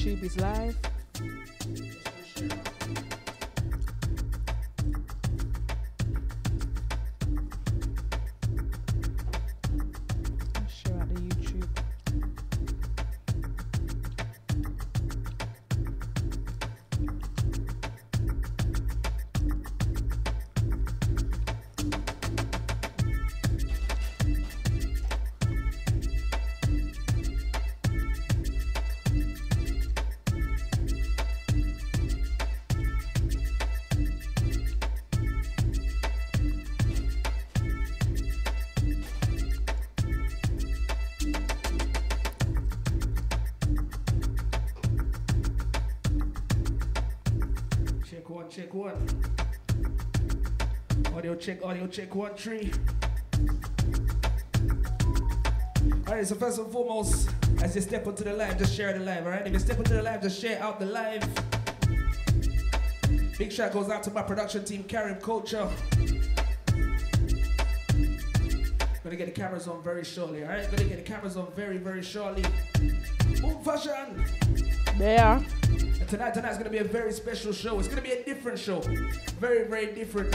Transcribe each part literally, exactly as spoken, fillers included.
YouTube is live. Check one. Audio check, audio check, one, three. Alright, so first and foremost, as you step onto the live, just share the live, alright? If you step onto the live, just share out the live. Big shout goes out to my production team, Karibe Kulture. Gonna get the cameras on very shortly, alright? Gonna get the cameras on very, very shortly. Boom Fashion! They are. Tonight, tonight's gonna be a very special show. It's gonna be a different show. Very, very different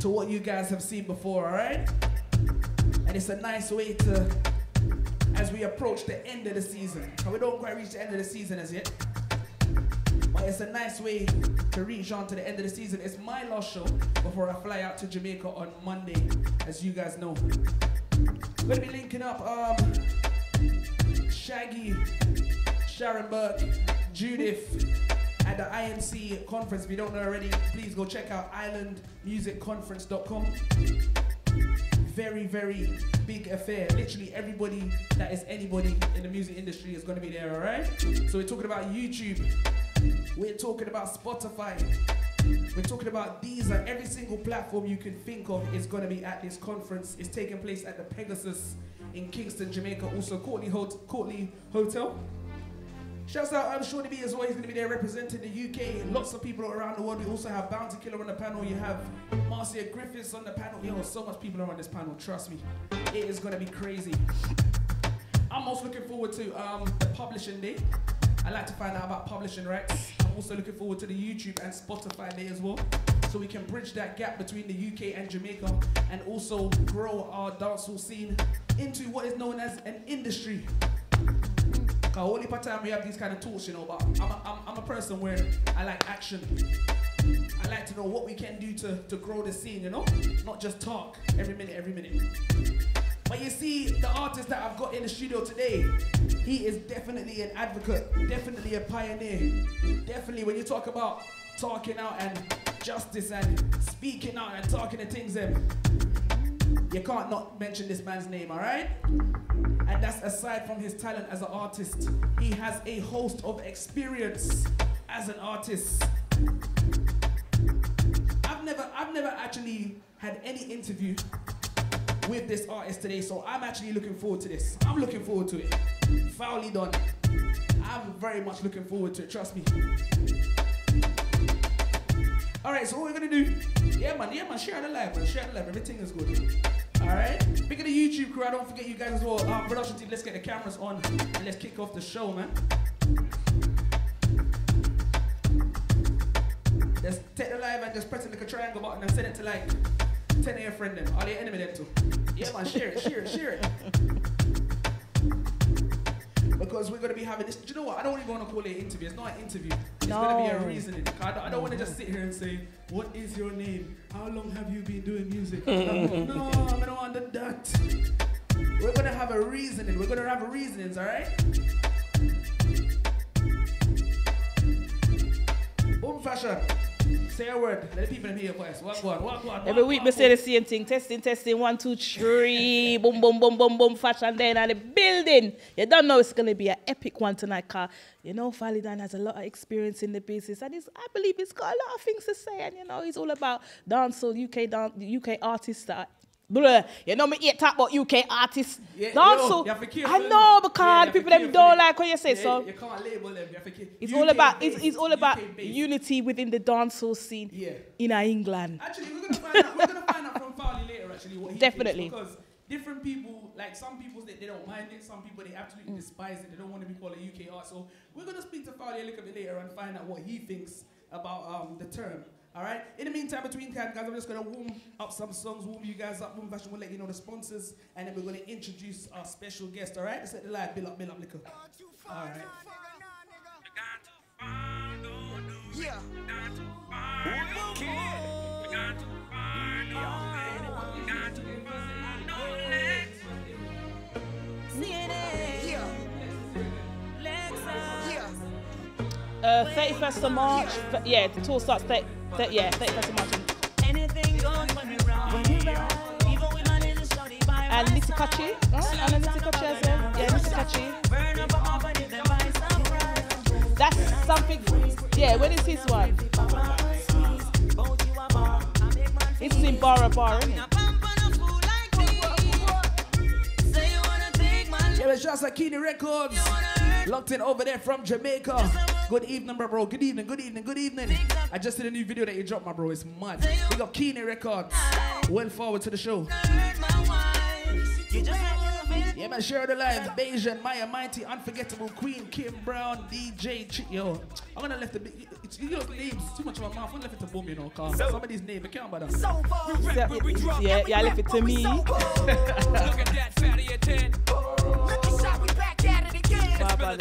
to what you guys have seen before, all right? And it's a nice way to, as we approach the end of the season. And we don't quite reach the end of the season as yet. But it's a nice way to reach on to the end of the season. It's my last show before I fly out to Jamaica on Monday, as you guys know. We're gonna be linking up um, Shaggy, Sharon Burke, Judith at the I M C conference. If you don't know already, please go check out island music conference dot com. Very, very big affair. Literally everybody that is anybody in the music industry is going to be there, all right? So we're talking about YouTube. We're talking about Spotify. We're talking about Deezer. Every single platform you can think of is going to be at this conference. It's taking place at the Pegasus in Kingston, Jamaica. Also, Courtney, Hot- Courtney Hotel. Shouts out, I'm sure to be as always going to be there representing the U K. Lots of people around the world. We also have Bounty Killer on the panel. You have Marcia Griffiths on the panel. Yo, so much people are on this panel. Trust me, it is going to be crazy. I'm also looking forward to um, the publishing day. I like to find out about publishing rights. I'm also looking forward to the YouTube and Spotify day as well, so we can bridge that gap between the U K and Jamaica, and also grow our dancehall scene into what is known as an industry. Only part time we have these kind of talks, you know, but I'm a, I'm, I'm a person where I like action. I like to know what we can do to, to grow the scene, you know? Not just talk every minute, every minute. But you see, the artist that I've got in the studio today, he is definitely an advocate, definitely a pioneer. Definitely when you talk about talking out and justice and speaking out and talking to things, then you can't not mention this man's name, all right? And that's aside from his talent as an artist. He has a host of experience as an artist. I've never, I've never actually had any interview with this artist today, so I'm actually looking forward to this. I'm looking forward to it. Fowlie Don. I'm very much looking forward to it, trust me. All right, so what we're gonna do, yeah man, yeah man, share the live, man, share the live, everything is good. All right, big of the YouTube crew, I don't forget you guys as well. Um, production team, let's get the cameras on and let's kick off the show, man. Just take the live and just press it like a triangle button and send it to like ten of your friend them, all your enemy them too. Yeah man, share it, share it, share it. Because we're going to be having this, do you know what, I don't even want to call it an interview, it's not an interview, it's no. going to be a reasoning. I don't, I don't want to just sit here and say, what is your name, how long have you been doing music? Like, no, I don't want that. We're going to have a reasoning, we're going to have reasonings, alright? Boom Fashion, say a word, let the people hear your voice, walk one, walk one, walk. Every week we say the same thing, testing, testing, one, two, three, boom, boom, boom, boom, boom, Fashion Day in the building. You don't know it's going to be an epic one tonight, car. You know, Fowlie Don has a lot of experience in the business, and he's, I believe he's got a lot of things to say, and you know, he's all about dancehall, U K, dan U K artists that Bruh, you know me eat talk about U K artists. Yeah, dancehall. I know because yeah, people them don't like what you say, yeah, so. You can't label them. It's all about based, it's, it's all about unity within the dancehall scene yeah. in England. Actually, we're gonna find out. We're gonna find out from Fowlie later. Actually, what he Definitely. Thinks, because different people, like some people, they, they don't mind it, some people they absolutely mm. despise it, they don't want to be called a U K art. So we're going to speak to Fowlie a little bit later and find out what he thinks about um, the term. All right? In the meantime, between time, guys, I'm just going to warm up some songs, warm you guys up. Boom Fashion will let you know the sponsors, and then we're going to introduce our special guest. All right? Let's let the light build up, build up, liquor. All right. Yeah. Uh, thirty-first of March, yeah, the tour starts, th th yeah, thirty-first of March. And Nitikachi, I know Nitikachi as well, yeah, Nitikachi. That's something, yeah, when is his one? It's in Barabar, isn't it? Yeah, but shouts like Keeney Records, locked in over there from Jamaica. Good evening, bro, bro. Good evening, good evening, good evening. I just did a new video that you dropped, my bro. It's mad. We got Keeney Records. Well forward to the show. Yeah, man, share the live. Bayesian, Maya, Mighty, Unforgettable, Queen, Kim Brown, D J. Ch Yo, I'm gonna left the. It's, you know, names too much of my mouth. I'm gonna left it to Boom, you know, cause so, somebody's name. I can't remember that. So, yeah, yeah, I left it to me. Look at that, fatty at ten. When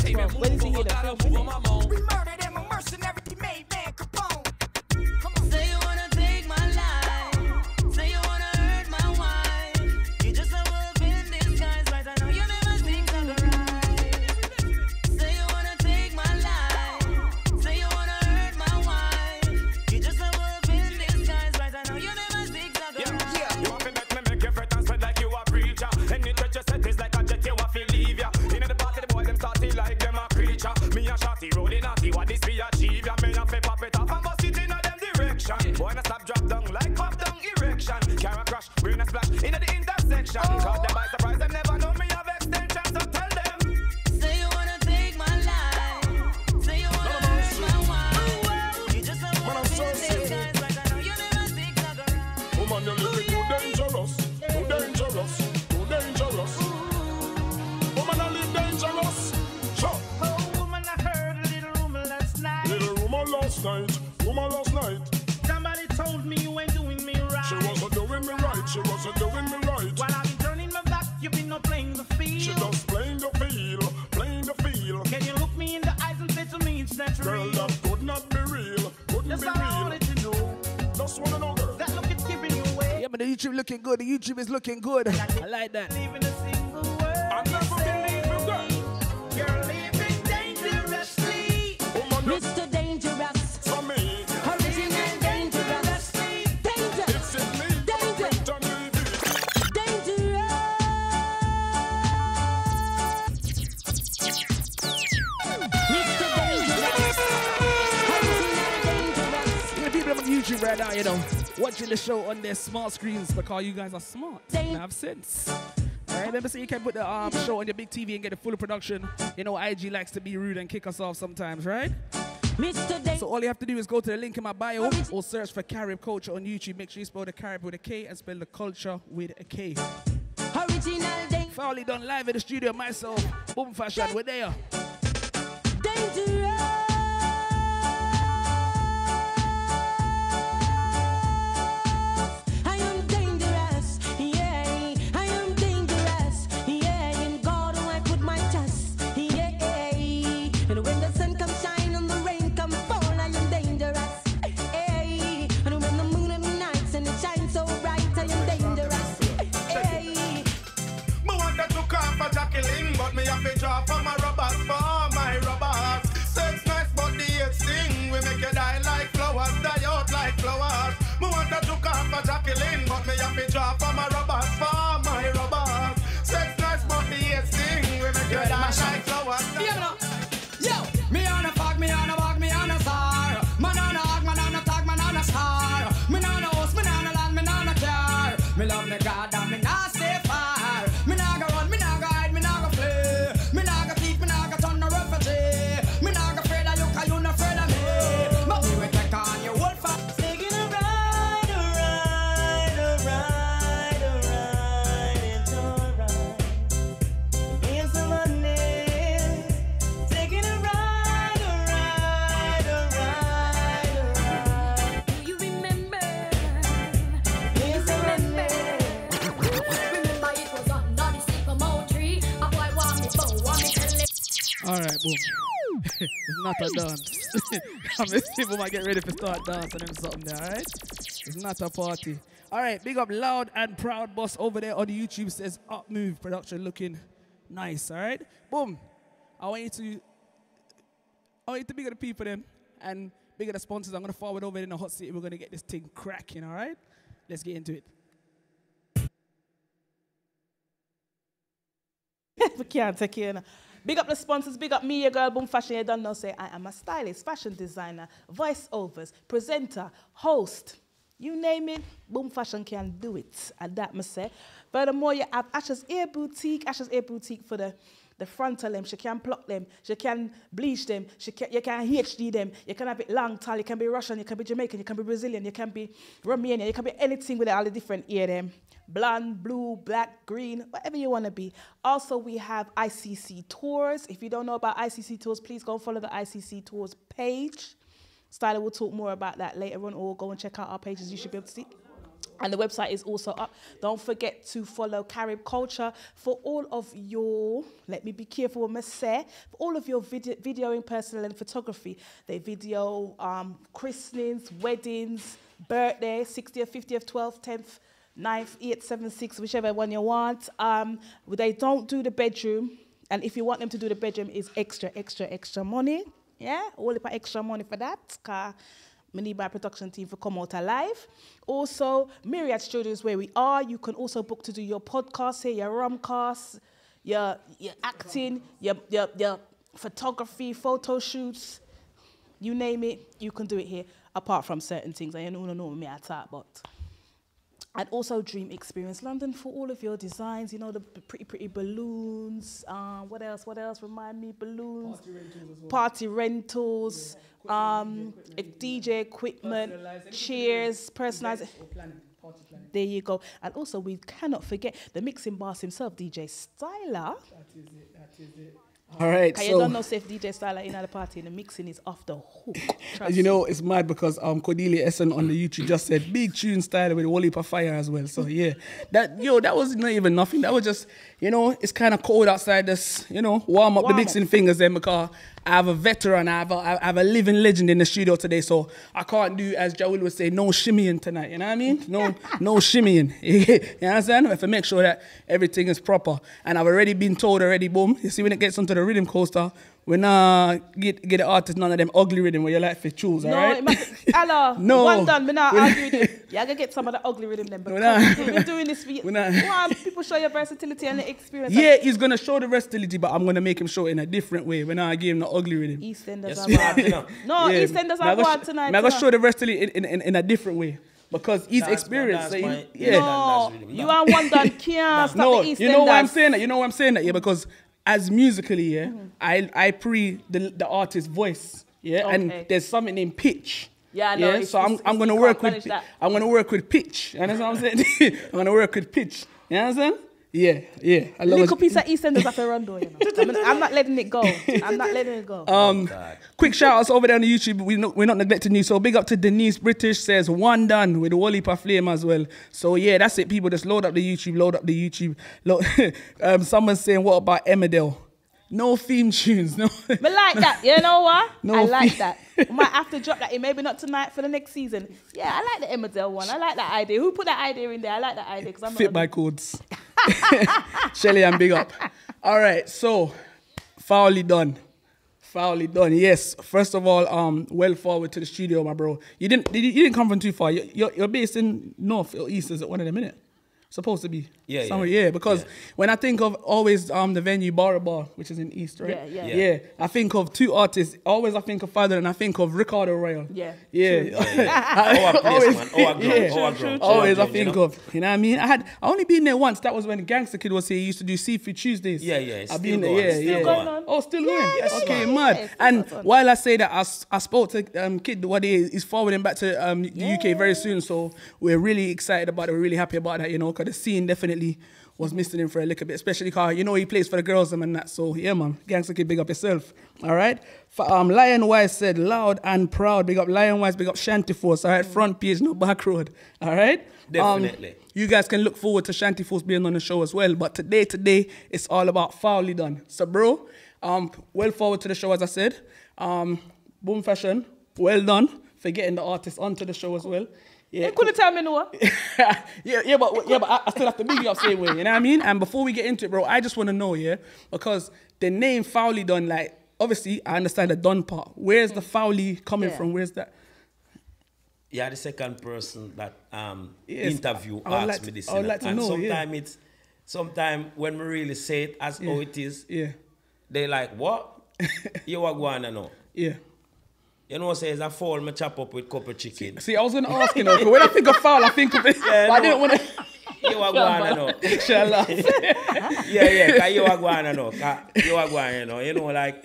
is he here? We murdered him, a mercenary made man Capone. Come on. Say you wanna take my life. Say you wanna hurt my wife. You just don't wanna bend these guys right. I know you never think I'm right. Say you wanna take my life. Say you wanna hurt my wife. You just don't wanna bend these guys right. I know you never think I'm right. You want to make me make your friend and spread like you a preacher. And you touch your set is like a jet, you want to leave ya. Like them a creature, me a shawty rolling naughty. What this we achieve? Ya me a fi pop it off and bust it in a them direction. Boy na slap drop down like pop down erection. Carry a crash, green a splash into the intersection. Oh. Caught them by surprise, them never know me have extension. So tell them. Say you wanna take my life. Say you wanna hurt my wife. You just don't wanna be these guys like I know you never think I go right. Woman, you look too dangerous, too dangerous, too dangerous. Woman, I live dangerous. Last night, woman last night. Somebody told me you ain't doing me right. She wasn't doing me right, she wasn't doing me right. While I've been turning my back, you've been not playing the field. She just playing the field, playing the field. Can you look me in the eyes and say to me it's natural? Girl, that could not be real, couldn't yes, be real. I wanted to know. Just wanna know, girl. That look is giving you away. Yeah, but the YouTube looking good, the YouTube is looking good. I like that. Leaving a single word. I never believe you, girl. You're living dangerously. Oh, Mister Dangerous, for me, original dangerous, dangerous, it's in me, dangerous, Mister Dangerous, original dangerous. Yeah, people on YouTube right now, you know, watching the show on their smart screens because you guys are smart and have sense. Alright, remember, so you can put the um, show on your big T V and get the full production. You know, I G likes to be rude and kick us off sometimes, right? Mister So all you have to do is go to the link in my bio or search for Karibe Culture on YouTube. Make sure you spell the Karibe with a K and spell the culture with a K. Original day. Fowlie Don live in the studio myself. Boom Fashion, we're there. Dangerous. All right, boom. It's not a dance. I'm a people might get ready for start dancing and something there, all right? It's not a party. All right, big up Loud and Proud Boss over there on the YouTube says Up Move Production looking nice, all right? Boom. I want you to, I want you to big up the people then and big up the sponsors. I'm going to forward over in the hot seat. We're going to get this thing cracking, all right? Let's get into it. We can't take it. Big up the sponsors, big up me, your girl, Boom Fashion. You don't know, say I am a stylist, fashion designer, voiceovers, presenter, host. You name it, Boom Fashion can do it. And that must say. Furthermore, you have Asha's Hair Boutique, Asha's Hair Boutique for the, the frontal them. She can pluck them, she can bleach them, she can, you can H D them, you can have it long tall, you can be Russian, you can be Jamaican, you can be Brazilian, you can be Romanian, you can be anything with all the different ear them. Blonde, blue, black, green, whatever you want to be. Also, we have I C C Tours. If you don't know about I C C Tours, please go follow the I C C Tours page. Styler will talk more about that later on, or go and check out our pages. You should be able to see. And the website is also up. Don't forget to follow Karibe Kulture for all of your, let me be careful what I must say, for all of your video, videoing, personal and photography. They video um, christenings, weddings, birthday, sixtieth, fiftieth, twelfth, tenth, ninth, eighth, seven, six, whichever one you want. Um, they don't do the bedroom. And if you want them to do the bedroom, it's extra, extra, extra money. Yeah, all the extra money for that. Car. We need my production team for Come Out Alive. Also, Myriad Studios where we are. You can also book to do your podcast here, your romcast, your, your acting, your, your, your photography, photo shoots. You name it, you can do it here, apart from certain things. I don't know me I talk about. And also Dream Experience London for all of your designs. You know, the pretty, pretty balloons. Uh, what else? What else? Remind me, balloons. Party rentals as well. Party rentals. Yeah. Um, equipment, D J equipment. Cheers. Personalized. There you go. And also, we cannot forget the mixing boss himself, D J Styler. That is it. That is it. All right, so you don't know safe D J Styler in the party and the mixing is off the hook. You know, it's mad because um Cordelia Essen on the YouTube just said big tune Styler with Wally Papaya as well. So yeah, that yo that was not even nothing. That was just, you know, it's kind of cold outside. This you know warm up warm the mixing up. Fingers then because I have a veteran, I have a, I have a living legend in the studio today. So I can't do, as Joel would say, no shimmying tonight. You know what I mean? No, no shimmying. You know what I'm saying? I have to make sure that everything is proper. And I've already been told already. Boom. You see when it gets onto the rhythm coaster, we nah get get the artist none of them ugly rhythm where you like for choose, all no, right? Hello, no, one done. We nah argue with you. I gonna get some of the ugly rhythm then. But we're not, we're doing this for you. Well, people show your versatility and the experience. Yeah, he's gonna show the versatility, but I'm gonna make him show it in a different way. When I give him the ugly rhythm, EastEnders are wild. No, yeah, EastEnders are wild tonight. I'm gonna show the versatility in, in, in, in a different way. Because he's experienced. So he, yeah. No, no, you are one done. Can't stop no, the EastEnders. You know why I'm saying that? You know why I'm saying that? Yeah, because as musically, yeah, mm-hmm. I I pre the the artist's voice, yeah, okay. And there's something in pitch, yeah, no, yeah. It's, so it's, I'm it's, I'm gonna work with that. I'm gonna work with pitch. You know what I'm saying? I'm gonna work with pitch. You know what I'm saying? Yeah, yeah. I love little it. Piece of EastEnders after Rondo, you know. I mean, I'm not letting it go. I'm not letting it go. Um, oh, quick shout outs over there on the YouTube. We no, we're not neglecting you. So big up to Denise British says one done with Wally Pa Flame as well. So yeah, that's it. People just load up the YouTube, load up the YouTube. Load, um, someone's saying what about Emmerdale? No theme tunes, no. But like no. That, you know what? No I like that. We might have to drop that in, maybe not tonight, for the next season. Yeah, I like the Emmerdale one. I like that idea. Who put that idea in there? I like that idea because I'm fit by codes. Shelly and big up. All right, so Fowlie Don. Fowlie Don. Yes. First of all, um, well forward to the studio, my bro. You didn't, you didn't come from too far. You're, you're based in North or East, is it one of them, innit? Supposed to be. Yeah, somewhere. Yeah. Yeah, because yeah. When I think of always um the venue Barabar, which is in East, right? Yeah, yeah, yeah. Yeah. I think of two artists. Always I think of Father and I think of Ricardo Royal. Yeah. Yeah. Always I think you know? Of, you know what I mean? I had I only been there once. That was when Gangster Kid was here. He used to do Seafood Tuesdays. Yeah, yeah. I've been there. Yeah, still yeah. Going on. Oh, still going. Yeah, yeah, okay, man. Mad. Yeah, and while I say that, I, I spoke to um Kid what he is forwarding back to um the yeah. U K very soon. So we're really excited about it. We're really happy about that, you know, because the scene definitely was missing him for a little bit, especially because, you know, he plays for the girls and that. So, yeah, man, Gangster Kid, big up yourself. All right? For, um, Lion Wise said, loud and proud. Big up Lion Wise, big up Shanti Force. All right? Front page, no back road. All right? Definitely. Um, you guys can look forward to Shanti Force being on the show as well. But today, today, it's all about Fowlie Don. So, bro, Um, well forward to the show, as I said. Um, Boom Fashion, well done for getting the artist onto the show as well. Yeah. You couldn't tell me no. yeah, yeah, but yeah, but I, I still have to big you up same way, you know what I mean? And before we get into it, bro, I just want to know, yeah, because the name Fowlie Don, like, obviously, I understand the Don part. Where's the Fowlie coming yeah. from? Where's that? Yeah, the second person that um yes, interview asked like me this, I would like to and know, sometimes yeah. it's sometimes when we really say it as yeah. how it is, yeah, they like what you are going to know, yeah. You know what I'm saying? It's a fowl, I chop up with couple chicken. See, I was going to ask you, know, when I think of fowl, I think of it. Yeah, but no. I didn't want to... You are going, know. yeah, yeah, you are going, know. You are going, you know. You know, like,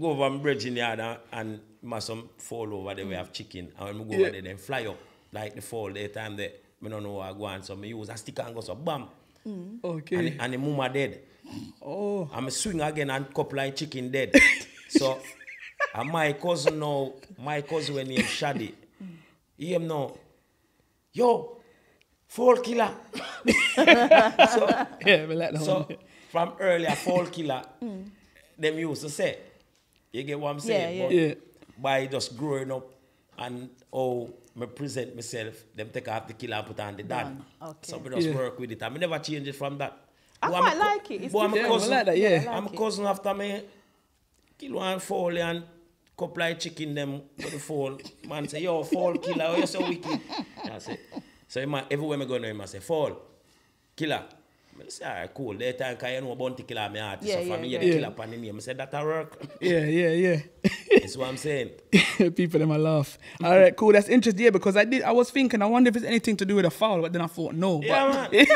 go over and bridge in the yard and must some fowl over there, we have chicken. And when we go yeah. over there, then fly up, like the fowl, the time that I don't know what I'm going, so I use a stick and go, so bam. Mm. Okay. And, and the mama dead. Oh. I'm swing again and couple like chicken dead. So... And my cousin now, my cousin when he Shadi, he him now, yo, fowl killer. so, yeah, we like that so one. From earlier, fowl killer, mm. them used to say, you get what I'm saying? Yeah, yeah. But yeah. by just growing up and oh, me present myself, them take out the killer and put on the dad. Okay. So we just yeah. work with it. I never change it from that. I but quite I'm, like it. It's but I'm a cousin, like that, yeah. I'm a cousin it. after me. Kill one fowl and couple of chicken them for the fowl. Man say, yo, fowl killer, you're so wicked. I say, so everywhere I go now, I say, fowl, killer. I say, all right, cool. That time, because you know Bounty Killer, my artist, yeah, so for me, you're the killer upon the name. I say, that'll work. Yeah, yeah, yeah. That's what I'm saying. People, them, I laugh. All right, cool. That's interesting, yeah, because I did. I was thinking, I wonder if it's anything to do with a fowl, but then I thought, no. Yeah, but, man.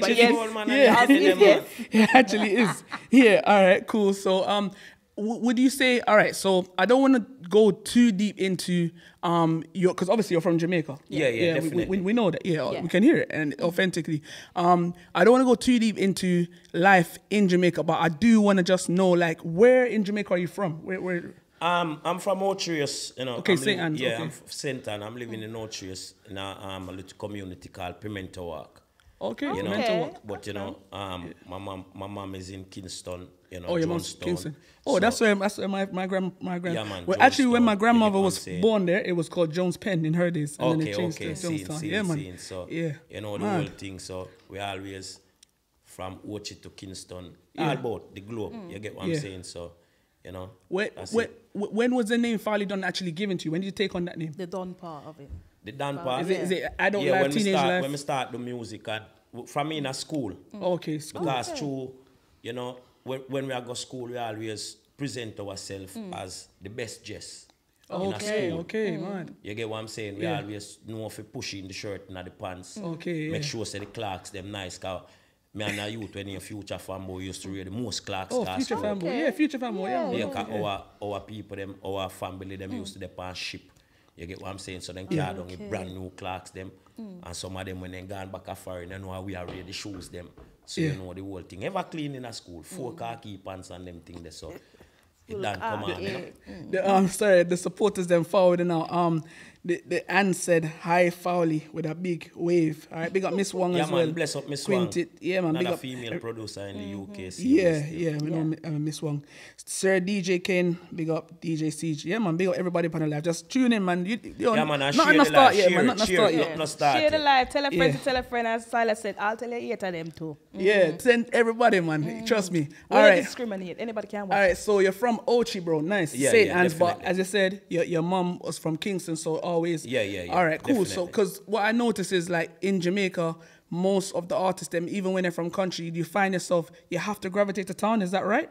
but yes, fowl, man, yeah. It them, yeah, actually is. Yeah, all right, cool. So, um... would you say, all right, so I don't want to go too deep into um your, because obviously you're from Jamaica. Yeah, yeah, yeah, yeah definitely. We, we, we know that, yeah, yeah, we can hear it and authentically. Um, I don't want to go too deep into life in Jamaica, but I do want to just know, like, where in Jamaica are you from? Where? where? Um, I'm from Ortrius, you know. Okay, Saint Anne's. Yeah, okay. I'm from Saint Anne's. I'm living in Ortrius in a, um, a little community called Pimento Walk. Okay, you know, okay. But you know, um, yeah. my mom, my mom is in Kingston. You know, oh, your mom's Kingston. Oh, so, that's where that's where my my grand my grand. Yeah, man, well, actually, when my grandmother was saying. born there, it was called Jones Pen in her days. And okay, then okay, seen, seen, yeah, man. Seen. So yeah, you know the man. whole thing. So we always from Ochi to Kingston, yeah. all about the globe. Mm. You get what yeah. I'm saying? So you know, where, where, when was the name Fowlie Don actually given to you? When did you take on that name? The Don part of it. The Dan wow. part. Is it, is it adult yeah, life, when teenage we start, life? When we start the music, at, from in a school. Mm. Okay, school. Because okay. through, you know, when, when we go to school, we always present ourselves mm. as the best dress okay, in a school. Okay, mm. man. You get what I'm saying? We yeah. always know if we push in the shirt and the pants. Mm. Okay, yeah. Make sure say the clocks, them nice, because me and a youth, when you're future fanboy, used to read the most clocks. Oh, future fanboy. Okay. Yeah, future fanboy. Yeah, yeah, yeah, yeah. Our, our people, them, our family, them mm. used to the pan ship. You get what I'm saying? So then mm, carry okay. down brand new clocks them. Mm. And some of them when they gone back a foreign, they know how we already shoes them. So yeah. you know the whole thing. Ever clean in a school, four mm. khaki pants and them thing there. So it done come out. Yeah. Mm. The, um, sorry, the supporters them forward now. Um the, the Ann said hi Fowlie with a big wave. All right, big up Miss Wong yeah, as man, well. Bless up Miss Wong. Yeah, man, another big female up. producer in mm-hmm. the U K. Yeah, yeah, yeah, we know uh, Miss Wong. Sir D J King, big up D J C G. Yeah, man, big up everybody on the live. Just tune in, man. You, you yeah, man, I share the live. Start yet, share, man. Not share, start yet. Not, not start share the live. Tell a friend yeah. to tell a friend. As Silas said, I'll tell you eight of them too. Mm-hmm. Yeah, send everybody, man. Mm-hmm. Trust me. All right. Discriminate. Anybody can watch. All right, so you're from Ochi, bro. Nice. Yeah, Saint Anne's, but as I said, your your mom was from Kingston, so. Always. Yeah, yeah, yeah. All right, cool. Definitely. So, because what I notice is, like, in Jamaica, most of the artists, them, even when they're from country, you find yourself, you have to gravitate to town. Is that right?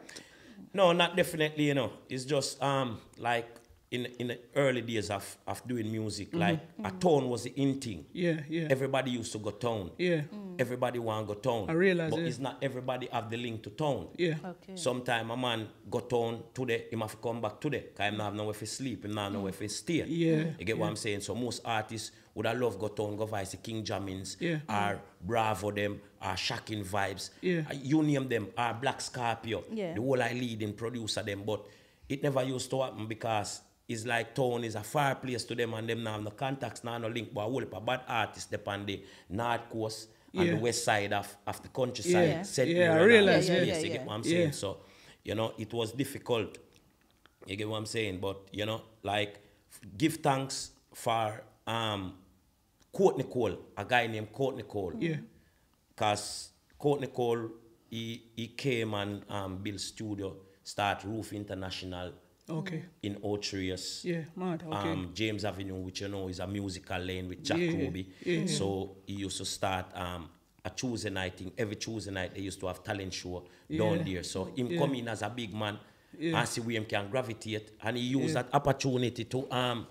No, not definitely, you know. It's just, um, like, in, in the early days of, of doing music, mm-hmm. like, mm-hmm. a town was the in thing. Yeah, yeah. Everybody used to go town. Yeah. Mm. Everybody want to go town. I realize, But yeah. it's not everybody have the link to town. Yeah. Okay. Sometimes a man go town today, he must come back today, because he don't have nowhere to sleep, he don't have nowhere to stay. Yeah. You get yeah. what I'm saying? So most artists would have loved go town, go vice King Jamins, yeah. or Bravo them, or Shocking Vibes. Yeah. You name them, or Black Scorpio. Yeah. The whole I lead in producer them, but it never used to happen because it's like town is a far place to them and them now have no contacts, now no link, but a whole lot of bad artists up on the north coast and yeah. the west side of, of the countryside. Yeah, yeah, I realize. Yeah, yeah, yeah, yeah. You get what I'm saying? Yeah. So you know, it was difficult. You get what I'm saying? But, you know, like, give thanks for um, Courtney Cole, a guy named Courtney Cole. Yeah. Because Courtney Cole, he, he came and um, built studio, start Roof International. Okay. In Ortrius. Yeah, mad. Okay. Um, James Avenue, which you know is a musical lane with Jack yeah, Ruby. Yeah, yeah. So he used to start um, a Tuesday night thing. Every Tuesday night they used to have talent show yeah. down there. So him yeah. come in as a big man yeah. and see where him can gravitate. And he used yeah. that opportunity to um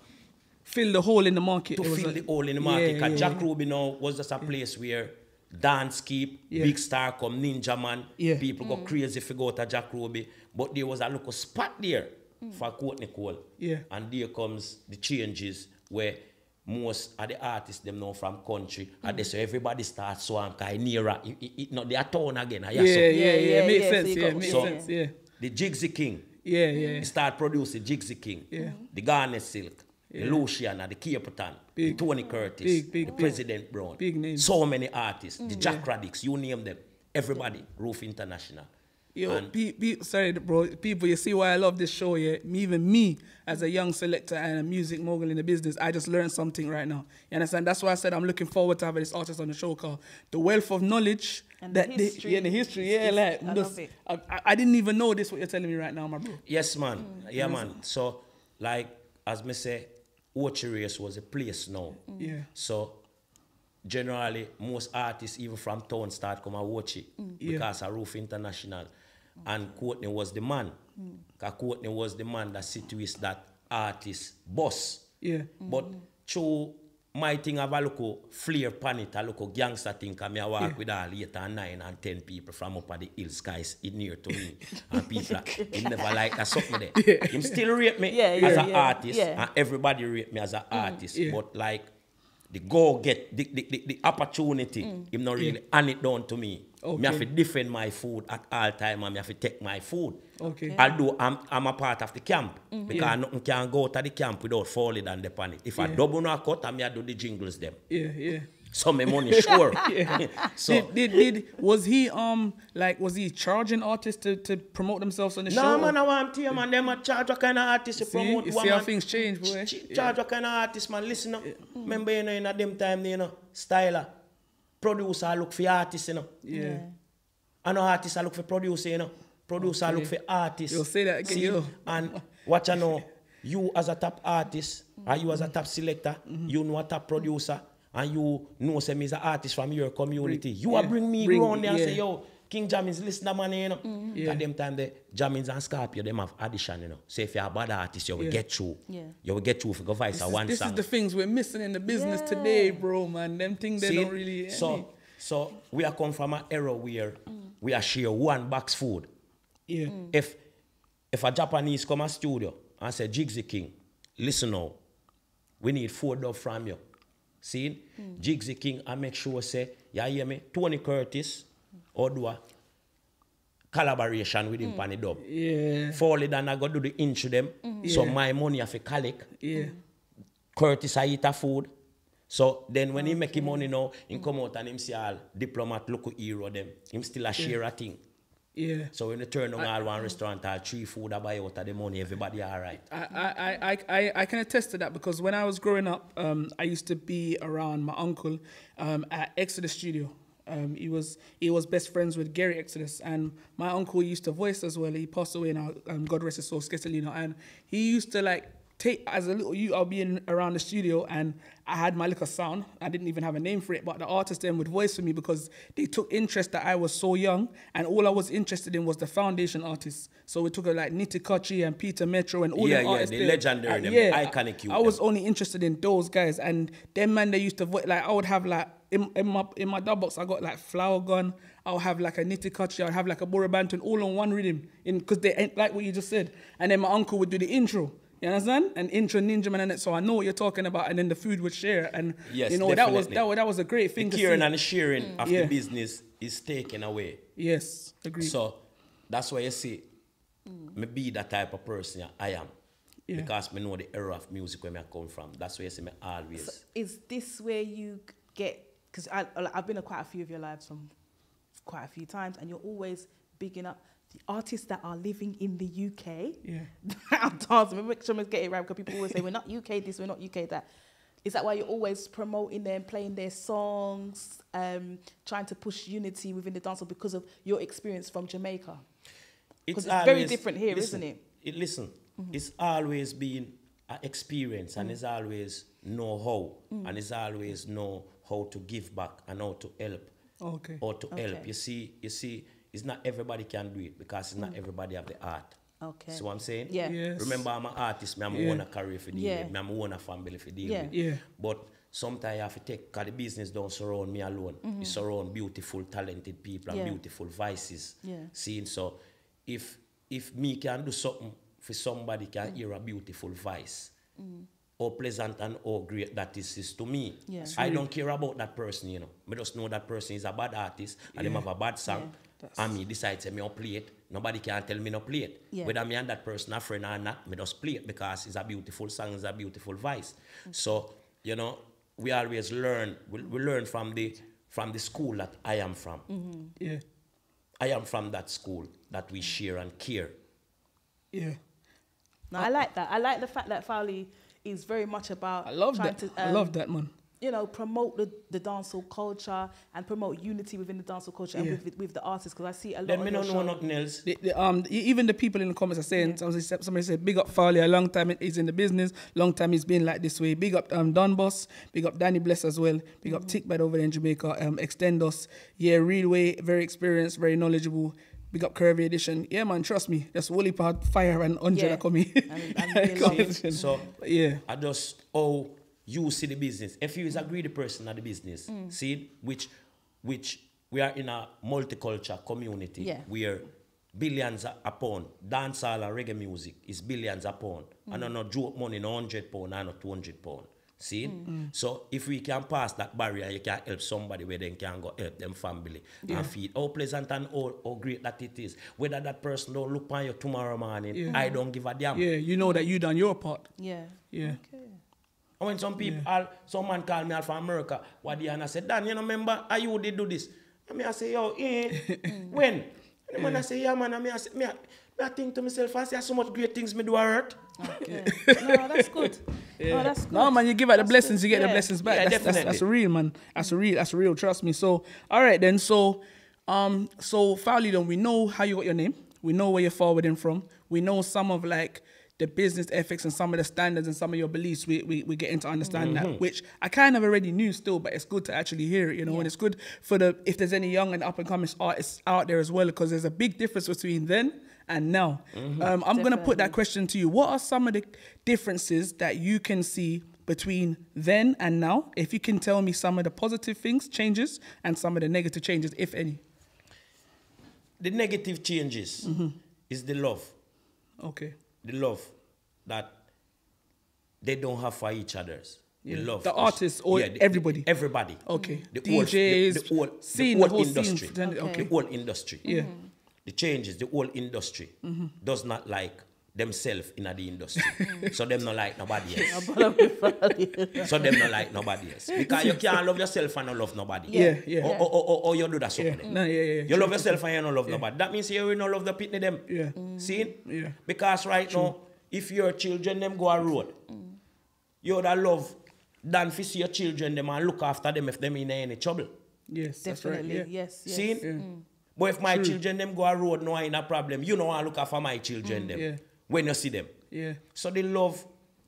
fill the hole in the market. To fill like, the hole in the market. Because yeah, yeah, Jack yeah. Ruby now was just a place yeah. where dance keep, yeah. big star come, Ninja Man. Yeah. People mm. go crazy if you go to Jack Ruby. But there was a little spot there for Courtney Cole. Yeah. And there comes the changes where most of the artists them know from country. Mm. And they say everybody starts swam Kainera. It, it, it not their town again. Yeah, so, yeah, yeah, yeah. Makes yeah, sense. So yeah, makes so sense. Yeah. The Jigzy King. Yeah, yeah. Start producing Jigzy King. Yeah. The Garnet Silk. Yeah. The Luciana, the Caperton, the Tony Curtis, big, big, the big. President Brown. Big names. So many artists. Mm. The Jack yeah. Radix, you name them. Everybody, Roof International. Yo, be, be, sorry, bro. People, you see why I love this show, yeah? Even me, as a young selector and a music mogul in the business, I just learned something right now. You understand? That's why I said I'm looking forward to having this artist on the show called The Wealth of Knowledge. And that the history. They, yeah, the history. Yeah, like, I, just, I, I, I didn't even know this, what you're telling me right now, my bro. Yes, man. Mm. Yeah, man. So, like, as me say, Ortrius was a place now. Mm. Yeah. So, generally, most artists, even from town, start come and watch it mm. because yeah. of Roof International. And Courtney was the man. Because mm. Courtney was the man that situates that artist boss. Yeah. Mm. But through my thing, I have a local flair pan it, a local gangster thing, I walk yeah. with all eight and nine and ten people from up at the hill skies in near to me. And people like, him never like that something there. Yeah. Him still rate me yeah, yeah, as an yeah. artist. Yeah. And everybody rate me as an mm. artist. Yeah. But like, the go get, the, the, the, the opportunity, mm. him not really hand yeah. it down to me. Okay. Me have to defend my food at all time and me have to take my food. Okay. Although I'm, I'm a part of the camp, mm-hmm. because yeah. nothing can go to the camp without falling down the panic. If yeah. I double no cut, I me do the jingles them. Yeah, yeah. So my money sure. yeah. So did, did, did was he um like was he charging artists to, to promote themselves on the no, show? No man, I want him and them charge what kind of artists to promote. You see how things change, boy. Ch yeah. Charge what kind of artists, man. Listen up. Yeah. Remember you know in at them time you know styler, producer look for artists you know. Yeah. yeah. And artists I look for producer you know. Producer okay. look for artists. You'll say that again. See? Yo. And what you know, you as a top artist, mm-hmm. or you as a top selector, mm-hmm. you know a top producer. And you know, say me is an artist from your community. You yeah. are bring me bring, around there yeah. and say, yo, King Jamins, listen to man, you know. Mm-hmm. yeah. At them time, the Jamins and Scorpio, them have audition, you know. So if you're a bad artist, you will yeah. get through. Yeah. You will get through if you go vice or one this song. This is the things we're missing in the business yeah. today, bro, man. Them things they See? Don't really... So, any. so we are come from an era where mm. we are share one box food. Yeah. Mm. If, if a Japanese come to studio and say, Jigzy King, listen now, we need four dollars from you. See, mm. Jigzy King, I make sure say, yeah, hear me, Tony Curtis, or do a collaboration with him mm. Pani Dub. Yeah. Fowlie Don, I go do the intro them. Mm. Yeah. So my money I fi collect. Yeah. Curtis, I eat a food. So then when okay. he make him money now, he mm. come out and him see all diplomat, local hero them. Him still a share yeah. a thing. Yeah. So when you turn on I, all one restaurant, all three food I buy out of the money, everybody all right. I, I, I, I, I can attest to that because when I was growing up, um, I used to be around my uncle um, at Exodus Studio. Um, he was he was best friends with Gary Exodus, and my uncle used to voice as well. He passed away now, um, God rest his soul, Sketelino, and he used to like take as a little you. I'll be in around the studio, and I had my little sound. I didn't even have a name for it, but the artists then would voice for me because they took interest that I was so young, and all I was interested in was the foundation artists. So we took like Nitty Kochi and Peter Metro and all yeah, the yeah, artists. Yeah, the legendary, them, yeah, iconic. I, I was only interested in those guys, and them man they used to voice. Like I would have like in, in my in my dub box, I got like Flower Gun. I'll have like a Nitty Kochi. I'll have like a Barabar, all on one rhythm, in because they ain't like what you just said. And then my uncle would do the intro. You understand? And intro Ninja Man and it, so I know what you're talking about. And then the food would share, and yes, you know definitely. that was that, that was a great thing. The caring and the sharing mm. of yeah. the business is taken away. Yes, agreed. So that's why you see, mm. me be that type of person I am, yeah. because me know the era of music where me I come from. That's why you see me always. So is this where you get? Because I've been to quite a few of your lives from quite a few times, and you're always bigging up the artists that are living in the U K. Yeah. That are dancing. Make sure we get it right, because people always say, we're not U K this, we're not U K that. Is that why you're always promoting them, playing their songs, um, trying to push unity within the dancehall because of your experience from Jamaica? Because it's, it's always, very different here, listen, isn't it? it listen, mm-hmm. It's always been an experience, and mm. it's always know-how, mm. and it's always know how to give back and how to help, okay. or to okay. help. You see, you see, it's not everybody can do it, because it's mm. not everybody have the art. Okay. See what I'm saying? Yeah. Yes. Remember, I'm an artist. Me, I'm yeah. a career for deal yeah. with. Me, I'm a family for deal yeah. with. Yeah. But sometimes I have to take, because the business don't surround me alone. Mm-hmm. It surrounds beautiful, talented people and yeah. beautiful voices. Yeah. See, so if if me can do something for somebody, can mm. hear a beautiful voice, mm. or pleasant and or great that is, is to me. Yeah. I don't care about that person, you know. I just know that person is a bad artist and yeah. they have a bad song. Yeah. And me decide to me not play it. Nobody can tell me not play it. Yeah. Whether me and that person are friend or not, me just play it, because it's a beautiful song, it's a beautiful voice. Okay. So, you know, we always learn. We, we learn from the from the school that I am from. Mm-hmm. Yeah. I am from that school that we share and care. Yeah. No, I like that. I like the fact that Fowlie is very much about... I love that. To, um, I love that, man. You know, promote the, the dancehall culture and promote unity within the dancehall culture yeah. and with, with the artists, because I see a lot. Let me not know nothing else. The, the, um, the, even the people in the comments are saying, yeah. somebody said, big up Fowlie, a long time he's in the business, long time he's been like this way. Big up um, Don Boss, big up Danny Bless as well, big mm -hmm. up Tickbad over there in Jamaica, um, EastEnders, yeah, real way, very experienced, very knowledgeable. Big up Curvy Edition. Yeah, man, trust me, that's Wally Part, Fire and Andre yeah. coming. So, yeah. I just, oh, you see the business. If you is a greedy person at the business, mm. see, which which we are in a multicultural community yeah. where billions upon dancehall and reggae music is billions upon. Mm. And I no joke money, no hundred pound, no two hundred pound. See, mm. so if we can pass that barrier, you can help somebody where they can go help them family yeah. and feed. How pleasant and all, how great that it is. Whether that person don't look on you tomorrow morning, yeah. I don't give a damn. Yeah, you know that you done your part. Yeah. Yeah. Okay. And when some people, yeah. all, some man call me out from America, what do you, and I said, Dan, you know, remember, how you did do this? And me, I say, yo, eh, when? And the man, yeah. I say, yeah, man, and me, I, say, me, I, me, I think to myself, I say, so much great things me do on earth. Okay. No, that's good. Yeah. No, that's good. No, man, you give out the that's blessings, good. You get yeah. the blessings back. Yeah, that's, that's, that's real, man. That's real, that's real, trust me. So, all right, then, so, um, so, Fowlie Don, we know how you got your name. We know where you're forwarding from. We know some of, like, the business ethics and some of the standards and some of your beliefs, we, we, we're getting to understand mm-hmm. that, which I kind of already knew still, but it's good to actually hear it, you know, yeah. and it's good for the, if there's any young and up-and-coming artists out there as well, because there's a big difference between then and now. Mm-hmm. um, I'm going to put that question to you. What are some of the differences that you can see between then and now? If you can tell me some of the positive things, changes, and some of the negative changes, if any. The negative changes mm-hmm. is the love. Okay. The love that they don't have for each other's. Yeah. The love. The artists or yeah, the, everybody? Everybody. Okay. The D Js, whole, the, the, scene, whole the whole industry. Then, okay. The whole industry. Yeah. Mm-hmm. The changes, the whole industry mm-hmm. does not like themselves in the industry. So them not like nobody else. So them not like nobody else. Because you can't love yourself and not love nobody. Yeah, yeah. yeah. Or, or, or, or you do that something. Yeah. No, yeah, yeah. You true. Love yourself and you don't love yeah. nobody. That means you will not love the pitney them. Yeah. Mm. See? Yeah. Because right true. Now, if your children them go a road, mm. you would love than to see your children them and look after them if them in any trouble. Yes, definitely. That's right. Yeah. Yes, yes. See? Yeah. Mm. But if my true. Children them go a road, no, I ain't a problem. You know I look after my children mm. them. Yeah. When you see them. Yeah. So the love,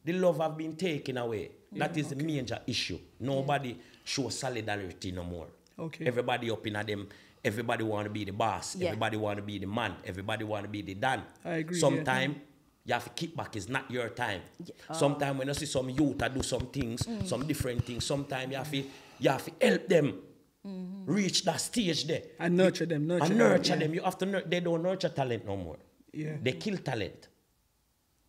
the love have been taken away. Yeah, that is okay. the major issue. Nobody yeah. shows solidarity no more. Okay. Everybody up in at them, everybody want to be the boss, yeah. everybody want to be the man, everybody want to be the Dan. I agree. Sometimes yeah. you have to kick back, it's not your time. Yeah. Uh, sometimes when you see some youth that do some things, mm. some different things, sometimes you have to, you have to help them. Mm-hmm. Reach that stage there. And nurture it, them, nurture and them. And nurture yeah. them. You have to they don't nurture talent no more. Yeah. They kill talent.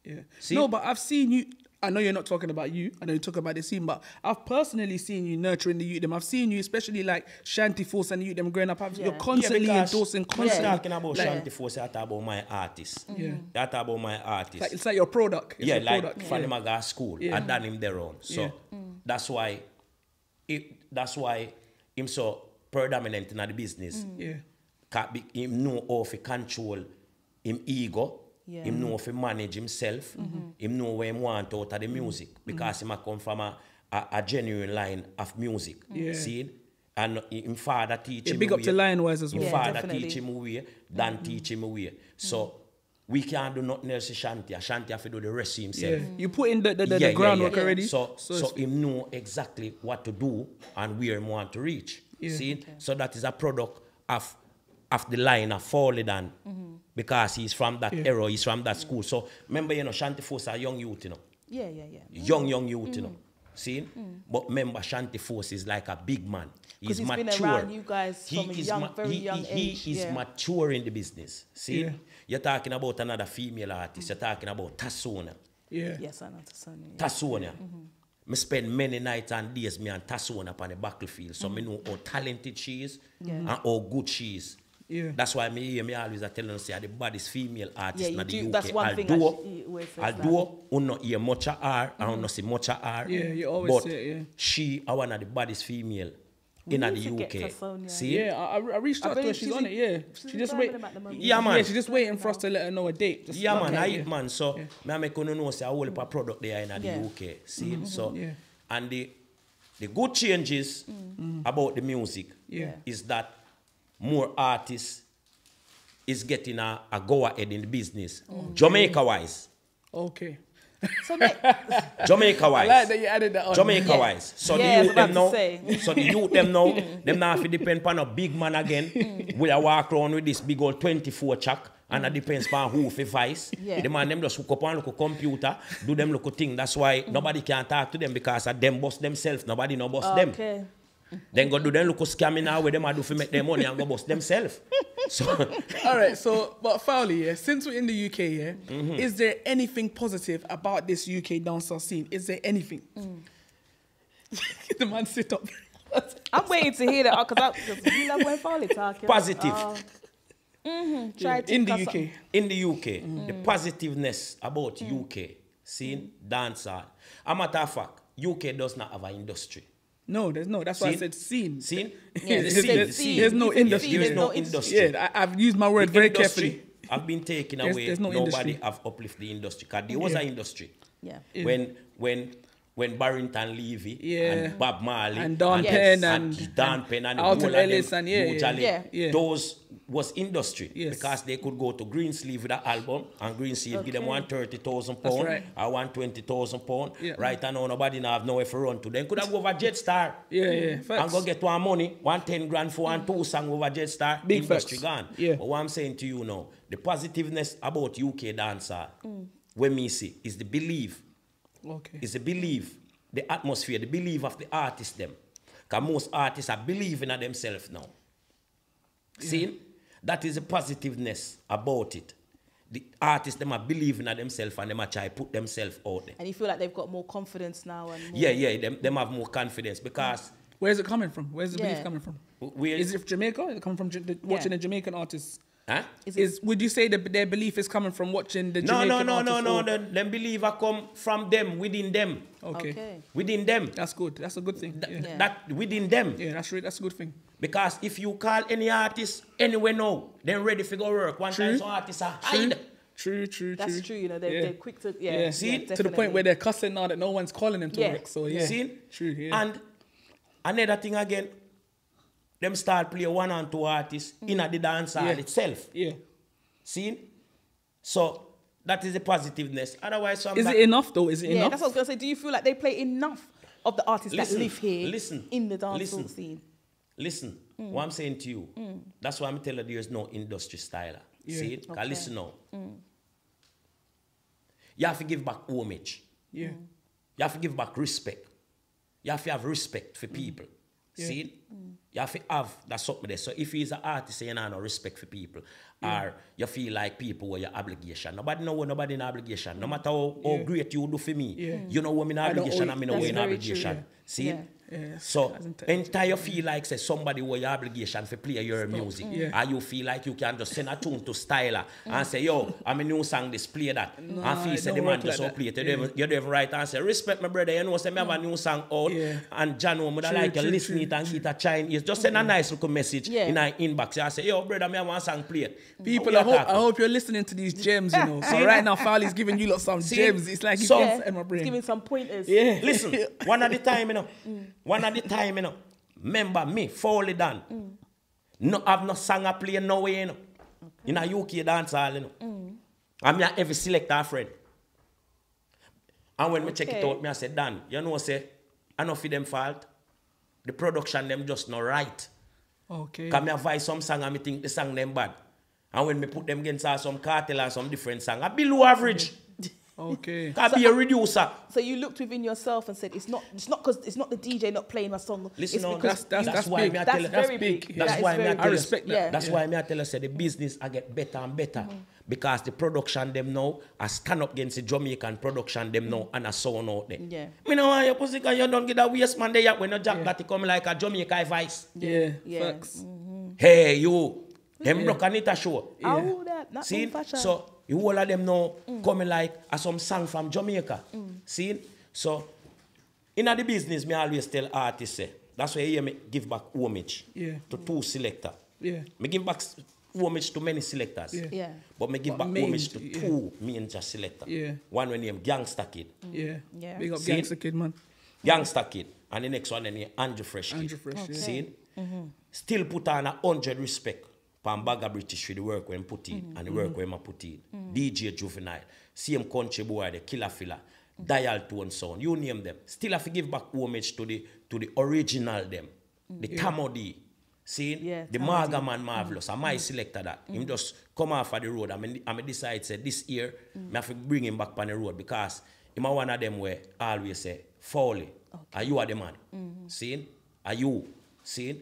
Yeah. See? No, but I've seen you. I know you're not talking about you. I know you talk about the scene, but I've personally seen you nurturing the youth them. I've seen you, especially like Shanti Force and the youth them growing up. Yeah. You're constantly yeah, endorsing, constantly yeah. talking about like, Shanti Force. I talk about my artist. Mm-hmm. Yeah, I talk about my artist. Like, it's like your product. It's yeah, your like product. From yeah. my school, yeah. I done him their own. So yeah. mm. that's why, it, that's why him so predominant in the business. Mm. Yeah. him know how to control him ego, yeah. him know how to manage himself, mm-hmm. him know where he wants out of the music, because mm-hmm. he come from a, a, a genuine line of music, yeah. see? And him father teach yeah, him big up way. To Lion Wise as well. Him yeah, father definitely. Teach him way, Dan mm-hmm. teach him way. So, mm-hmm. we can't do nothing else to Shanti. Shanti have to do the rest to himself. Yeah. You put in the, the, the, yeah, the groundwork yeah, yeah. already. So, so, so him know exactly what to do and where him want to reach. Yeah. See? Okay. So that is a product of, of the line of Fowlie Don. Mm-hmm. Because he's from that yeah. era, he's from that yeah. school. So remember, you know, Shanti Force are young youth, you know. Yeah, yeah, yeah. Young, mm-hmm. young youth, you know. See? Mm. But remember, Shanti Force is like a big man. He's, he's mature. Been around you guys from he a young, very he, young he, age. He is yeah. mature in the business. See? Yeah. You're talking about another female artist. Mm. You're talking about Tassona. Yeah. Yes, I know Tassona. Yeah. Tassona. Mm-hmm. I spend many nights and days me and Tassona on the battlefield. So mm-hmm. I know how talented she is yeah. and how good she is. Yeah. That's why me hear me always are telling say the baddest female artist yeah, in the U K. That's one thing I do. I don't hear much of her, I don't see much of her. Yeah, you always but say it, yeah. she, I want the baddest female we in the U K. Phone, see? Yeah, I, I reached out I to her, she's, she's on it, yeah. She's she just wait. Yeah, man. Yeah, she's just waiting for us to let her know a date. Just yeah, man, okay, I yeah. eat, man. So, yeah. I make you know, say, I hold up a product there in yeah. the U K. See? Mm-hmm. So, yeah. and the, the good changes mm. about the music yeah. is that more artists is getting a, a go ahead in the business, okay. Jamaica wise. Okay. So Jamaica wise. I like that you added that on. Jamaica yeah. wise. So yeah, the youth them now. So the youth them now. Them now have to depend on a big man again. We are walk around with this big old twenty-four chuck. And it depends on who for vice. Yeah. The man them just hook up on look computer, do them look thing. That's why mm. nobody can talk to them because them boss themselves. Nobody no boss okay. them. Okay. Then go do them look scamming now where them I do for make their money and go bust themselves. So all right, so but Fowlie, yeah, since we're in the U K, yeah, mm-hmm. is there anything positive about this U K dancehall scene? Is there anything? Mm. The man sit up. I'm waiting to hear that because I love when Fowlie talk. Positive. Uh, mm-hmm, try yeah. to in the U K. Up. In the U K, mm. the positiveness about mm. U K scene, mm. dancehall. A matter of fact, U K does not have an industry. No, there's no. That's scene? Why I said scene. Scene? Yeah, the scene. The scene. There's no industry. There's no industry. Yeah, I, I've used my word the very industry, carefully. I've been taken away. There's no Nobody industry. Have uplifted the industry. Because there was yeah. an industry. Yeah. yeah. When when when Barrington Levy yeah. and Bob Marley and Don Penn and, and Don Penn and Alton Ellis and, and, and yeah, yeah. yeah. those was industry yes. because they could go to Greensleeve with an album and Greensleeve okay. give them one hundred thirty thousand pounds right. or one hundred twenty thousand pounds. Yeah. Right and now nobody now have nowhere for run to. They could have go over Jetstar yeah, yeah. and go get one money, one ten grand for one two song over Jetstar. Big industry facts. Gone. Yeah. But what I'm saying to you now, the positiveness about U K dancer, mm. when me see, is the belief. Okay. It's the belief, the atmosphere, the belief of the artists them. Because most artists are believing in themselves now. Yeah. See? That is the positiveness about it. The artists, them are believing in themselves and them are trying to put themselves out there. And you feel like they've got more confidence now? And more... Yeah, yeah, them, them have more confidence because... Where's it coming from? Where's the yeah. belief coming from? Where... Is it Jamaica? Is it coming from the, watching yeah. the Jamaican artists? Huh? Is, is Would you say that their belief is coming from watching the Jamaican artists? No, no, no, no, no. The, them belief are come from them, within them. Okay. okay. Within them. That's good. That's a good thing. Th yeah. Yeah. That within them. Yeah, that's, re that's a good thing. Because if you call any artist anywhere now, they're ready to go work. One true. Time some artists are hide. True, true, true. That's true, true you know, they're, yeah. they're quick to, yeah. yeah. See, yeah, to the point where they're cussing now that no one's calling them to yeah. work. So, yeah. See? True, yeah. And another thing again, them start play one and two artists mm. in the dance hall yeah. itself. Yeah. See? So, that is the positiveness. Otherwise, some. Is like, it enough though? Is it yeah, enough? That's what I was going to say. Do you feel like they play enough of the artists listen, that live here listen, in the dance hall scene? Listen, mm. what I'm saying to you, mm. that's why I'm telling you there's no industry styler. Yeah. See it? Okay. Listen now. Mm. You have to give back homage. Yeah. Mm. You have to give back respect. You have to have respect for mm. people. Yeah. See it? Mm. You have to have that something there. So if he's an artist and you have no respect for people, yeah. or you feel like people were your obligation, nobody know nobody in obligation. No matter how, yeah. how great you do for me, yeah. you know what I'm in obligation, I'm in an obligation. True, yeah. See yeah. Yeah, so, entire feel like say somebody with your obligation for play your Stop. Music, mm. yeah. and you feel like you can just send a tune to Styler mm. and say, yo, I'm a new song, this play that. No, and feel say the man just like play it. You yeah. don't have, have right and say, respect my brother, you know, say, me mm. have a new song out, yeah. and Jano, would I like you listen it and get a Chinese, just send mm -hmm. a nice little message yeah. in our inbox. I say, yo, brother, me I want a song play. People I, hope, I hope you're listening to these gems, you know. So right now, Fowlie's giving you lot some See, gems. It's like some, yeah. in my brain. It's giving some pointers. Yeah. Listen, one at a time, you know. Mm. One at a time, you know. Remember me, Fowlie Don. Mm. No, I've no song I play no way, you know. Okay. In a U K dance hall, you know. Mm. I'm your every selector friend. And when okay. me check it out, me I say, Dan, you know what I say? I know for them fault. The production them just not right. Okay. Because me advise some song and me think the song them bad. And when me put them against some cartel or some different song, I be low average. Okay. Can so, be a reducer. So you looked within yourself and said, it's not it's not because it's not the D J not playing my song. Listen, no, that's, that's, that's, that's why big. Me I tell you. That's big. That's that why me I tell I respect that. Yeah. That's yeah. why me I tell you say the business I get better and better. Mm -hmm. Because the production them now, I stand up against the Jamaican production them now, and I sound out there. Yeah. Me know why your pussy can you don't get that waste man there when you jack yeah. that it come like a Jamaican vice. Yeah. yeah. Facts. Mm -hmm. Hey you, them yeah. Brokanita show. Yeah. Oh, that, that see, so you all of them now mm. coming like a some song from Jamaica. Mm. See, so in the business, me always tell artists, eh, that's why you give back homage yeah. to two selectors. Yeah. Me give back homage to many selectors. Yeah. Yeah. But me give but back main, homage to yeah. two major selectors. Yeah. One when named Gangster Kid. Mm. Yeah. yeah. Big up see? Gangster Kid, man. Gangster Kid. And the next one named Andrew Fresh Kid. Andrew Fresh, okay. yeah. See? Mm -hmm. Still put on a hundred respect for Baga British for the work when put in mm -hmm. and the work mm -hmm. when I put in. Mm -hmm. D J Juvenile. Same country boy, the Killer Filler. Mm -hmm. Dial Tone Sound. You name them. Still have to give back homage to the, to the original them. Mm -hmm. The yeah. Tamodi. See, yeah, the Marga Man Marvelous. Mm. I might mm. select that. Mm. Him just come off of the road. I mean, I mean decide say this year, mm. I have to bring him back on the road because him a one of them where I always say, Fowlie, okay. are you are the man? Mm-hmm. See? Are you? See?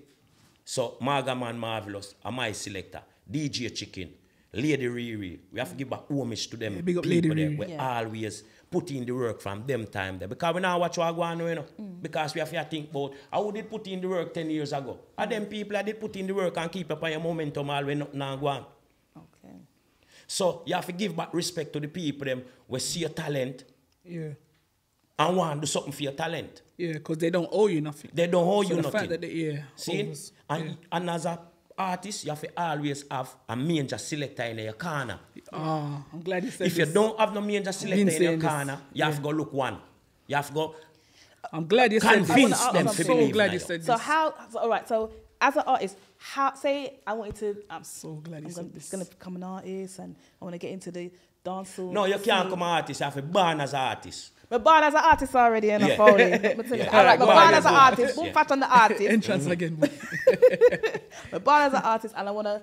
So Marga Man Marvelous, I might select that. D J Chicken, Lady Riri. We have to give back homage to them. Yeah, big up Lady Riri. We yeah. always put in the work from them time there. Because we now watch what going on, you know. Mm. Because we have to think about how did put in the work ten years ago. And them people that did put in the work and keep up on your momentum always now go on. Okay. So you have to give back respect to the people them who see your talent. Yeah. And want to do something for your talent. Yeah, because they don't owe you nothing. They don't owe so you the nothing. Fact that they, yeah, see? Always, and, yeah. and as a artist, you have to always have a major selector in your corner. Oh, I'm glad you said If this. You don't have no major selector in your corner, you yeah. have to go look one. You have to go I'm glad you said convince this. them I'm to so believe glad you said this. So how, so, all right, so as an artist, how, say I wanted to, I'm so glad you I'm said gonna, this. I'm going to become an artist and I want to get into the dance. No, you can't become an artist, you have to burn as an artist. But born as an artist already, and yeah. Fowlie. yeah. All right, but born as an artist, boom, yeah. fat on the artist. Entrance again. But born as an artist, and I want to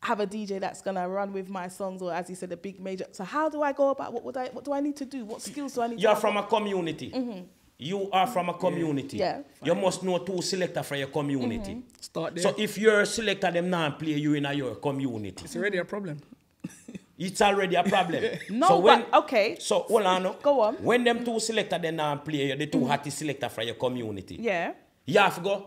have a D J that's gonna run with my songs, or as you said, a big major. So how do I go about? What would I? What do I need to do? What skills do I need? You're to from a community. Mm-hmm. You are from a community. Yeah. You yeah. must know two selectors from your community. Mm-hmm. Start there. So if your selector them not play you in a your community, it's already a problem. It's already a problem. No, so when, but, okay. So, hold on. No. Go on. When them two selectors, then now play the two mm. hottest selectors from your community. Yeah. You have to go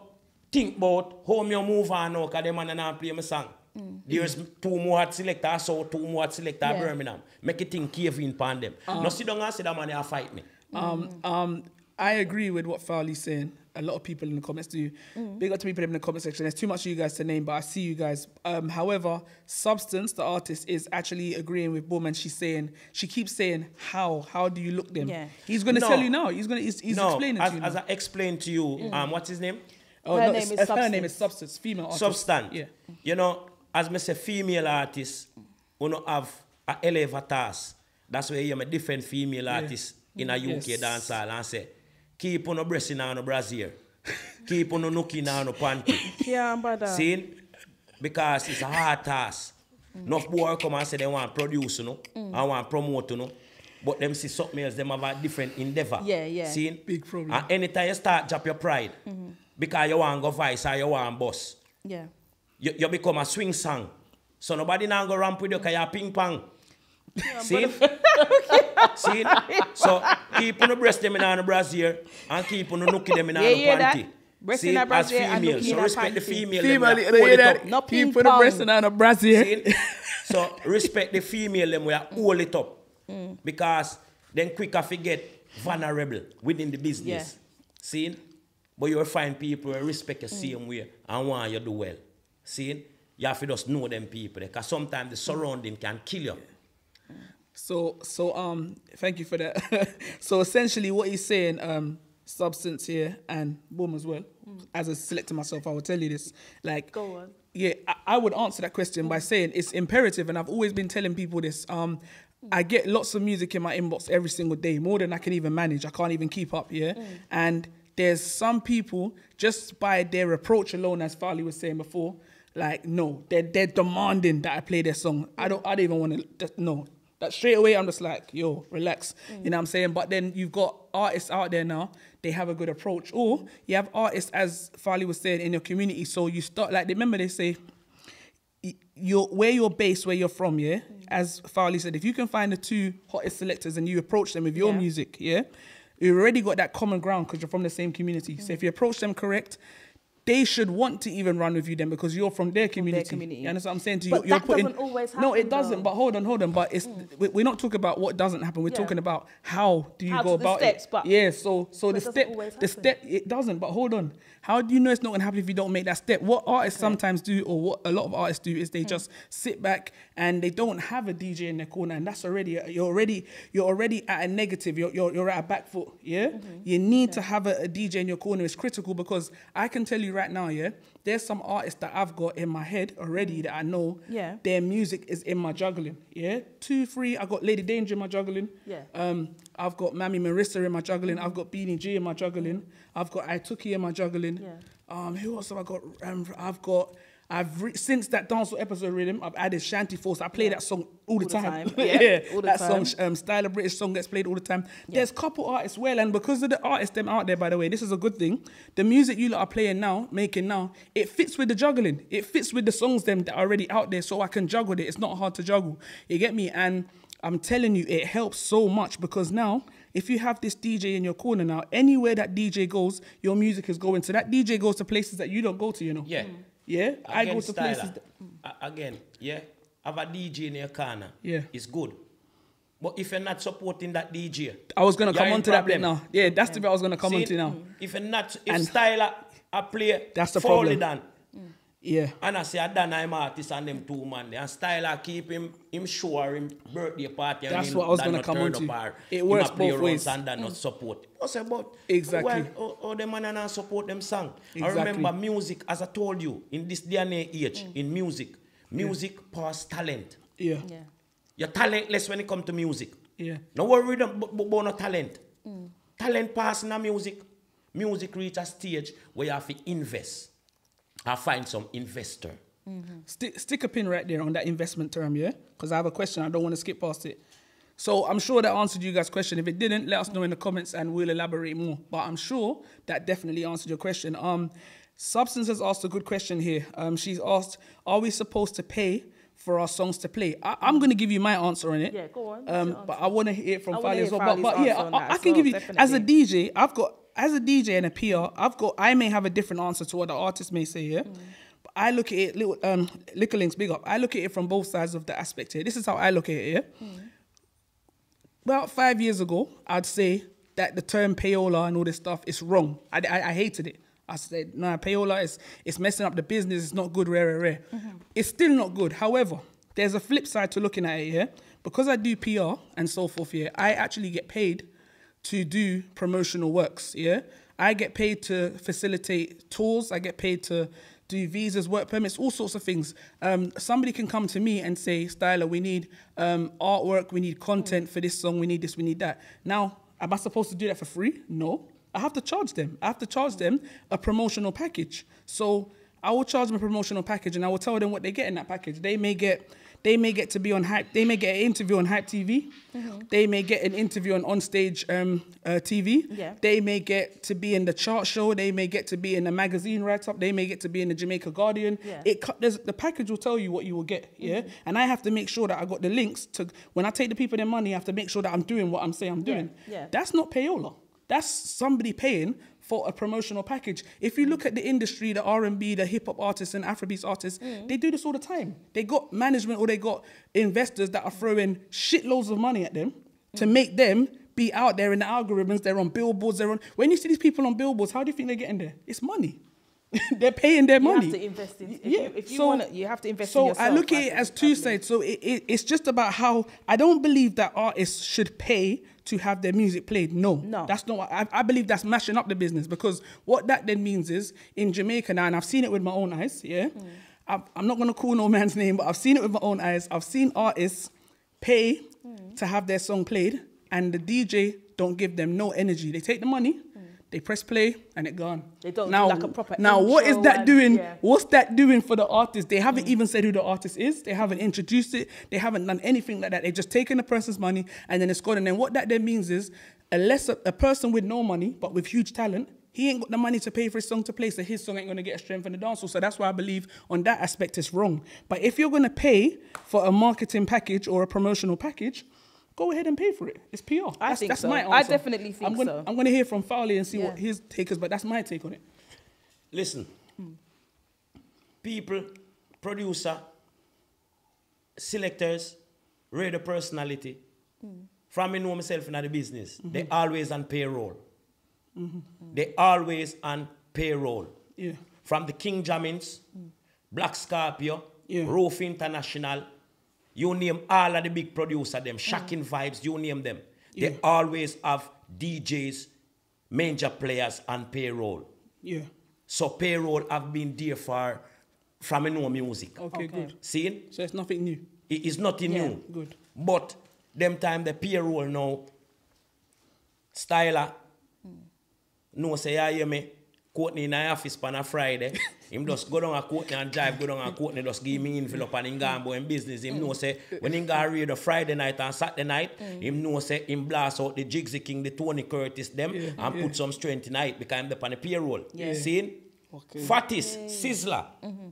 think about how you move on now, because them and now play my song. Mm. There's mm. two more hot selectors, so two more hot selectors yeah. Birmingham. Make it think cave in upon them. Um, no, sit down and say that man, they fight me. Um, mm. um, I agree with what Fowlie's saying. A lot of people in the comments do. Mm. Big up to people in the comment section. There's too much of you guys to name, but I see you guys. Um, however, Substance, the artist, is actually agreeing with Boom, and she's saying, she keeps saying, how? How do you look them? Yeah. He's going to no. tell you now. He's going to, he's, he's no. explaining as, to you. As now. I explained to you, mm. um, what's his name? Oh, her, no, name is uh, her name is Substance, female artist. Substance. Yeah. You know, as me say, female artist, we don't have a elevators. That's why you have a different female artist yeah. in a U K yes. dance hall and say, keep on the breast in our brassiere. Keep on the nook in our panty. Yeah, brother. See? Because it's a hard task. Mm. Enough boy come and say they want to produce, you know, mm. and want to promote, you know. But them see something else, them have a different endeavor. Yeah, yeah. See? Big problem. And anytime you start, drop your pride. Mm -hmm. Because you want to go vice or you want to boss. Yeah. You, you become a swing song. So nobody now go ramp with you because you're ping pong. Yeah, see? See? So keep on the breast them in the brassiere and keep on the nookie them in the yeah, panty. Breast see, in the as females. So respect the female. Female, them they that. No keep on the breast in the brassiere. So respect the female them where hold it up. Mm. Because then quicker forget vulnerable within the business. Yeah. See? But you'll find people who respect you the same way and want you to do well. See? You have to just know them people. Because sometimes the surrounding can kill you. So, so um, thank you for that. So essentially what he's saying, um, Substance here and Boom as well. Mm. As a selector myself, I will tell you this. Like, go on. Yeah, I, I would answer that question by saying it's imperative, and I've always been telling people this. Um, I get lots of music in my inbox every single day, more than I can even manage. I can't even keep up, yeah? Mm. And there's some people, just by their approach alone, as Fowlie was saying before, like, no, they're, they're demanding that I play their song. I don't, I don't even want to, no. That straight away, I'm just like, yo, relax. Mm. You know what I'm saying? But then you've got artists out there now, they have a good approach. Or you have artists, as Fowlie was saying, in your community. So you start, like, remember they say, you're, where you're based, where you're from, yeah? Mm. As Fowlie said, if you can find the two hottest selectors and you approach them with your yeah. music, yeah? You've already got that common ground because you're from the same community. Mm. So if you approach them correct, they should want to even run with you then because you're from their community. Their community. You understand what I'm saying to you? But you're that putting, doesn't always happen. No, it doesn't. Though. But hold on, hold on. But it's mm. we're not talking about what doesn't happen. We're yeah. talking about how do you how go about steps, it. But yeah, so so the step, the step, it doesn't. But hold on. How do you know it's not going to happen if you don't make that step? What artists okay. sometimes do, or what a lot of artists do, is they mm. just sit back and they don't have a D J in their corner, and that's already you're already you're already at a negative. You're you're, you're at a back foot. Yeah, mm-hmm. you need okay. to have a, a D J in your corner. It's critical because I can tell you. Right now, yeah, there's some artists that I've got in my head already that I know yeah. their music is in my juggling. Yeah, two, three, I got Lady Danger in my juggling. Yeah. Um, I've got Mammy Marissa in my juggling. I've got Beanie G in my juggling. I've got Ituki in my juggling. Yeah. Um, who else have I got? Um, I've got, I've re since that dancehall episode rhythm, I've added Shanti Force. I play yeah. that song all the all time. The time. Yeah, yeah. All the that time. Song, um, Styler British song gets played all the time. Yeah. There's a couple artists well, and because of the artists them out there, by the way, this is a good thing. The music you lot are playing now, making now, it fits with the juggling. It fits with the songs them that are already out there, so I can juggle it. It's not hard to juggle. You get me? And I'm telling you, it helps so much because now, if you have this D J in your corner now, anywhere that D J goes, your music is going. So that D J goes to places that you don't go to, you know? Yeah. Mm. Yeah, again, I go to places. That, again, yeah, have a D J in your corner. Yeah, it's good. But if you're not supporting that D J, I was gonna come on to that bit now. Yeah, that's yeah. the bit I was gonna come See, on to now. If you're not, if and Styler, I play. That's the problem. Down. Yeah. And I say I done I'm artist and them two man. And Styler keep him him sure him birthday party. That's and what I was gonna come on to. It works both ways. And mm. not support. What's about exactly? Well, oh, oh the man and I support them song. Exactly. I remember music, as I told you, in this day and age, mm. in music, music yeah. pass talent. Yeah. yeah. You're talentless when it comes to music. Yeah. No worry about no talent. Mm. Talent pass in music. Music reach a stage where you have to invest. I find some investor. Mm-hmm. Stick, stick a pin right there on that investment term, yeah? Because I have a question. I don't want to skip past it. So I'm sure that answered you guys' question. If it didn't, let us know in the comments and we'll elaborate more. But I'm sure that definitely answered your question. Um, Substance has asked a good question here. Um, she's asked, are we supposed to pay for our songs to play? I, I'm going to give you my answer on it. Yeah, go on. Um, but I want to hear it from Fowlie as well. But, but yeah, I, I can well, give you, definitely. As a D J, I've got... As a D J and a P R, I've got. I may have a different answer to what the artist may say. Yeah, mm. but I look at it. Little, um, Liquor Links, big up. I look at it from both sides of the aspect here. This is how I look at it. Yeah, mm. about five years ago, I'd say that the term payola and all this stuff is wrong. I, I, I hated it. I said, "Nah, payola is it's messing up the business. It's not good. Rare, rare, rare. Mm-hmm. It's still not good. However, there's a flip side to looking at it. Yeah, because I do P R and so forth. Yeah, I actually get paid." To do promotional works, yeah? I get paid to facilitate tours. I get paid to do visas, work permits, all sorts of things. Um, somebody can come to me and say, Styler, we need um, artwork, we need content for this song, we need this, we need that. Now, am I supposed to do that for free? No. I have to charge them. I have to charge them a promotional package. So I will charge them a promotional package and I will tell them what they get in that package. They may get... They may get to be on Hype. They may get an interview on Hype T V. Mm-hmm. They may get an interview on Onstage um, uh, T V. Yeah. They may get to be in the chart show. They may get to be in the magazine write-up. They may get to be in the Jamaica Guardian. Yeah. It there's, the package will tell you what you will get. Yeah, mm-hmm. and I have to make sure that I got the links to. When I take the people their money, I have to make sure that I'm doing what I'm saying I'm doing. Yeah. Yeah. That's not payola. That's somebody paying for a promotional package. If you look at the industry, the R and B, the hip-hop artists and Afrobeats artists, mm. they do this all the time. They got management or they got investors that are throwing shitloads of money at them mm. to make them be out there in the algorithms. They're on billboards. They're on. When you see these people on billboards, how do you think they're getting there? It's money. They're paying their you money. You have to invest in. If yeah. You, if you so, want to, you have to invest. So in yourself, I look at it as two sides. So it, it, it's just about how I don't believe that artists should pay to have their music played. No, no, that's not. What, I, I believe that's mashing up the business, because what that then means is in Jamaica now, and I've seen it with my own eyes. Yeah, mm. I've, I'm not going to call no man's name, but I've seen it with my own eyes. I've seen artists pay mm. to have their song played, and the D J don't give them no energy. They take the money. They press play and it gone. They don't now, like a proper Now, what is that and, doing? Yeah. What's that doing for the artist? They haven't mm. even said who the artist is. They haven't introduced it. They haven't done anything like that. They've just taken the person's money and then it's gone. And then what that then means is, unless a, a person with no money, but with huge talent, he ain't got the money to pay for his song to play, so his song ain't going to get a strength in the dancehall. So that's why I believe on that aspect it's wrong. But if you're going to pay for a marketing package or a promotional package, go ahead and pay for it. It's P R. I that's, think that's so. My answer. I definitely think I'm gonna, so. I'm going to hear from Fowlie and see yeah. what his take is, but that's my take on it. Listen, hmm. people, producer, selectors, radio personality, hmm. from me know myself in the business, mm-hmm. they always on payroll. Mm-hmm. They always on payroll. Yeah. From the King Jamins, mm. Black Scorpio, yeah. Roof International, you name all of the big producers, them, Shocking Vibes, you name them. Yeah. They always have D Js, major players, and payroll. Yeah. So payroll have been there for, from no music. Okay, okay, good. See? So it's nothing new. It is nothing yeah, new. Good. But them time the payroll now, Styler, mm. no say, I hear me, Courtney in the office on a Friday. Him just go down a Courtney and drive, go down a Courtney, just give me envelope and him go and go in business. Him mm. know say, when him go read on Friday night and Saturday night, mm. him know say, him blast out the Jigzy King, the Tony Curtis, them, yeah, and yeah. put some strength in it because him up on the payroll. Yeah. See? Okay. Fattis, yeah. Sizzler. Mm-hmm.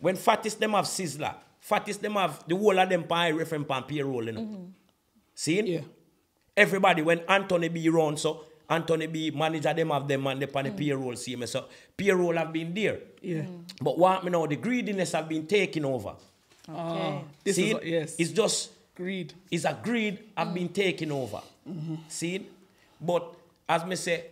When Fattis, them have Sizzler. Fattis, them have, the whole of them pay reference pan payroll, you know. Mm-hmm. See? Yeah. Everybody, when Anthony B round, so, Anthony B, manager, them have them and they pan the mm. payroll, see me. So payroll have been there. Yeah. Mm. But what me now, the greediness have been taken over. Okay. Ah, this see, is a, yes. It's just greed. It's a greed have mm. been taken over. Mm-hmm. See? But as me say,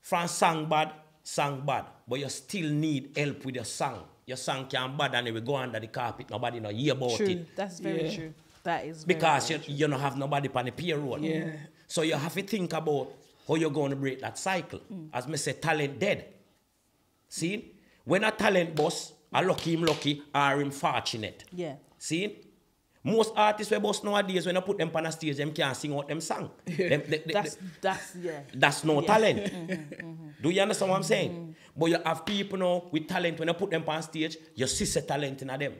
France sang bad, sang bad. But you still need help with your song. Your song can't bad and it will go under the carpet. Nobody know hear about true. It. That's very yeah. true. That is very because very you, true. You don't have nobody pan the payroll. Yeah. So you have to think about how you're going to break that cycle. Mm. As me say, talent dead. See? When a talent boss, I lucky him lucky or him fortunate. Yeah. See? Most artists we boss nowadays, when I put them on a stage, them can't sing out them song. them, they, they, that's, they, that's, yeah. that's no yeah. talent. Mm-hmm, mm-hmm. Do you understand what I'm saying? Mm-hmm. But you have people now with talent, when I put them on stage, you see the talent in them.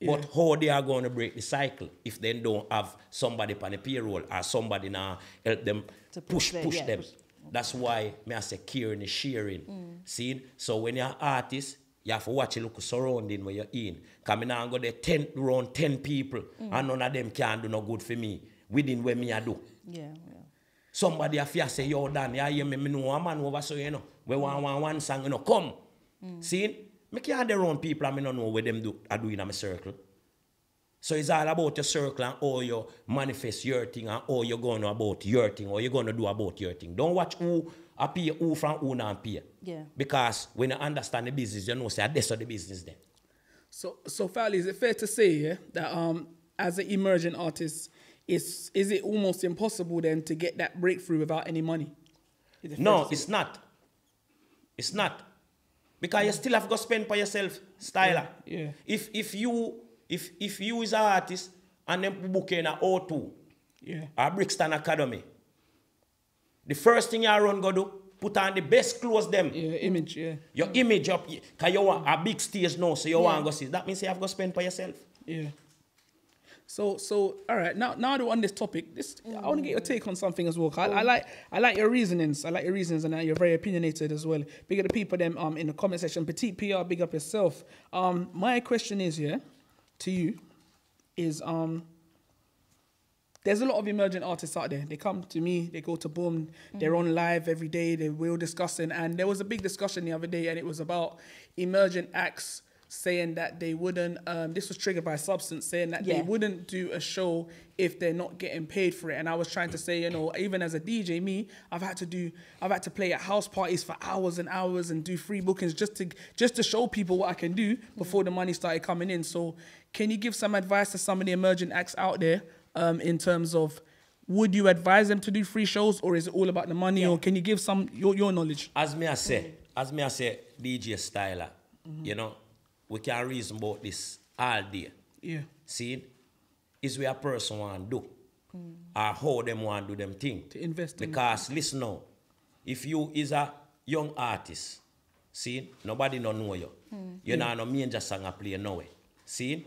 Yeah. But how they are going to break the cycle if they don't have somebody on the payroll or somebody now help them to push, push, push yeah. them. Push. That's why me I say caring is sharing. Mm. See? So when you're an artist, you have to watch your local surrounding where you're in. Because me now go there ten, around ten people mm. and none of them can do no good for me within where me I do. Yeah, yeah. Somebody have to say, yo, Dan, you hear me, me know a man over so, you know, we want one, one song, you know, come. Mm. See? I can't have around people and I don't know what them do, are doing in my circle. So it's all about your circle and how you manifest your thing and how you're going to about your thing or you're going to do about your thing. Don't watch who appear, who from who not appear. Yeah. Because when you understand the business, you know, say, that's the business then. So, so Fowlie, is it fair to say yeah, that um, as an emerging artist, is, is it almost impossible then to get that breakthrough without any money? It no, it's that? not. It's not. Because you still have to spend for yourself, Styler. Yeah, yeah. If if you if if you is an artist and then book in a O two, yeah. or Brixton Academy, the first thing you run go do, put on the best clothes them. Yeah, image, yeah. Your yeah. image up, because you want a big stage now, so you yeah. want to go see. That means you have to spend for yourself. Yeah. So so all right, now now that we're on this topic, this mm. I want to get your take on something as well. I, I like I like your reasonings. I like your reasons and you're very opinionated as well. Big up the people them um in the comment section. Petite P R, big up yourself. Um my question is yeah, to you is um there's a lot of emerging artists out there. They come to me, they go to Boom, mm. they're on live every day, they will discussing, and there was a big discussion the other day and it was about emerging acts saying that they wouldn't, um, this was triggered by Substance, saying that yeah. they wouldn't do a show if they're not getting paid for it. And I was trying to say, you know, even as a D J, me, I've had to do, I've had to play at house parties for hours and hours and do free bookings just to, just to show people what I can do before the money started coming in. So can you give some advice to some of the emerging acts out there um, in terms of, would you advise them to do free shows, or is it all about the money? Yeah. Or can you give some, your, your knowledge? As me I say, as me I say, D J Styler, mm-hmm. you know, we can reason about this all day. Yeah. See, it's where a person want to do mm. or how them want to do them thing. To invest in. Because them. Listen now, if you is a young artist, see, nobody don't know you. Mm. You yeah. know, no mean just song a play no way. See,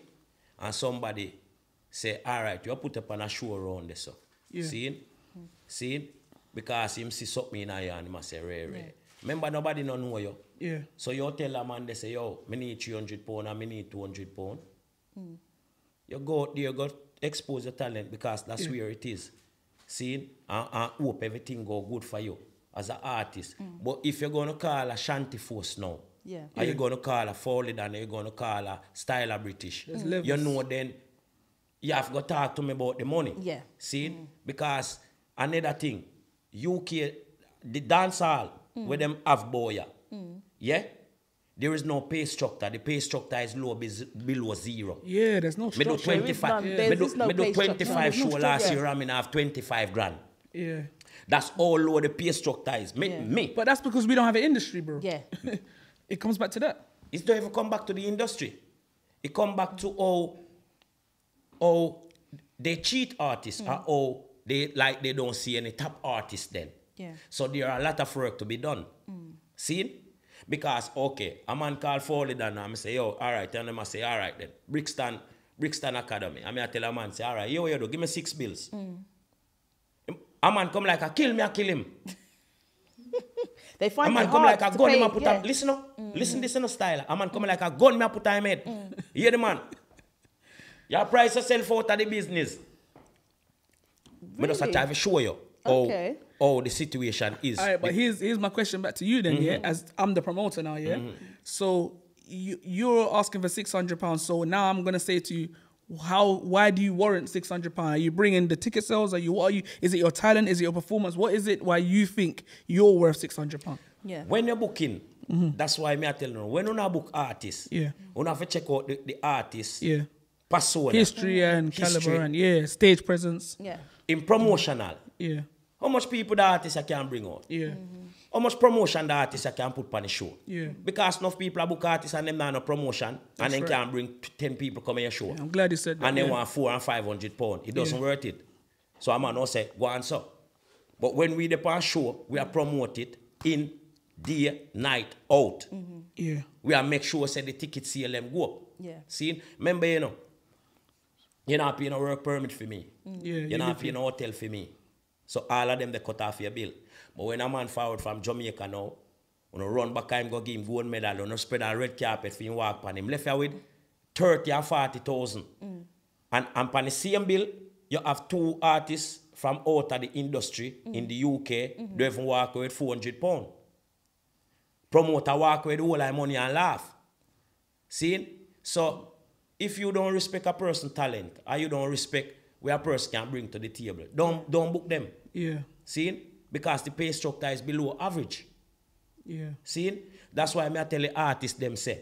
and somebody say, all right, you put up on a show around this. So. Yeah. See, mm. see, because him see something in here and him say, re, re. Yeah. Remember, nobody don't know you. Yeah. So you tell a man, they say, yo, me need three hundred pounds and me need two hundred pounds. Mm. You go out there, you go expose your talent, because that's yeah. where it is. See? And, and hope everything go good for you as an artist. Mm. But if you're going to call a Shanti Force now, yeah. are yeah. you going to call a Fowlie Don, you're going to call a Styler British, mm. you know then, you have to talk to me about the money. Yeah. See? Mm. Because another thing, U K, the dance hall, mm. where them have boya, mm. yeah? There is no pay structure. The pay structure is low, below zero. Yeah, there's no structure. Me do twenty-five, yeah. me do, no me do twenty-five no, show no last year, I mean, I have twenty-five grand. Yeah. That's all low the pay structure is. Me, yeah. me. But that's because we don't have an industry, bro. Yeah. It comes back to that. It don't even come back to the industry. It come back to how, how they cheat artists, mm. or how they, like, they don't see any top artists then. Yeah. So there are a lot of work to be done. Mm. See? Because, okay, a man called Fowlie Don and I say, yo, all right. And I say, all right then. Brixton, Brixton Academy. And I tell a man, say, all right, yo, yo, do, give me six bills. Mm. A man come like, a kill me, I kill him. They find a man come like, a gun, pay, him, I put yeah. a, listen no, mm. listen this in a style. A man come mm. like, a gun, me, I put him head. Mm. You hear the man? You price yourself out of the business. Really? I just have to show you. Okay. Oh, Oh, the situation is. All right, but here's here's my question back to you then, mm-hmm. yeah. As I'm the promoter now, yeah. Mm-hmm. So you you're asking for six hundred pounds. So now I'm gonna say to you, how? Why do you warrant six hundred pounds? Are you bringing the ticket sales? Are you? What are you? Is it your talent? Is it your performance? What is it? Why you think you're worth six hundred pounds? Yeah. When you're booking, mm-hmm. that's why me I tell you. When you book artists, yeah, you have to check out the, the artists, yeah, persona, history and history. Caliber and yeah, stage presence, yeah, in promotional, yeah. How much people the artist I can bring out? Yeah. Mm-hmm. How much promotion the artist I can put on the show? Yeah. Because enough people are book artists and them not no promotion, that's and then right. can bring ten people come in your show. Yeah, I'm glad you said that. And then yeah. want four and five hundred pounds. It doesn't yeah. worth it. So I'm not say go and so. But when we the show, we are promoted in day, night, out. Mm-hmm. Yeah. We are make sure say the ticket C L M go up. Yeah. See, remember you know, you're not paying a work permit for me. Mm. Yeah. You're you not paying a hotel for me. So all of them, they cut off your bill. But when a man forward from Jamaica now, when you run back him, go give him gold medal, when you spread a red carpet for him walk on him, left you with thirty or forty thousand. Mm. And, and on the same bill, you have two artists from out of the industry mm. in the U K, mm -hmm. they even walk with four hundred pounds. Promoter walk with all the money and laugh. See? So if you don't respect a person's talent, or you don't respect where a person can bring to the table. Don't don't book them. Yeah. See? Because the pay structure is below average. Yeah. See? That's why I tell the artists them say,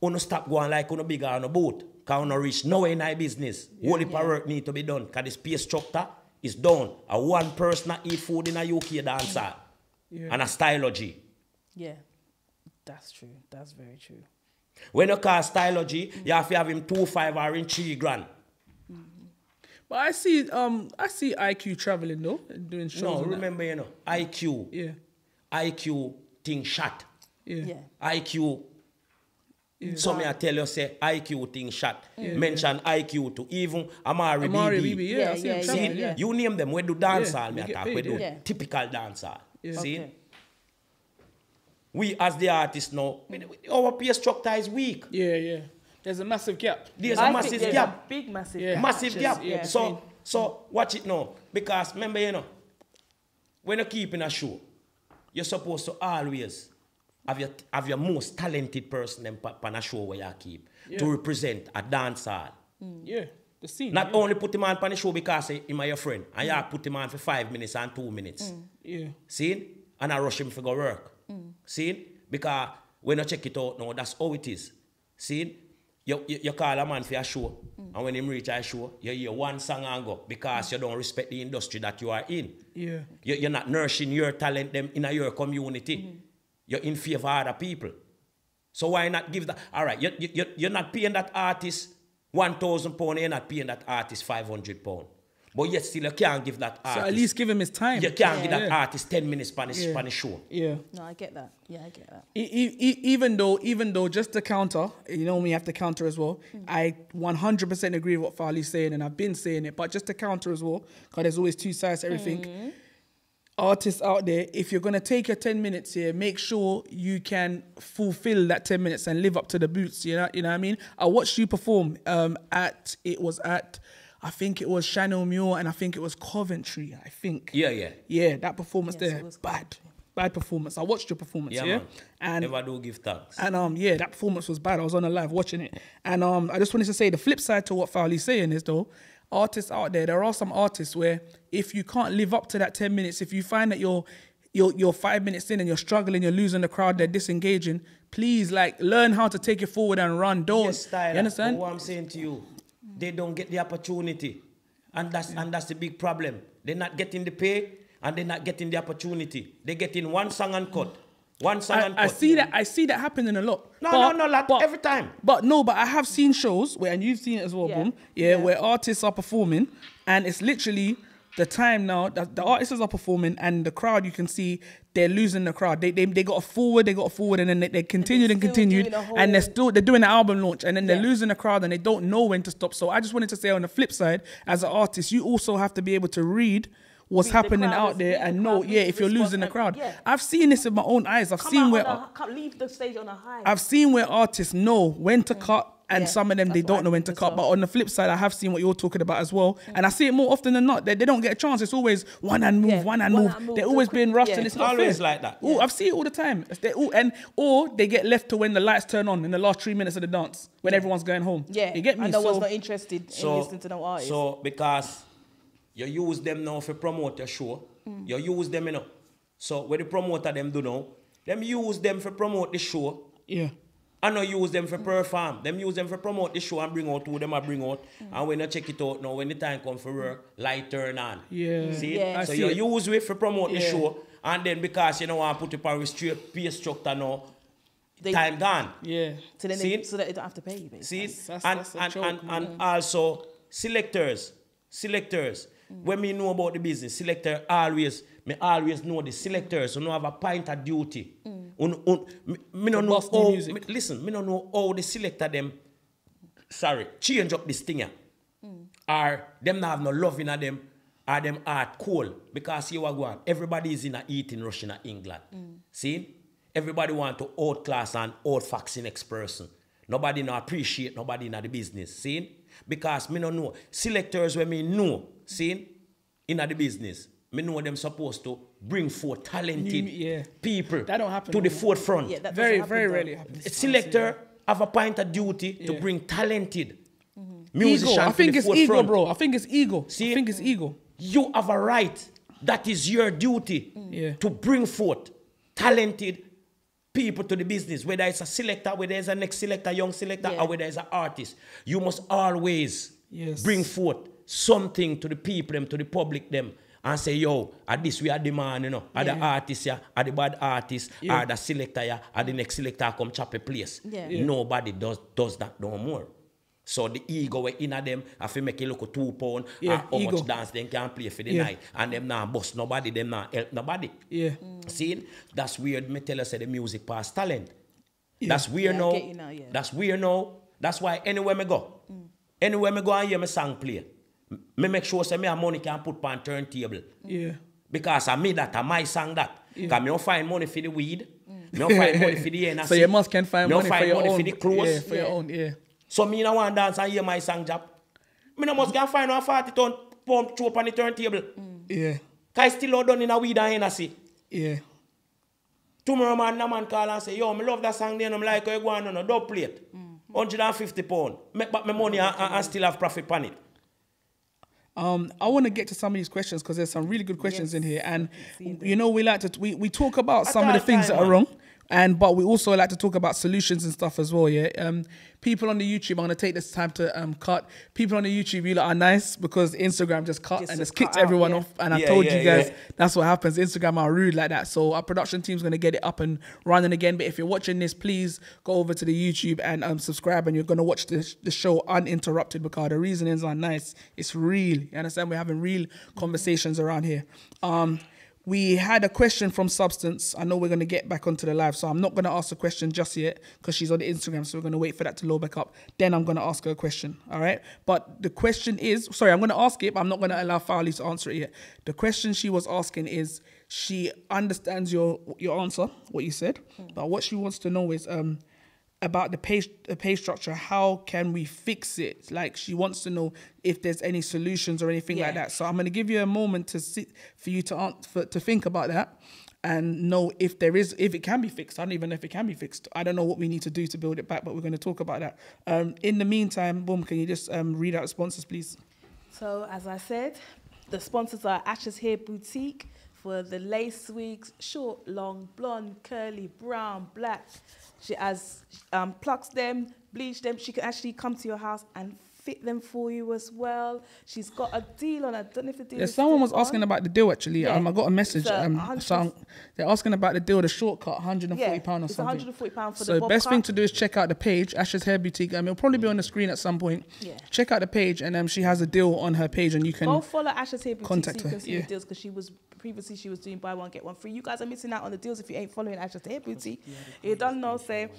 uno stop going like uno bigger on a boat. Cause uno reach nowhere in my business. Yeah. Only yeah. work need to be done. Cause this pay structure is done. A one person that eat food in a U K dancer. Yeah. And a stylogy. Yeah. That's true. That's very true. When you call stylogy, mm. you have to have him two five or in three grand. But I see, um, I see I Q traveling though, doing shows. No, remember, that. You know, I Q. Yeah. I Q thing shot. Yeah. yeah. I Q. Yeah. So me I tell you say I Q thing shot. Yeah. Mention yeah. I Q to even Amari, Amari B B. B B. Yeah, yeah, I see yeah, him see, yeah. You name them. We do dancehall. Yeah. Me we attack. Paid, we do yeah. typical dancehall. Yeah. See, okay. We as the artists now, our peer structure is weak. Yeah, yeah. There's a massive gap. There's I a massive there's gap. A big massive yeah. gap. Massive gap. Yeah, so, yeah. so watch it now. Because remember, you know, when you keep in a show, you're supposed to always have your, have your most talented person on a show where you keep yeah. to represent a dance hall. Mm. Yeah, the scene. Not yeah. only put him on the show because he's your friend, and mm. you put him on for five minutes and two minutes. Mm. Yeah. See? And I rush him for go work. Mm. See? Because when you check it out now, that's how it is. See? You, you, you call a man for a show, mm. and when him reach a show, you hear one song and go, because mm. you don't respect the industry that you are in. Yeah. You, you're not nourishing your talent them in your community. Mm. You're in favor of other people. So why not give that? All right, you, you, you're not paying that artist one thousand pounds, you're not paying that artist five hundred pounds. But yet still you can't give that artist. So at least give him his time. You can't yeah. give that yeah. artist ten minutes Spanish yeah. Spanish show. Yeah. No, I get that. Yeah, I get that. E e even though, even though, just to counter, you know, we have to counter as well. Mm. I one hundred percent agree with what Fowlie's saying, and I've been saying it, but just to counter as well, because there's always two sides to everything. Mm. Artists out there, if you're going to take your ten minutes here, make sure you can fulfill that ten minutes and live up to the boots, you know, you know what I mean? I watched you perform um, at, it was at, I think it was Chanel Muir and I think it was Coventry, I think. Yeah, yeah. Yeah, that performance yes, there, was bad. Bad performance. I watched your performance, yeah? yeah? And never do give thanks. And um, yeah, that performance was bad. I was on a live watching it. And um, I just wanted to say the flip side to what Fowlie's saying is though, artists out there, there are some artists where if you can't live up to that ten minutes, if you find that you're, you're, you're five minutes in and you're struggling, you're losing the crowd, they're disengaging, please like learn how to take it forward and run. Don't, yes, Tyler, you understand? What I'm saying to you, they don't get the opportunity. And that's, yeah. and that's the big problem. They're not getting the pay and they're not getting the opportunity. They're getting one song and cut. One song I, and I cut. see that. I see that happening a lot. No, but, no, no, like but, every time. But no, but I have seen shows where, and you've seen it as well, yeah. Boom, yeah, yeah, where artists are performing and it's literally the time now that the artists are performing and the crowd, you can see they're losing the crowd. They they, they got a forward, they got a forward and then they, they continued and, and continued and they're still, they're doing an album launch and then they're yeah. losing the crowd and they don't know when to stop. So I just wanted to say on the flip side, as an artist, you also have to be able to read what's Read happening the out there and the know, yeah, if you're losing the crowd. Yeah. I've seen this in my own eyes. I've Come seen where... A, leave the stage on a high. I've seen where artists know when to mm. cut and yeah, some of them, they don't I know when to cut. Well. But on the flip side, I have seen what you're talking about as well. Mm. And I see it more often than not. They, they don't get a chance. It's always one and move, yeah. one and one move. move. They're always being rushed yeah. and it's, it's not always fair. like that. Ooh, yeah. I've seen it all the time. They, ooh, and Or they get left to when the lights turn on in the last three minutes of the dance when yeah. everyone's going home. Yeah, you get me? And I was not interested in listening to no artists. So, because... You use them now for promote your show. Mm. You use them, you know. So what the promoter them do now, them use them for promote the show. Yeah. And not use them for mm. perform. Them use them for promote the show and bring out who them I bring out. Mm. And when you check it out now, when the time comes for work, light turn on. Yeah. See? Yeah. So see you it. use it for promote yeah. the show. And then because you know I put it on a straight pay structure now, they, time gone. Yeah. So, then see they, so that they don't have to pay you. Basically. See? That's, and that's and, joke, and, and, and also selectors. Selectors. When me know about the business, selector always, me always know the selectors who so no have a pint of duty. Mm. Un, un, me, me no know how, me, listen, me no know how the selector them, sorry, change up this thing. Mm. Or them not have no love in them, or them heart cold. Because you are going, everybody is in a eating rush in England. Mm. See? Everybody want to outclass and outfax the next person. Nobody no appreciate, nobody in the business. See? Because me no know. Selectors when me know, see, in the business, me know them supposed to bring forth talented New, yeah. people that don't happen to the forefront. Yeah, that very, very though. rarely happens. A selector yeah. have a point of duty yeah. to bring talented mm-hmm. musicians I think to the it's ego, bro. I think it's ego. See, I think it's ego. You have a right. That is your duty mm. yeah. to bring forth talented people to the business, whether it's a selector, whether it's an ex-selector, young selector, yeah. or whether it's an artist. You must always yes. bring forth something to the people, them, to the public, them, and say, yo, at this we are the man, you know, are yeah. the artist, yeah, are the bad artist, yeah. are the selector, yeah, are the next selector come chop a place. Yeah. Yeah. Nobody does does that no more. So the ego we in at them, I feel make it look a two pound, yeah. how ego. much dance they can play for the yeah. night, and them now boss nobody, them now help nobody. Yeah. Mm. See, that's weird. Me tell us that the music pass talent. Yeah. That's weird yeah, now. You now yeah. That's weird now. That's why anywhere me go, mm. anywhere me go and hear me song play. Me make sure say me have money can put on turntable. Yeah. Because I made that, I might sang that. Yeah. Because I don't find money for the weed. Mm. I don't find money for the energy. So you must can find money, find for, your money own. for the clothes. Yeah, for yeah. your own, yeah. So me no want dance and hear my song job. Me no must mm. go find a forty ton pump throw up on the turntable. Mm. Yeah. Because I still not done in a weed and energy. Yeah. Tomorrow man, the man call and say, yo, I love that song there and I'm like, you go on on a dub plate. Mm. one hundred fifty pounds. Make back my money and, and still have profit on it. Um, I want to get to some of these questions because there's some really good questions yes. in here. And, you know, we like to, we, we talk about At some of the things time, that are wrong. And but we also like to talk about solutions and stuff as well, yeah. Um, people on the YouTube, I'm gonna take this time to um cut. People on the YouTube, you lot are nice because Instagram just cut just and just kicked everyone out, yeah. off. And yeah, I told yeah, you guys yeah. that's what happens. Instagram are rude like that. So our production team's gonna get it up and running again. But if you're watching this, please go over to the YouTube and um subscribe, and you're gonna watch this the show uninterrupted because the reasonings are nice. It's real. You understand? We're having real conversations around here. Um. We had a question from Substance. I know we're going to get back onto the live, so I'm not going to ask the question just yet because she's on the Instagram, so we're going to wait for that to load back up. Then I'm going to ask her a question, all right? But the question is, sorry, I'm going to ask it, but I'm not going to allow Fowlie to answer it yet. The question she was asking is, she understands your your answer, what you said, mm. but what she wants to know is um, about the pay, the pay structure. How can we fix it? Like, she wants to know if there's any solutions or anything yeah. like that. So I'm going to give you a moment to sit for you to answer, for, to think about that and know if there is, if it can be fixed. I don't even know if it can be fixed. I don't know what we need to do to build it back, but we're going to talk about that. Um, in the meantime, Boom, can you just um, read out the sponsors, please? So as I said, the sponsors are Asha's Hair Boutique for the lace wigs, short, long, blonde, curly, brown, black. She has um, plucks them, bleach them. She can actually come to your house and fit them for you as well. She's got a deal on. I don't know if the deal. Yeah, is someone was on. asking about the deal actually. Yeah. Um, I got a message. So um, so they're asking about the deal, the shortcut, one hundred forty pounds yeah, or something. It's one hundred forty pounds for so the bob best cut. Thing to do is check out the page, Asha's Hair Boutique. Um, it'll probably be on the screen at some point. Yeah. Check out the page, and um, she has a deal on her page, and you can go follow Asha's Hair Boutique. Contact so you her. Can see yeah. the deals because she was. Previously, she was doing buy one, get one free. You guys are missing out on the deals if you ain't following Asha's Hair Boutique. You don't know, so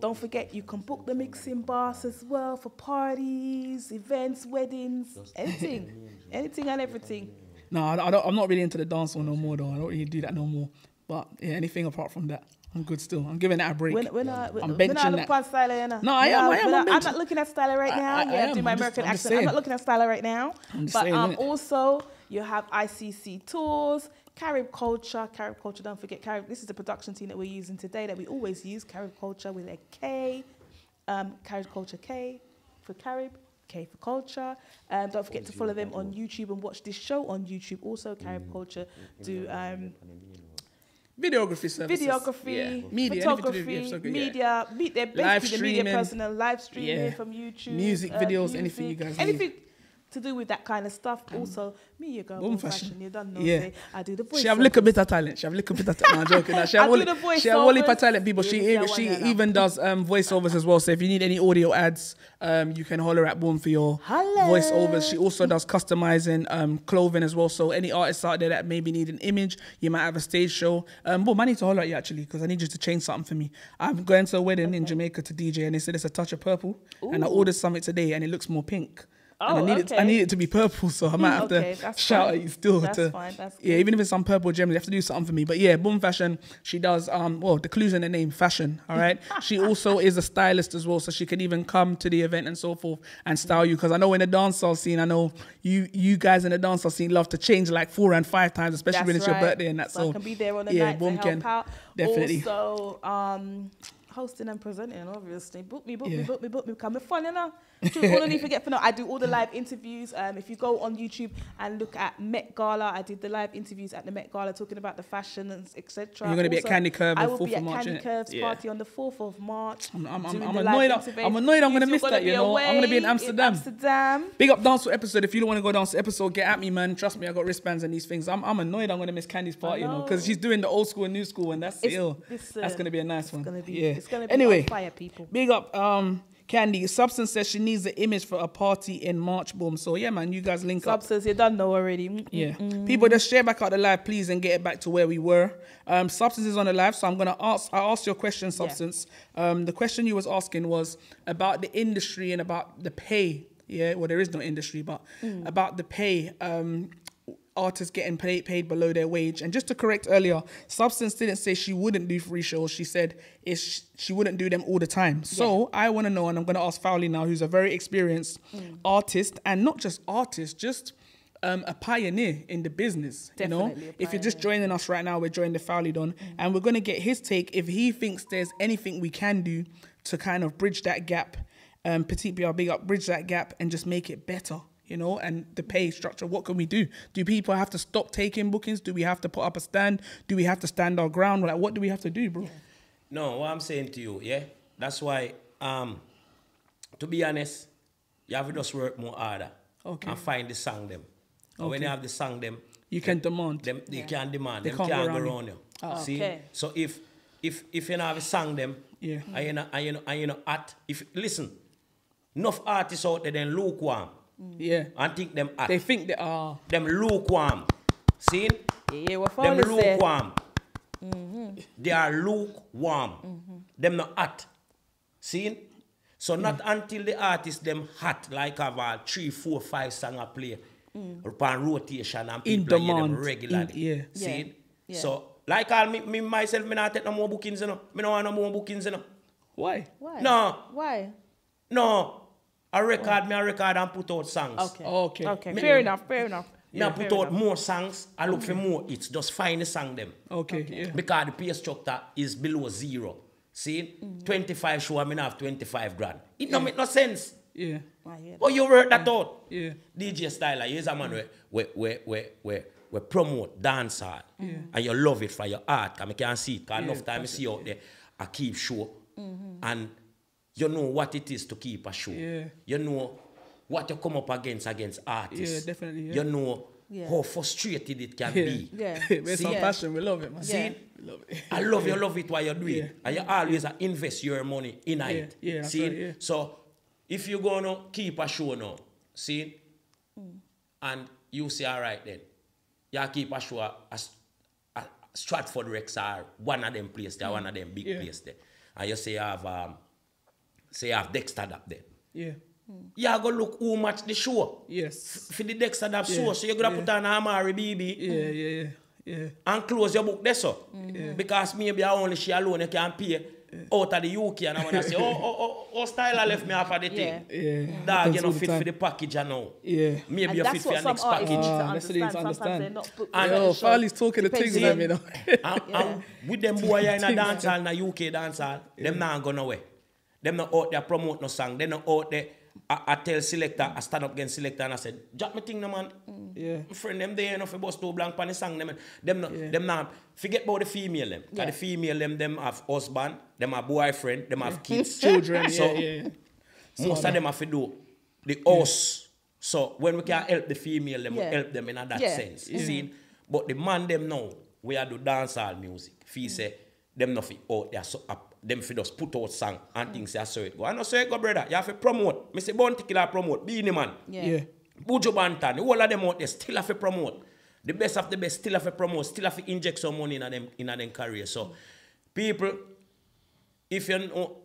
don't forget, you can book the mixing bars as well for parties, events, weddings, anything. Anything and everything. No, I don't, I'm not really into the dance one no more, though. I don't really do that no more. But yeah, anything apart from that. I'm good still. I'm giving that a break. When, when I, when, I'm benching when I look that. Styler, you know? No, I am. I am. I'm, I'm not looking at Styler right now. I, I, I yeah, am. do my I'm American just, accent. I'm, I'm not looking at Styler right now. I'm just but saying, um, also, you have I C C Tours, Karibe Kulture, Karibe Kulture. Don't forget Karibe. This is the production team that we're using today that we always use. Karibe Kulture with a K, um, Karibe Kulture K for Karibe, K for Culture. Um, don't forget to follow them on YouTube and watch this show on YouTube. Also, Karibe Kulture do. Um, Videography services. Videography, yeah. media, photography, so good, yeah. media, meet their basically the media personnel, live streaming yeah. from YouTube. Music, uh, videos, music, anything you guys anything need. To do with that kind of stuff. Um, also, me, you go, Boom Fashion, fashion. You don't know. Yeah. Say, I do the voice. She have a little bit of talent. She have a little bit of talent. No, I'm joking. No, she have Wally, she have Wally Papaya people. She, yeah, she, she even does um, voiceovers as well. So if you need any audio ads, um, you can holler at Boom for your Hello. voiceovers. She also does customizing um, clothing as well. So any artists out there that maybe need an image, you might have a stage show. Um, Boom, I need to holler at you actually because I need you to change something for me. I'm going to a wedding okay. in Jamaica to D J, and they said it's a touch of purple. Ooh. And I ordered something today, and it looks more pink. Oh, and I need, okay. it, I need it to be purple, so I might have okay, to shout fine. at you still. That's to, fine, that's yeah, even if it's some purple gems, you have to do something for me. But yeah, Boom Fashion, she does, um, well, the clue's in the name, fashion, all right? She also is a stylist as well, so she can even come to the event and so forth and style you. Because I know in the dancehall scene, I know you you guys in the dancehall scene love to change like four and five times, especially that's when it's right. your birthday and that. So, so I can be there on the yeah, night Boom to help can, out. Definitely. Also, um... hosting and presenting, obviously. Book me, book yeah. me, book me, book me. Become fun, you know. All I need forget for now. I do all the live interviews. Um, if you go on YouTube and look at Met Gala, I did the live interviews at the Met Gala talking about the fashion and et cetera. You're going to be at Candy Curve on the fourth of March. I will be at Candy Curve's yeah. party on the fourth of March. I'm, I'm, I'm, I'm annoyed. I'm annoyed. I'm going to miss that. You know, I'm going to be in Amsterdam. In Amsterdam. Big up dance episode. If you don't want to go dance episode, get at me, man. Trust me, I got wristbands and these things. I'm, I'm annoyed. I'm going to miss Candy's party, you know, because she's doing the old school and new school, and that's it's, ill. It's, uh, that's going to be a nice one. Gonna be yeah. It's gonna be anyway, fire people. Big up um Candy. Substance says she needs an image for a party in March, Boom. So yeah, man, you guys link Substance, up. Substance, you don't know already. Mm -mm. Yeah. People, just share back out the live, please, and get it back to where we were. Um, Substance is on the live, so I'm gonna ask I asked your question, Substance. Yeah. Um, the question you was asking was about the industry and about the pay. Yeah, well, there is no industry, but mm. about the pay. Um artists getting paid, paid below their wage. And just to correct earlier, Substance didn't say she wouldn't do free shows. She said it's, she wouldn't do them all the time. So yeah. I want to know, and I'm going to ask Fowlie now, who's a very experienced mm. artist, and not just artist, just um, a pioneer in the business. Definitely, you know, if you're just joining us right now, we're joined the Fowlie Don, mm-hmm. and we're going to get his take if he thinks there's anything we can do to kind of bridge that gap, um, Petite B R Big Up, bridge that gap and just make it better. You know, and the pay structure, what can we do? Do people have to stop taking bookings? Do we have to put up a stand? Do we have to stand our ground? Like, what do we have to do, bro? No, what I'm saying to you, yeah, that's why, um, to be honest, you have to just work more harder. Okay. And find the song them. And okay. when you have the song them, you can them, demand. Them, you yeah. can demand. They them can't, can't go around, around you. Oh, see? Okay. So if if if you don't have a song them, yeah, and you know, and you know, and you know, at if listen, enough artists out there then lukewarm. Yeah. And think them at. They think they are. Them lukewarm. See? Yeah, we're them lukewarm. Mm-hmm. They are lukewarm. Mm-hmm. Them not hot. See? So not mm. until the artist them hot, like about three, four, five songs a play. Mm. Upon rotation and people in demand. Them regularly. In, yeah. See? Yeah. Yeah. So, like all me, me myself, me not take no more bookings, you know. Me no want no more bookings, you know. Why? Why? No. Why? No. I record, oh. me I record and put out songs. Okay, okay, okay. Me, fair enough, fair enough. Yeah, me fair put out enough. more songs, I look okay. for more hits, just find the song them. Okay, okay. Yeah. Because the pay structure is below zero. See, mm-hmm. twenty-five show, I mean I have twenty-five grand. It yeah. don't make no sense. Yeah. Oh, you work that yeah. out. Yeah. D J Styler, he's a man mm-hmm. where, where, where, where, where promote dancehall. Yeah. And you love it for your art, I mean, can't see it, because yeah, enough time you see out there, I keep show. Mm-hmm. And you know what it is to keep a show. Yeah. You know what you come up against against artists. Yeah, definitely. Yeah. You know yeah. how frustrated it can yeah. be. Yeah. With some passion, we love it, man. See? Yeah. We love it. I love you, love it while you do it. Yeah. And you always yeah. invest your money in yeah. it. Yeah, see? Right, yeah. So if you're gonna keep a show now, see? Mm. And you say, all right then, you keep a show at Stratford Rex or one of them places there, mm. one of them big yeah. places there. And you say you have um say you have Dexter up there. Yeah. Mm. You're going to look who match the show. Yes. For the Dexter up yeah. show. So you're going to yeah. put on Amari B B. Yeah, mm. yeah, yeah. Yeah. And close your book there, so. Mm. Yeah. Because maybe only she alone can pay yeah. out of the U K. And I want to say, oh, oh, oh, oh, Styler left me off of the yeah. thing. Yeah. Dog, you know, fit time. For the package, I know. Yeah. Maybe and you fit for your next package. Uh, that's what they understand. And oh, Farley's talking the things them, you know. And, yeah. and with them boy in a dance hall, in a U K dance hall, them not going away. Them not out there promote no song. They not out there. I, I tell selector, I stand up against selector and I said, drop me thing no man. Mm. Yeah. My friend them there enough about two blank pan the song them. Them not yeah. them not forget about the female them. Yeah. The female them them have husband, them have boyfriend, them yeah. have kids. Children. So yeah, yeah. most so, of them have to do the house. Yeah. So when we can help the female them, yeah. we help them in that yeah. sense. You mm. see? But the man them now, we are do dancehall music. Fee mm. say them nothing out there so up. Them fi just put out song and mm. things. I saw it go. I know so it go, brother. You have to promote. Me say Bounty Killer promote. Beanie Man. Yeah. yeah. Bujo Bantan. All of them out there still have to promote. The best of the best still have to promote. Still have to inject some money in a them in a them career. So, mm. people, if you know.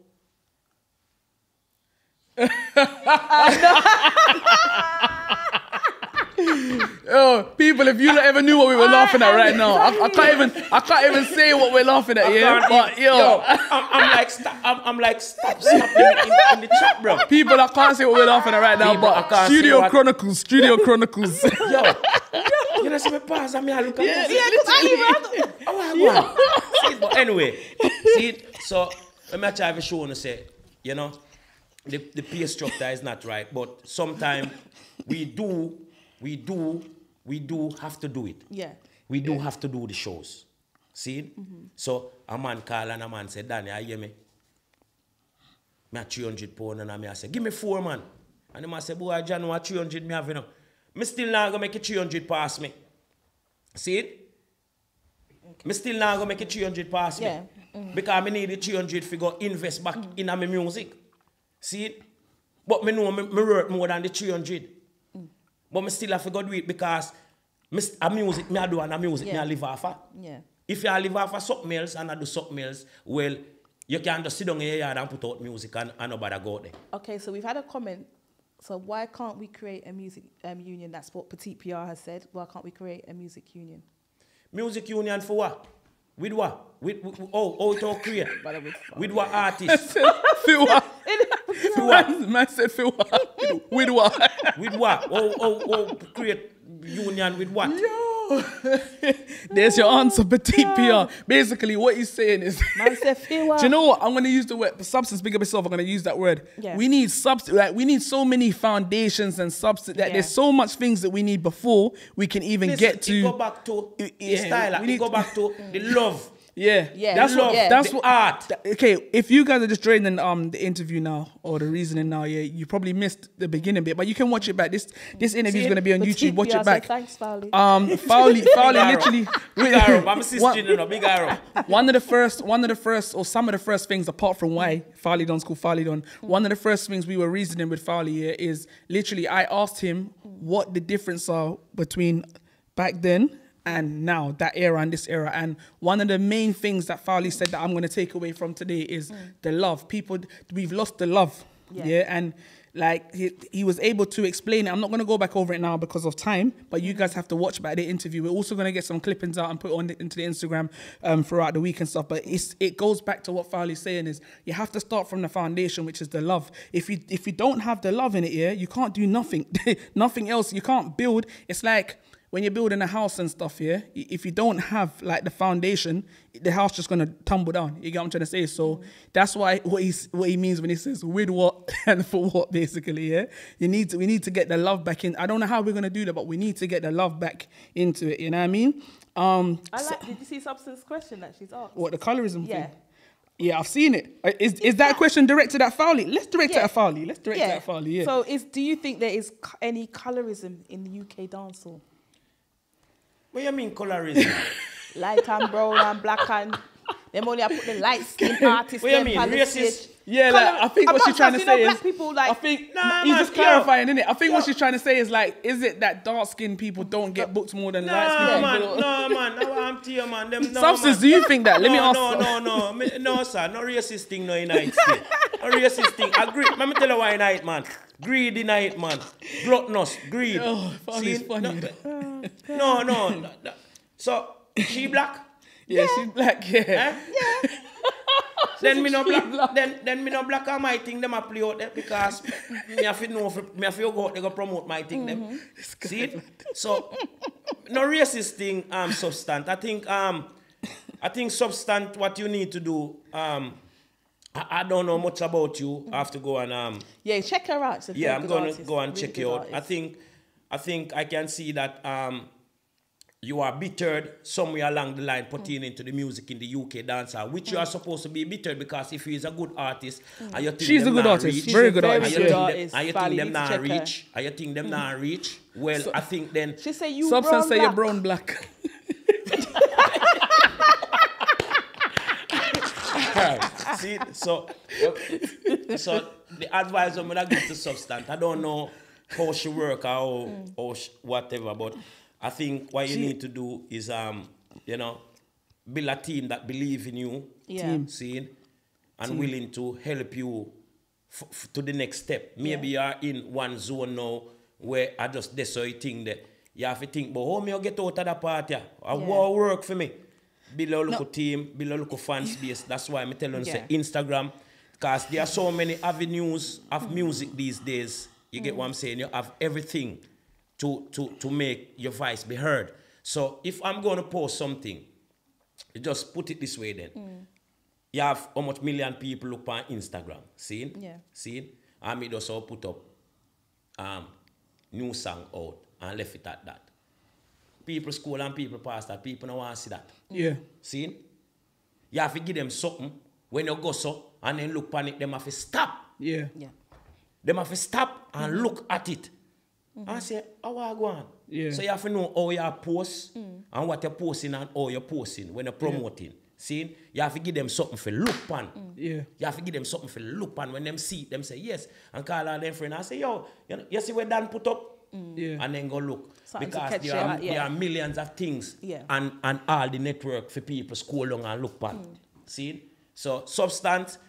Oh, people, if you ever knew what we were laughing at right now, I, I can't even, I can't even say what we're laughing at. Yeah, but, yo, yo I'm, I'm like, I'm, I'm like, stop, stop in, in the chat, bro. People, I can't say what we're laughing at right now, people, but Studio what... Chronicles, Studio Chronicles. Yo, you know, see me pass, I mean, I look at yeah, yeah, I oh, I but anyway, see, so let me try to show and say, you know, the the pay structure is not right, but sometimes we do. We do, we do have to do it. Yeah. We do yeah. have to do the shows. See? Mm-hmm. So a man call and a man said, Danny, I hear me. Me have three hundred pounds and I say, give me four, man. And the man said, boy, John, what three hundred me have enough? Me still not gonna make it three hundred pass me. See it? Okay. Me still not gonna make it three hundred pass yeah. me. Mm-hmm. Because I need the three hundred to go invest back mm-hmm. in my music. See it? But me know me, me work more than the three hundred. But I still have to go do it because I music, I do and I music, yeah. I live off of. Yeah. If you live off of something else and I do something else, well, you can just sit down here and put out music and, and nobody go out there. Okay, so we've had a comment. So why can't we create a music um, union? That's what Petite P R has said. Why can't we create a music union? Music union for what? With what? With, with, with oh, oh, to create. With what artists? For what? With what? Man said, with what? With what? Oh, oh, oh, create union with what? Yo. There's your answer, petite yeah. P R. Basically, what he's saying is, do you know what? I'm gonna use the word substance. Big up yourself. I'm gonna use that word. Yeah. We need substance. Like we need so many foundations and substance. Like yeah. there's so much things that we need before we can even Listen, get to. It go back to it, yeah, the style. We need go back to the love. Yeah, yeah, that's love, what. Yeah. That's the what art. That, okay, if you guys are just joining um the interview now or the reasoning now, yeah, you probably missed the beginning bit, but you can watch it back. This this interview is gonna be on YouTube. Watch it back. Thanks, Fowlie. Um, Fowlie, Fowlie, literally. Big arrow. I'm assisting on big arrow. One of the first, one of the first, or some of the first things, apart from why Fowlie Don's called Fowlie Don. One of the first things we were reasoning with Fowlie here is literally I asked him what the difference are between back then and now, that era and this era. And one of the main things that Fowlie said that I'm going to take away from today is mm. the love. People, we've lost the love. Yeah. yeah? And like he, he was able to explain it. I'm not going to go back over it now because of time, but you guys have to watch back the interview. We're also going to get some clippings out and put on the, into the Instagram um, throughout the week and stuff. But it's, it goes back to what Fowlie's saying is you have to start from the foundation, which is the love. If you, if you don't have the love in it, yeah, you can't do nothing. Nothing else. You can't build. It's like when you're building a house and stuff, yeah, if you don't have like the foundation, the house just gonna tumble down. You get what I'm trying to say? So that's why what he's what he means when he says with what and for what, basically, yeah. You need to, we need to get the love back in. I don't know how we're gonna do that, but we need to get the love back into it. You know what I mean? Um, I like. So, did you see Substance's question that she's asked? What, the colorism yeah. thing? Yeah, I've seen it. Is is that, that question directed at Fowlie? Let's direct yeah. it at Fowlie. Let's direct yeah. it at Fowlie. Yeah. So, is do you think there is any colorism in the U K dancehall? What do you mean colorism? Light and brown and black and them only I put the light skin artists. What do you mean? Racist? Yeah, like, I think I'm what she's trying to say is people, like, I think nah, he's nah, just yo, clarifying, isn't it? I think yo. what she's trying to say is like, is it that dark skinned people don't get booked more than nah, light skinned man, people? No man, no I'm tear man. Them, no, Substance, man. Do you think that? Let no, me ask. No, no, no, no, no, sir. No racist thing, no United States. No racist thing. Agree. Let me tell you why United man. Greedy night, man. Gluttonous, greed. Oh, see, funny. No, no, no, no, no. So, she black? Yeah, yeah. she's black, yeah. Eh? Yeah. Then me no black, black. Then then me no black on my thing. Them I play out there because me have to know. Me have to go out there go promote my thing. Mm-hmm. Them see it. So no racist thing. Um, substance. I think um, I think substance. What you need to do. Um, I, I don't know much about you. Mm-hmm. I have to go and um. Yeah, check her out. Yeah, I'm gonna artist. go and really check you out. Artist. I think, I think I can see that um. You are bittered somewhere along the line pertaining mm. to the music in the U K dancer, which mm. you are supposed to be bittered because if he is a good artist, mm. and you think she's them a good artist, reach, she's very good artist, and you yeah. think them, you think them not reach, her. and you think them mm. not reach, well, so, I think then she say you Substance say black. You're brown black. See, so so the advice I'm gonna give to Substance, I don't know how she work or how, mm. how she, whatever, but. I think what you she, need to do is, um, you know, build a team that believe in you, yeah. team, seeing, and team. willing to help you f f to the next step. Maybe yeah. you are in one zone now where I just desoy thing that you have to think, but how me I get out of that party? I yeah. will work for me. Build a local no. team, build a local fan space. That's why I'm telling you, yeah. say Instagram, because there are so many avenues of music these days. You mm. get what I'm saying? You have everything. To, to, to make your voice be heard. So if I'm going to post something, you just put it this way then. Mm. You have almost million people look on Instagram. See? Yeah. See? And me just all put up um, new song out and left it at that. People scroll and people pass that. People don't want to see that. Yeah. See? You have to give them something when you go so and then look on it, them have to stop. Yeah. Yeah. Them have to stop and mm. look at it. Mm-hmm. I say, how are you going? Yeah. So you have to know how you post mm. and what you're posting and how you're posting when you're promoting. Yeah. See? You have to give them something for look on. Mm. Yeah. You have to give them something for look on. When them see it, them say yes. And call all them friends and say, yo, you see what Dan put up? Mm. Yeah. And then go look. Something because there are, out, yeah. there are millions of things yeah. and, and all the network for people scroll on and look on. Mm. See? So substance.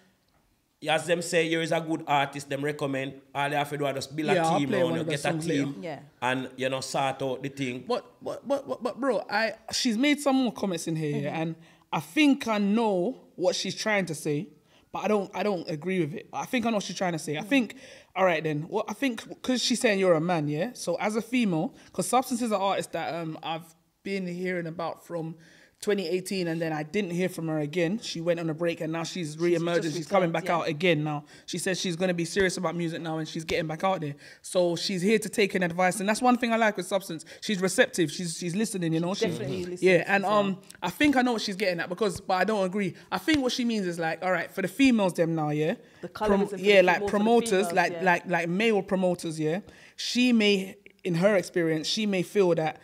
As them say, you is a good artist, them recommend. All they have to do is just build yeah, a team and you get a team yeah. and, you know, sort out the thing. But, but, but, but bro, I, she's made some more comments in here, mm-hmm. yeah, and I think I know what she's trying to say, but I don't, I don't agree with it. I think I know what she's trying to say. Mm-hmm. I think all right then. Well, I think because she's saying you're a man, yeah? So as a female, because Substance is an artist that um, I've been hearing about from twenty eighteen, and then I didn't hear from her again. She went on a break, and now she's re-emerging. She's, she's coming back yeah. out again now. She says she's going to be serious about music now, and she's getting back out there. So she's here to take an advice, and that's one thing I like with Substance. She's receptive. She's she's listening, you know. She's definitely she's, listening. Yeah, and um, I think I know what she's getting at, because, but I don't agree. I think what she means is like, all right, for the females, them now, yeah, the Prom yeah, like promoters, females, like yeah. like like male promoters, yeah. She may, in her experience, she may feel that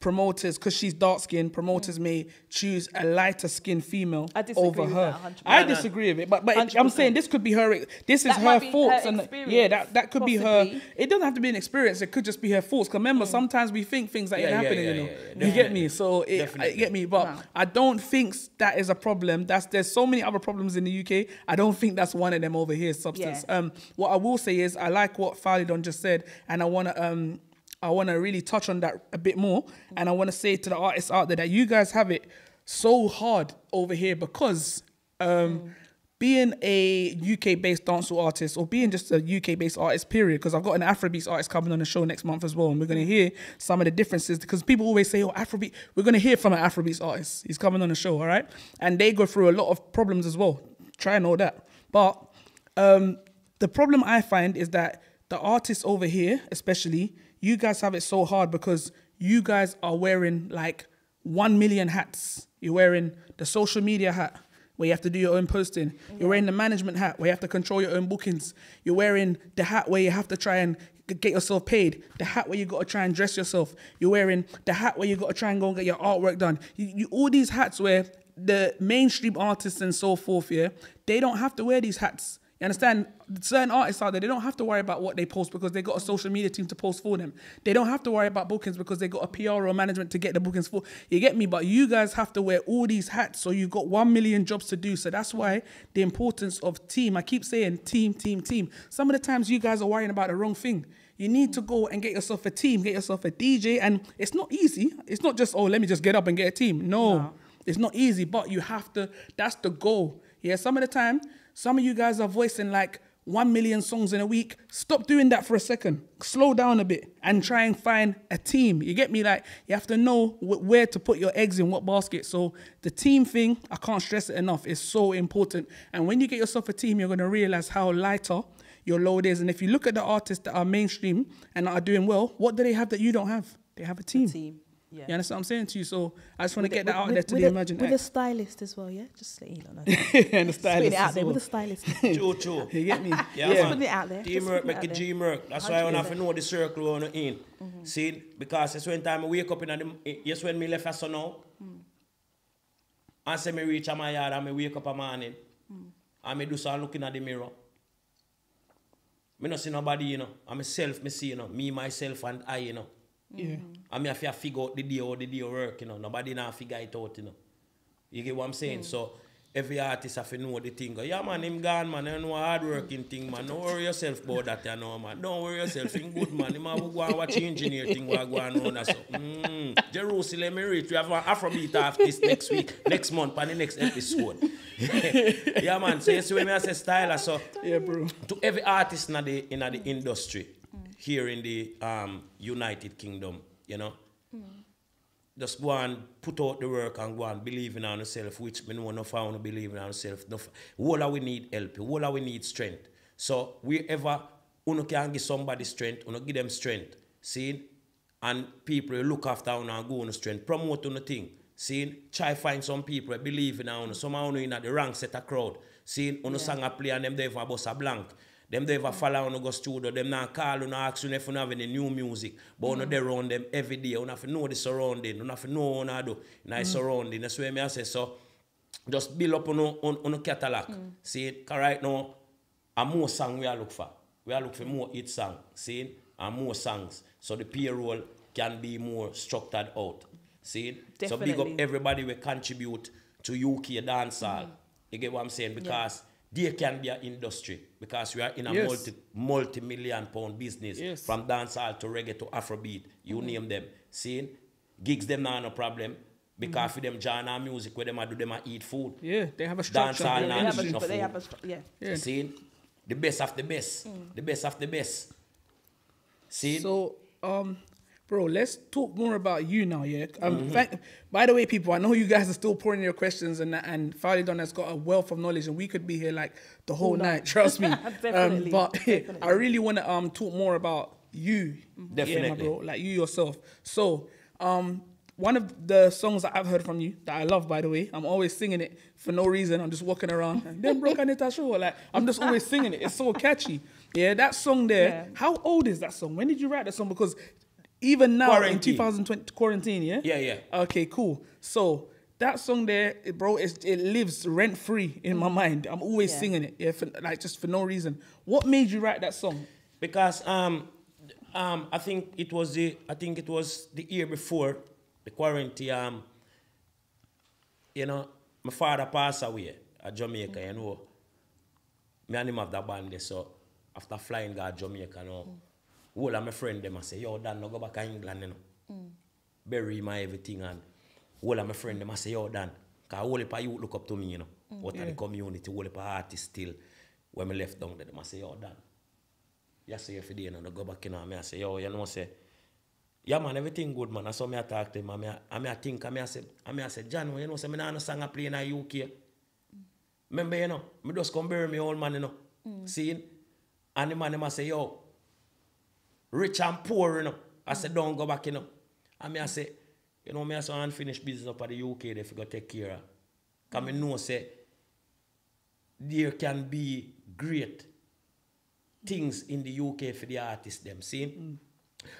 promoters, because she's dark skinned, promoters may choose a lighter skinned female I disagree over with her. That, I disagree with it, but but it, I'm saying this could be her. This is that her thoughts, her and yeah, that that could possibly. be her. It doesn't have to be an experience. It could just be her thoughts. Because remember, mm. sometimes we think things that yeah, ain't yeah, happening. Yeah, you know, yeah, yeah, yeah. you yeah. get me. So it, I, get me. But no. I don't think that is a problem. That's there's so many other problems in the U K. I don't think that's one of them over here. Substance. Yeah. Um, what I will say is I like what Fowlie Don just said, and I wanna um. I want to really touch on that a bit more. And I want to say to the artists out there that you guys have it so hard over here, because um, mm. being a U K-based dancehall artist, or being just a U K-based artist, period, because I've got an Afrobeats artist coming on the show next month as well, and we're going to hear some of the differences, because people always say, oh, Afrobeat. We're going to hear from an Afrobeats artist. He's coming on the show, all right? And they go through a lot of problems as well. Try and all that. But um, the problem I find is that the artists over here, especially, you guys have it so hard because you guys are wearing like one million hats. You're wearing the social media hat where you have to do your own posting. Mm-hmm. You're wearing the management hat where you have to control your own bookings. You're wearing the hat where you have to try and get yourself paid. The hat where you got to try and dress yourself. You're wearing the hat where you got to try and go and get your artwork done. You, you, all these hats where the mainstream artists and so forth, yeah, they don't have to wear these hats. You understand? Certain artists out there, they don't have to worry about what they post because they got a social media team to post for them. They don't have to worry about bookings because they got a P R or management to get the bookings for. You get me? But you guys have to wear all these hats, so you've got one million jobs to do. So that's why the importance of team. I keep saying team, team, team. Some of the times you guys are worrying about the wrong thing. You need to go and get yourself a team, get yourself a D J. And it's not easy. It's not just, oh, let me just get up and get a team. No, no. It's not easy, but you have to. That's the goal. Yeah, some of the time, some of you guys are voicing like one million songs in a week. Stop doing that for a second. Slow down a bit and try and find a team. You get me? Like, you have to know wh where to put your eggs in what basket. So the team thing, I can't stress it enough, is so important. And when you get yourself a team, you're going to realize how lighter your load is. And if you look at the artists that are mainstream and are doing well, what do they have that you don't have? They have a team. A team. Yeah. You understand what I'm saying to you? So I just want to get that out there to the imagination. With a stylist as well, yeah? Just let you know. And the stylist. Put it out there with a stylist. Sure, sure. You get me? Yeah, just put it out there. Teamwork, make it teamwork. That's why I have to know the circle we're in. See? Because that's when time I wake up in the... Yes, when I left us now. And say I reach my yard and I wake up in the morning. And I do some looking at the mirror. I don't see nobody, you know. I'm myself, I see, you know. Me, myself, and I, you know. Yeah. I mean, I have to figure out the day or the day of work, you know. Nobody now figure it out, you know. You get what I'm saying? Mm. So every artist have to know the thing. Yeah, man, him gone, man. I know a hard working thing, man. Don't worry yourself about that, you know, man. Don't worry yourself. Think good, man. Him have to go and watch engineer thing what going on. So, mm, Jerusalem, me rich. We have an Afrobeat artist next week, next month, and the next episode. Yeah, man. So you see when I say styler, so yeah, bro. To every artist in the in the industry. Here in the um, United Kingdom, you know? Mm. Just go and put out the work and go and believe in ourselves, whif we know enough how to believe in ourselves. All we need help, all we need strength. So wherever you can give somebody strength, you give them strength, see? And people look after you and go on strength, promote on the thing, see? Try find some people who believe in you, somehow you in the wrong set of crowd, see? You sang a play and them there for a bus a blank. Them don't ever follow on go studio, them not call on ask you if you have any new music. But mm. they run them every day. You have to know the surrounding, you have to know what you do in the mm. surrounding. That's why I say so. Just build up on your on, on catalog. Mm. See, because right now, a more song we are looking for. We are looking for more hit songs, see, and more songs. So the payroll can be more structured out. See? Definitely. So big up everybody will contribute to U K dancehall. Mm. You get what I'm saying? Because yeah. There can be an industry because we are in a yes. multi, multi-million pound business yes. from dancehall to reggae to Afrobeat, you mm-hmm. name them. See, gigs them now no problem because mm-hmm. for them genre music where them do them a eat food. Yeah, they have a structure. Dancehall yeah, now no food. They have a, yeah. Yeah. See, The best of the best. Mm. The best of the best. See? So, um... bro, let's talk more about you now, yeah? Um, mm-hmm. By the way, people, I know you guys are still pouring your questions and and Fowlie Don has got a wealth of knowledge and we could be here like the whole no. night, trust me. Definitely. Um, but Definitely. I really want to um, talk more about you. Definitely. Yeah, my bro, like you yourself. So, um, one of the songs that I've heard from you, that I love, by the way, I'm always singing it for no reason. I'm just walking around. Then broke Anita show. Like, I'm just always singing it. It's so catchy. Yeah, that song there. Yeah. How old is that song? When did you write that song? Because even now quarantine. In two thousand twenty, quarantine, yeah? Yeah, yeah. Okay, cool. So that song there, bro, it, it lives rent-free in mm. my mind. I'm always yeah. singing it, yeah, for, like just for no reason. What made you write that song? Because um, um, I think it was the I think it was the year before the quarantine. Um, you know, my father passed away at Jamaica. Mm. You know, me and him have that band there. So after flying to Jamaica, you know. Mm. All of my friends, them, I say, yo, Dan, no go back to England, you know. Mm. Bury my everything. And all of my friends, them, I say, yo, Dan, because all of you look up to me, you know. Mm. What yeah. are the community, all of the artists still, when I left down there, them, I say, yo, Dan, you say, if you didn't, you know, go back, you know. And I say, yo, you know, I say, yeah, man, everything good, man. And so I talk to him, and I, and I think, and I say, and I say, John, you know, say, I don't sing a play in the U K. Mm. Remember, you know, I just come bury my old man, you know. Mm. See? And the man, them, I say, yo, rich and poor, you know. I said, don't go back, you know. And me I say, you know, me I say unfinished business up at the U K if you go take care of. Because me know say there can be great things in the U K for the artists them, see? Mm.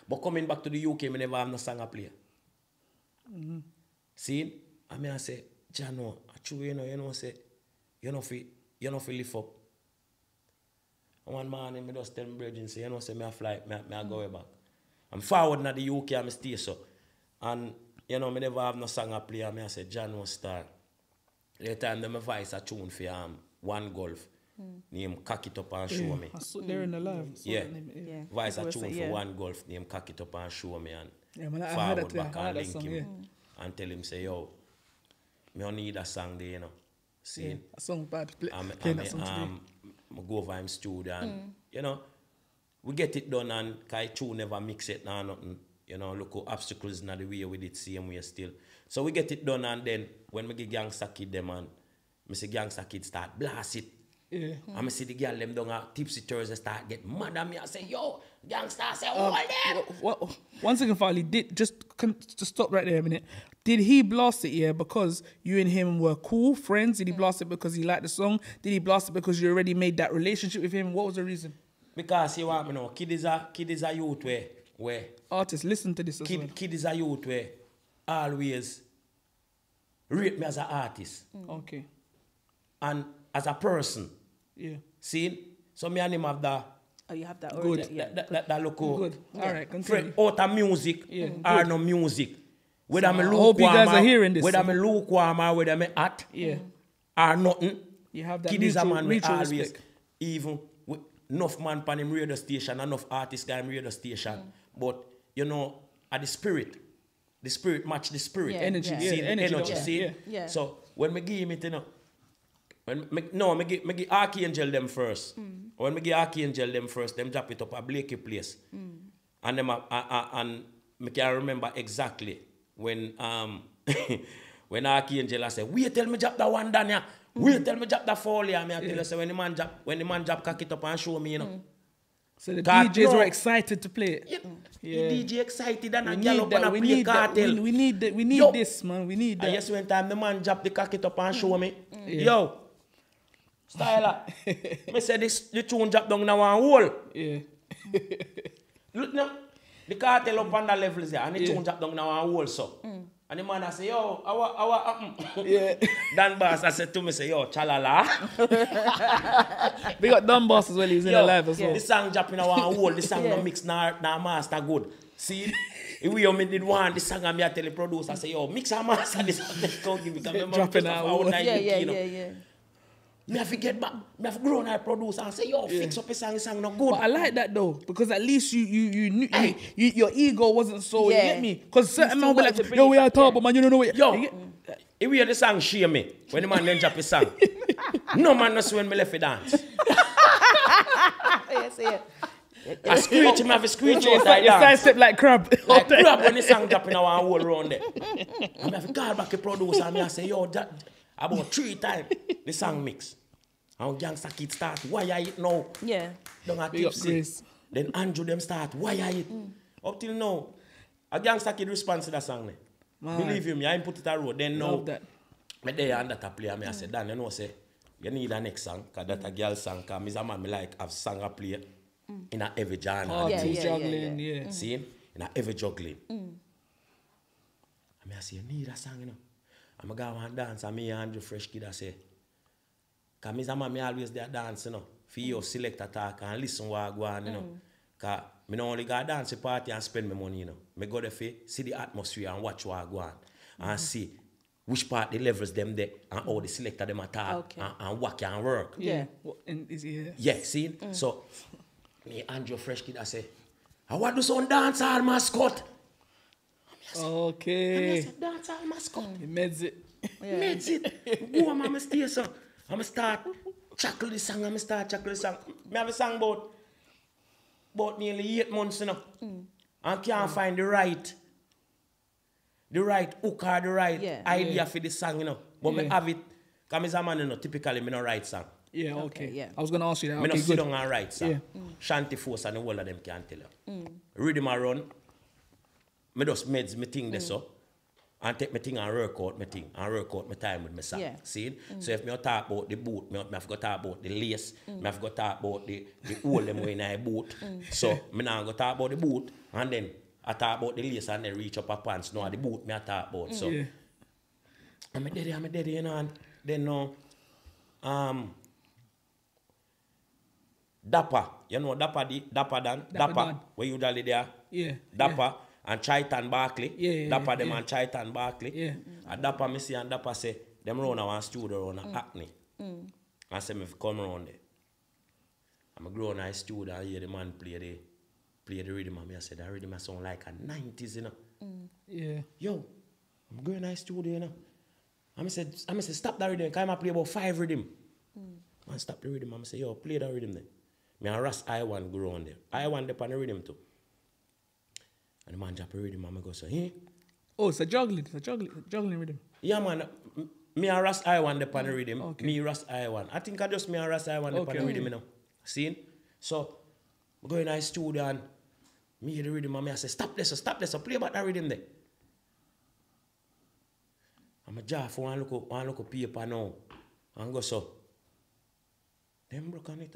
But coming back to the U K, me never have no song to play. Mm-hmm. See? And me I say, Jano, actually, you know, you know, say, you know, fi, you know, fi lift up. One morning, I just tell my brother and say, you know, say, I fly, I go way back. I'm forward to the U K, I stay so. And, you know, I never have no song to play, and I say, John was star. Later on, my voice a tune for um, One Golf. Mm. Name Cock It Up and Show yeah, Me. I saw there in the live. Yeah. yeah. yeah. Voice a tune yeah. for One Golf, name Cock It Up and Show Me. And yeah, man, forward back and link song, him. Yeah. And tell him, say, yo, I don't need a song there, you know. See? Yeah, a song bad. Play, I'm, play I'm, that song um, I go over him studio and, mm. you know, we get it done and Kaichu never mix it now, nothing. You know, look how obstacles in the way with it, same way still. So we get it done and then when we get Gangster Kid them and I see Gangster Kid start blast it. Yeah. Mm. And I see the girl them down at Tipsy Thursday start get mad at me and say, yo, Gangster, I say, hold um, them. What, what, one second, Fowlie, did just, can, just stop right there a minute. Did he blast it, yeah, because you and him were cool friends? Did he blast it because he liked the song? Did he blast it because you already made that relationship with him? What was the reason? Because he want me know, kid is a, kid is a youth where, where... Artists, listen to this as kid, well. Kid is a youth where always rate me as an artist. Mm. Okay. And as a person. Yeah. See? So me and him have that... Oh, you have that already? Good. Yeah. That, that, that look cool. Good. Yeah. All right, continue. Out of music, yeah. or no music. Whether I'm lukewarm, whether I'm lukewarm or whether I'm at yeah. or nothing, you have that kid mutual, is a man with always, even with enough man pan him radio station, enough artist guy him radio station, mm. but you know, at the spirit, the spirit match the spirit. Yeah. Energy, yeah. See, yeah. energy, energy yeah. see? Yeah. Yeah. So when me give him it, you know, when me, no, me give, me give Archangel them first. Mm. When me give Archangel them first, them drop it up at Blakey Place. Mm. And them, uh, uh, uh, and me can remember exactly when um when Archangel said, wait till me drop that one down here. Wait till me drop that fall here. Me I tell you, say when the man drop, when the man drop Cock It Up and Show Me, you know. Mm. So the D Js no, were excited to play it. Yeah. Yeah. The D J excited and we a girl up that, and we play need cartel. We, we need that. We need yo. This, man. We need that. I yes, when time the man drop the Cock It Up and Show Me, mm. yeah. yo, Styler, me say this the tune drop down now one hole. Yeah. Look now. The cartel up on the levels there, and the yeah. tune drop down now and also. Mm. And the man I say, yo, how what happen? Yeah. Dan Bass, I said to me, say, yo, chalala. We got Dan Bass as well, he's in the live as well. This song drop in our hole, this song yeah. no mix, no, no master good. See, if we only did one, this song I'm here tell the producer, I say, yo, mix and master this song, don't give me, because remember, drop in our hole. Yeah, yeah, yeah, yeah. Me have to get back, me have to grow and I produce and say, yo, yeah. fix up a song, a song not good. But I like that though, because at least you, you, you knew, you, you, your ego wasn't so, yeah. you get me? Because certain men will be like, yo, we are talking, but man, you don't know what yo, you get... mm. If we hear the song, share me, when the man then drop his song, no man knows when me left a dance. Yes, yeah. I screech him, I have a screech on that. You side step like crab. Like crab when the song dropping our whole round there. I have to call back a producer and I say, yo, that, about three times the song mix. And Gangster Kid start, why are it now? Yeah. Don't have tips. Then Andrew them start, why are it? Mm. Up till now, a Gangster Kid responds to that song. Wow. Believe you me, I ain't put it on road. Then now, I there under that player, I said, Dan, you know, say, you need a next song, because that's a girl song, because I'm a man, I like, I've sung a player. Mm. In a every genre. Oh, yeah, yeah, juggling, yeah. yeah. Mm. See? In a every juggling. Mm. I mean, I say, you need a song, you know. I'm a guy who dance, and me Andrew Fresh Kid, I say, because me and me always there dance, you know. For you, select a talk and listen what I go on, you know. Because mm. I don't only go dance a party and spend my money, you know. I go there for see the atmosphere and watch what I go on. Mm. And see which part the levels them there and how they select them at all okay. and, and what can work. Yeah. And is it? Yeah, see? Mm. So... Me, Andrew Fresh Kid, I say, I want to sound dance hall mascot. Okay. I said, dance hall mascot. He meds it. Yeah. Meds it. Go on, I'm going to stay, so I'm going to start chuckle this song, I'm going to start chuckle this song. I have a song about, about nearly eight months, you know. Mm. And can't mm. find the right, the right hook or the right yeah. idea yeah. for this song, you know. But yeah. I have it, because I'm a man, you know, typically I don't write song. Yeah, okay. okay. Yeah. I was going to ask you that. I okay, don't sit down and write, sir. Yeah. Mm. Shanti Force and the whole of them can tell you. Mm. Read my run. I just meds my thing there, mm. so. And take my thing and work out my thing. And work out my time with my song. Yeah. See? Mm. So if I talk about the boot, I have to talk about the lace. Mm. I have to talk about the whole them in my boot. Mm. So I now go talk about the boot. And then I talk about the lace and then reach up my pants. Now the boot I talk about. Mm. So yeah. I'm a daddy, I'm a daddy, you know. And then now, uh, um... Dapper, you know Dapper, the, Dapper Dan, Dapper, Dapper where you dally there, yeah, Dapper yeah. and Chitan Barkley, yeah, yeah, Dapper yeah, them yeah. and Chitan Barkley, yeah. Mm. And Dapper me see and Dapper say, them run our studio run mm. acne, mm. I say me come around there, I'm a grown nice studio and hear the man play the, play the rhythm and me I said that rhythm sound like a nineties you know, mm. yeah, yo, I'm grown nice studio you know, I me said I me say stop that rhythm, cause I play about five rhythm, mm. and stop the rhythm and I say yo play that rhythm then. Me and Ras I want grow on there. I want the rhythm too. And the man drop a rhythm and me go so, eh? Oh, it's a juggling, it's a juggling, it's a juggling rhythm. Yeah man, me and Ras I want the mm. rhythm. Okay. Me Ras I want. I think I just me and Ras I want the okay. mm. rhythm, you know. See? So we go in the studio and me hear the rhythm and me I say, stop this, stop this, play about that rhythm there. I'm a jar for one look up, one look up paper now. And go so. Them broke on it.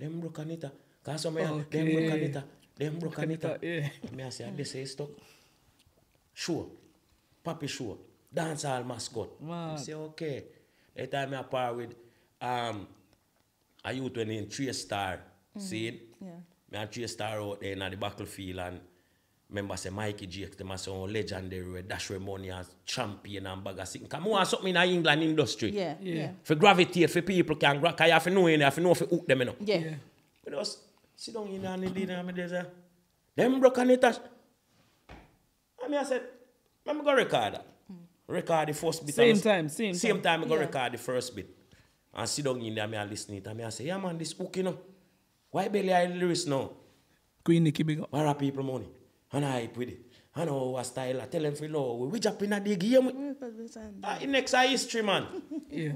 Them broke Anita. Cause some them broke Anita. Them broke Anita. Yeah. Me I say, this is stuck. Sure. Papi sure. Dance all mascot. I say, okay. That time I par with um a youth when in three star. Mm. See it? Yeah. Me and three star out there in the battlefield and remember say Mikey Jakes, them a sound legendary dash with money as champion and bag of sitting. Come on, something in the England industry. Yeah, yeah. yeah. For gravitate, for people can grab, you have to know in there, you have to know if you hook them, you know. Yeah. yeah. But just sit down in there and they did it. Them broke on it. And I said, I'm going to record that. Record the first bit. Same time, same time. Same time, I'm going to record the first bit. And sit down in there and listen to it. And I say, yeah man, this hook, you know. Why barely I lyrics now? Queen Nikki big up. Where are people money? And I hype with it. I know our style. I tell them for law. We jump in at the game. Uh, next our history, man. yeah.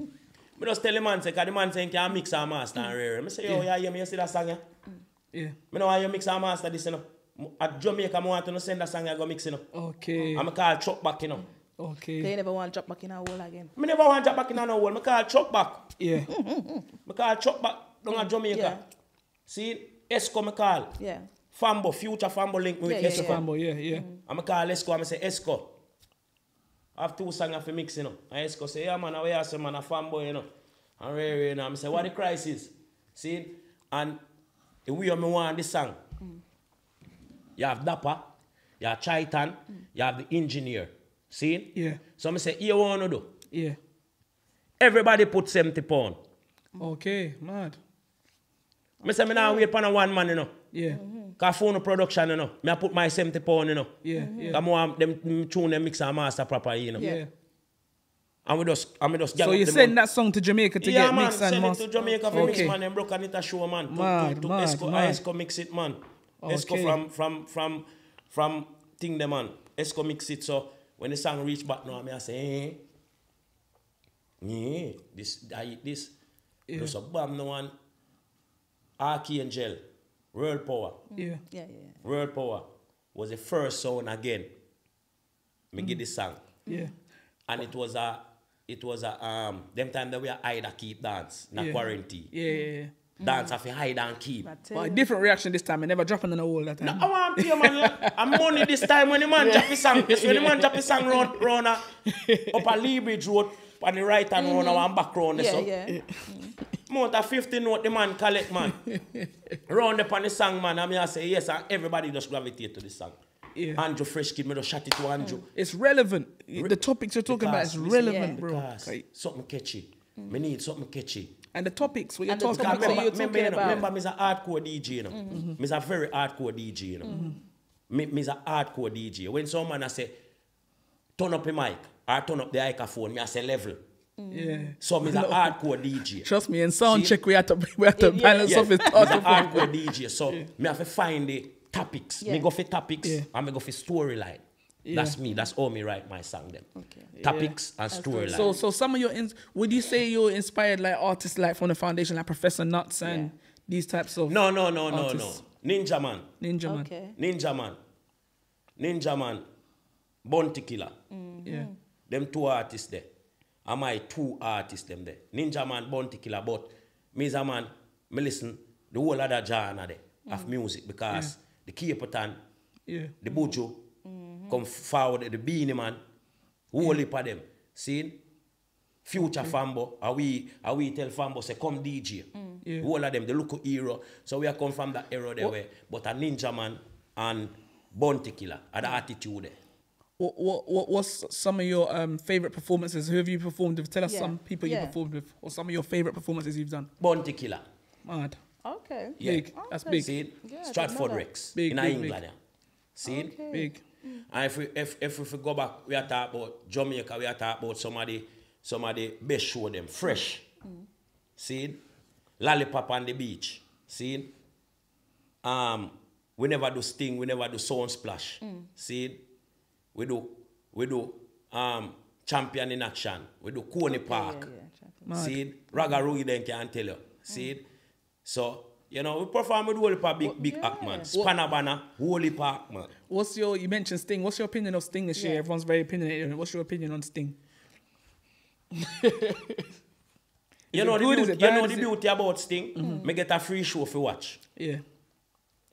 I just tell the man, because the man saying can mix our master mm. and rare. I say, yo, yeah, yeah, me see that song. Yeah. yeah. I know how you mix our master this, you know. At Jamaica, I want to send that song and go mix, you know. Okay. I'm call Chop Back, you know. Okay. They never want Chop Back in a hole again. I never want Chop Back in a hole. I call Chop Back. Yeah. I call Chop Back down at Jamaica. Yeah. See, Esco, I call. Yeah. Fambo, future Fambo link me yeah, with yeah, Esco. Yeah. Fambo, yeah, yeah. Mm. I'm call Esco, I'm say Esco. I have two songs for mix, you know. And Esco say, yeah man, I wear some man a Fambo, you know. And Rere, you know. I say, what the crisis? See? And the way I want this song. Mm. You have Dapper, you have Chitan, mm. you have the engineer. See? Yeah. So I say, you want to do? Yeah. Everybody put seventy pounds. Okay, mad. I say, I don't wait for one man, you know. Yeah. Mm-hmm. Because phone production, you know, I put my seventy pounds, you know. Yeah, mm -hmm. yeah. Because I want them tune them mix and master properly, you know. Yeah. And we just, and we just so you send that song to Jamaica to yeah, get man, mixed and mastered? Yeah, man, send it to Jamaica for okay. mix, man. And broke and it a show, man. To, mad, to, to mad, Esco, mad. Esco mix it, man. Okay. Esco from, from, from, from thing the man. Esco mix it, so when the song reach back now, I say, eh, eh, this, I this. Yeah. There's a bomb, no one. Archangel, Real Power. Yeah. Yeah, yeah, yeah. Real Power was the first song again. Me mm. get this song. Yeah. And it was a, it was a, um, them time that we are hide and keep dance, in yeah. a quarantine. Yeah, yeah, yeah. Dance mm. have a hide and keep. Well, different reaction this time, I never dropping on the wall that time. No, I want to pay, man. I'm only this time when the man yeah. drop his song, when the man drop his song round, round a, up a Lee Bridge Road, on the right hand mm. round, and back round. Yeah, so. Yeah. yeah. Month of fifteen note the man collect, man. Round up on the song, man, and I say yes, and everybody just gravitate to the song. Yeah. Andrew Fresh Kid, me just shot it to Andrew. It's relevant. Re the topics you're talking because, about is relevant, yeah. bro. Okay. Something catchy. Mm. Me need something catchy. And the topics what you're talking, topics remember, you're talking remember, about. Remember, me's a hardcore D J, you know. Mm -hmm. Me's a very hardcore D J, you know. Mm -hmm. Me's a hardcore D J. When someone I say, turn up the mic or turn up the microphone, me I say level. Mm. Yeah. So me's no. a hardcore D J. Trust me, in sound See? check we have to we have to yeah. balance yeah. off his thoughts. Me's a hardcore D J, so yeah. me have to find the topics. Yeah. Me go for topics yeah. and me go for storyline. Yeah. That's me. That's all me write my song then. Okay. Yeah. Topics and storyline. So so some of your ins would you say you're inspired like artists like from the foundation like Professor Nuts and yeah. these types of No, no, no, artists. no, no. Ninja Man. Ninja Man. Okay. Ninja Man. Ninja Man. Bounty Killer. Mm-hmm. Yeah. Them two artists there. Am I two artists them there? Ninja Man, Bounty Killer, but me's a man, me listen the whole other genre there mm. of music because yeah. the Capotan, yeah. the Bojo, mm-hmm. come forward, the Beanie Man, whole heap of them. See? Future okay. Fambo, are we, are we tell Fambo, say, come D J. Mm. Yeah. All of them, the local hero. So we are come from that era there, where, but a Ninja Man and Bounty Killer are the attitude there. What, what, what, what's some of your um, favourite performances? Who have you performed with? Tell us yeah. some people yeah. you performed with, or some of your favourite performances you've done. Bounty Killer. Mad. Okay. Yeah. Big. Okay. That's big. See, yeah, Stratford Rex big, in big, England. Big. See, okay. big. And if we if if we go back, we are talking about Jamaica. We are talking about somebody somebody best show them fresh. Mm. See, Lollipop on the beach. See, um, we never do sting. We never do sound splash. Mm. See, we do we do um champion in action. We do Coney okay, Park. Yeah, yeah, see, Ragarugi then can tell you. See. Mm. So, you know, we perform with Wally Park, big, big yeah. act, man. Spanabana, Wally Park, man. What's your, you mentioned Sting. What's your opinion of Sting this yeah. year? Everyone's very opinionated. What's your opinion on Sting? You know, good, the, beauty, you know the beauty about Sting? Mm -hmm. Me get a free show for watch. Yeah.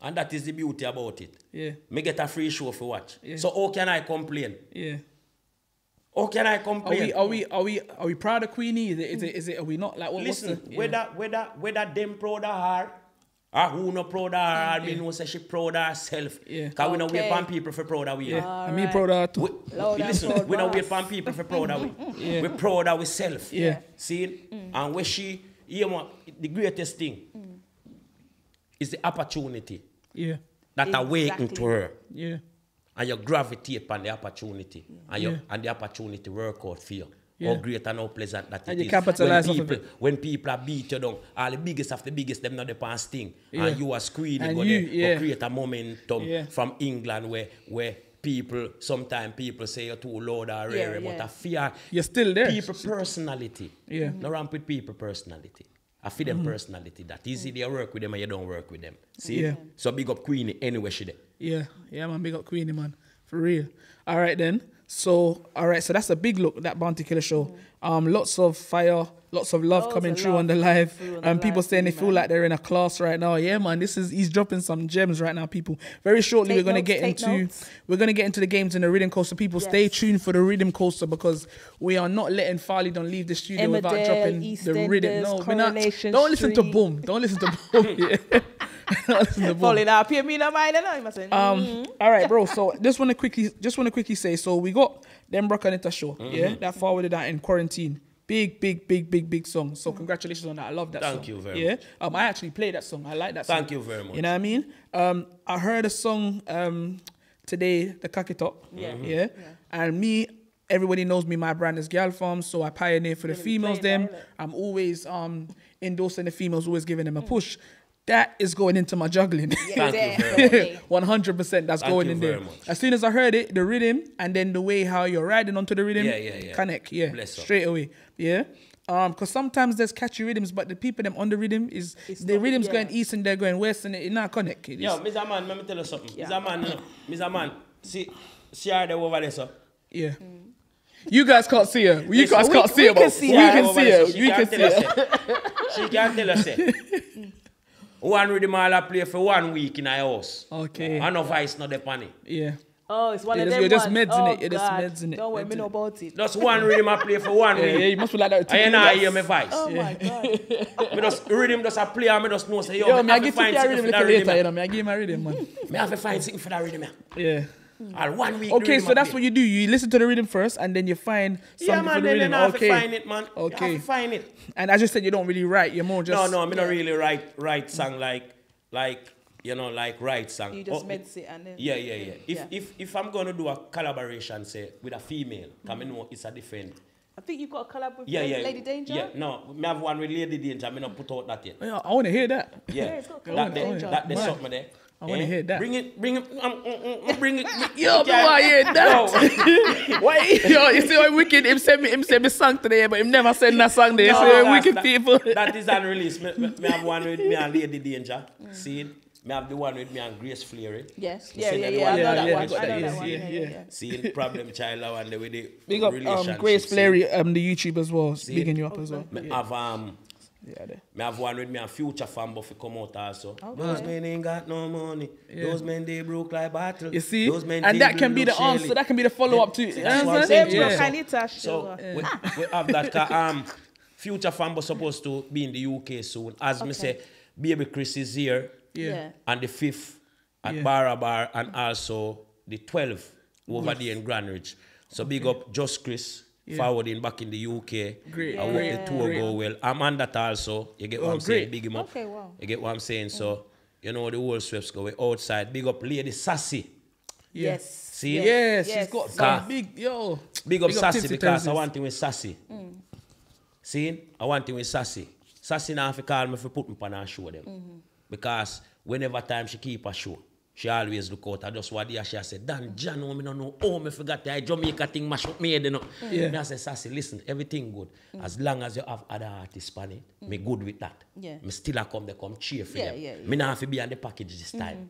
And that is the beauty about it. Yeah. Me get a free show for watch. Yeah. So how can I complain? Yeah. How can I complain? Are we are we are we, are we proud of Queenie? Is it is it, is it are we not like what? Listen, what's the, whether know? whether whether them proud of her, or who no proud of her, we yeah. know say she proud of herself. Yeah. Cause okay. we don't wait on people for proud of we. Yeah. Right. I mean proud of too. We, Lord, listen, we don't wait on people for proud of we. yeah. We proud of ourselves. Yeah. See, mm. and where she, you know, the greatest thing mm. is the opportunity. Yeah. That exactly. awakened to her. Yeah. And you gravitate upon the opportunity. Yeah. And, you, yeah. and the opportunity work out for you. Yeah. How great and how pleasant that and it you is. Capitalize when, people, when people are beat you down, all the biggest of the biggest, them not the past thing. Yeah. And you are screening go there, yeah. create a momentum yeah. from England where where people, sometimes people say you're too loud or rare, yeah, yeah. but I fear you're still there. People personality. Yeah. Mm-hmm. No ramp with people personality. I feel them mm-hmm. personality. That easy they work with them and you don't work with them. See? Yeah. So big up Queenie anywhere she there. Yeah, yeah, man, big up Queenie, man. For real. All right then. So, all right, so that's a big look, that Bounty Killer show. Mm. Um, lots of fire, lots of love lots coming of through love on the live. And um, people live, saying they man. feel like they're in a class right now. Yeah, man, this is he's dropping some gems right now, people. Very shortly take we're gonna notes, get into notes. we're gonna get into the games in the Rhythm Coaster. People yes. stay tuned for the Rhythm Coaster because we are not letting Fowlie Don leave the studio Emmerdale, without dropping EastEnders, the rhythm. No, we're not. Don't listen Street. to Boom. Don't listen to Boom. Yeah. Falling up here, me no mind. Um, all right, bro. So just want to quickly, just want to quickly say. So we got them Brocanita show, mm-hmm. yeah, that forwarded that in quarantine. Big, big, big, big, big song. So congratulations on that. I love that. Thank song. Thank you very yeah? much. Um, I actually played that song. I like that. Thank song. Thank you very much. You know what I mean? Um, I heard a song um today, the Kakitop. Yeah. Mm-hmm. yeah, yeah, and me. everybody knows me, my brand is Gal Farm, so I pioneer for the females them. I'm always um, endorsing the females, always giving them a push. That is going into my juggling. Yeah, one hundred percent that's Thank going in there. Much. As soon as I heard it, the rhythm, and then the way how you're riding onto the rhythm, yeah, yeah, yeah. connect, yeah, Bless straight up. away, yeah. Um, because sometimes there's catchy rhythms, but the people them on the rhythm is it's the not, rhythms yeah. going east and they're going west, and it's not connect. It Yo, Mister Man, let me tell you something. Yeah. Mister Man, Mister Man, see, see her there over there, sir. Yeah. Mm. You guys can't see her. You guys we, can't we, see her. We can see her. We can see her. She can't tell us. She can't tell us. One rhythm all I play for one week in our house. Okay. And of ice not the panny. Yeah. Oh, it's one yeah, of them. You're just meds oh, in it. You're just meds in it. Don't worry, me know about it. That's one rhythm I play for one yeah, week. Yeah, you must be like that. I ain't I hear my voice. Oh yeah. my God. Me just rhythm just I play and me just know say yo. Yo, me, me I get find rhythm later. Rhythm. You know, me I give my rhythm, man. Me have to find something for that rhythm, man. Yeah. And one week. Okay, so that's what you do. You listen to the rhythm first, and then you find something yeah, man, for the then rhythm. Then I have okay. to find it, man. Okay. You have to find it. And as you said, you don't really write. You're more just. No, no, I mean, yeah. I don't really write write song like like you know like write song. You just oh, meds it and then. Yeah, yeah, yeah. If yeah. if if I'm gonna do a collaboration, say with a female, I mean, mm-hmm. it's a different. I think you've got a collab with yeah, Lady, yeah, Lady Danger. Yeah, no, I have one with Lady Danger. I mean, I put out that yet. Yeah, I want to hear that. Yeah, yeah it's got a collab with that they shot me there. I want to hear that. Bring it, bring it, um, um, bring it. Yo, bro, I hear that. No. Why? Yo, you see how wicked, him sent me, him sent me song today, but him never sent that song there. No, so no, wicked that, people. That is unreleased. Me, me, me have one with me and Lady Danger. Mm. See it? Me have the one with me and Grace Fleury. Yes. Yeah, yeah, yeah, yeah, I know that one. I know that one. Yeah, yeah. See it? Problem Child and the way they big up um, Grace Fleury, um, the YouTube as well, speaking you up as well. Me have um. Yeah, I have one with me and Future Fan Buffy come out also. Okay. Those men ain't got no money. Yeah. Those men they broke like battle. You see? Those men and that can be the answer. Shelly. That can be the follow up to. That's what I'm saying. Yeah. Yeah. So yeah. We, we have that car. Um, Future Fan Buffy supposed to be in the U K soon. As okay. me say, Baby Chris is here. Yeah. yeah. And the fifth at yeah. Barabar and also the twelfth over yes. there in Greenwich. So okay. big up Just Chris. Yeah. Forwarding back in the U K. Great. I hope yeah. the tour go well. I'm on that also. You get what oh, I'm great. saying? Big him up. Okay, wow. You get what I'm saying? Mm. So, you know, the whole sweeps go outside. Big up Lady Sassy. Yeah. Yes. See? Yes. yes. She's got some big, yo. Big up, big up Sassy because I want him with Sassy. Mm. See? I want him with Sassy. Sassy now if you call me if you put me on her show them. Mm-hmm. Because whenever time she keep her show, she always look out. I just what she said, Dan Jan, I don't know. Oh, I forgot that I Jamaica thing mash up me. You know? mm. yeah. I said, Sassy, listen, everything good. Mm. As long as you have other artists on it, mm. me good with that. Yeah. Me still I come, they come cheer for yeah, them. Yeah, yeah. Me not have to be on the package this time. Mm.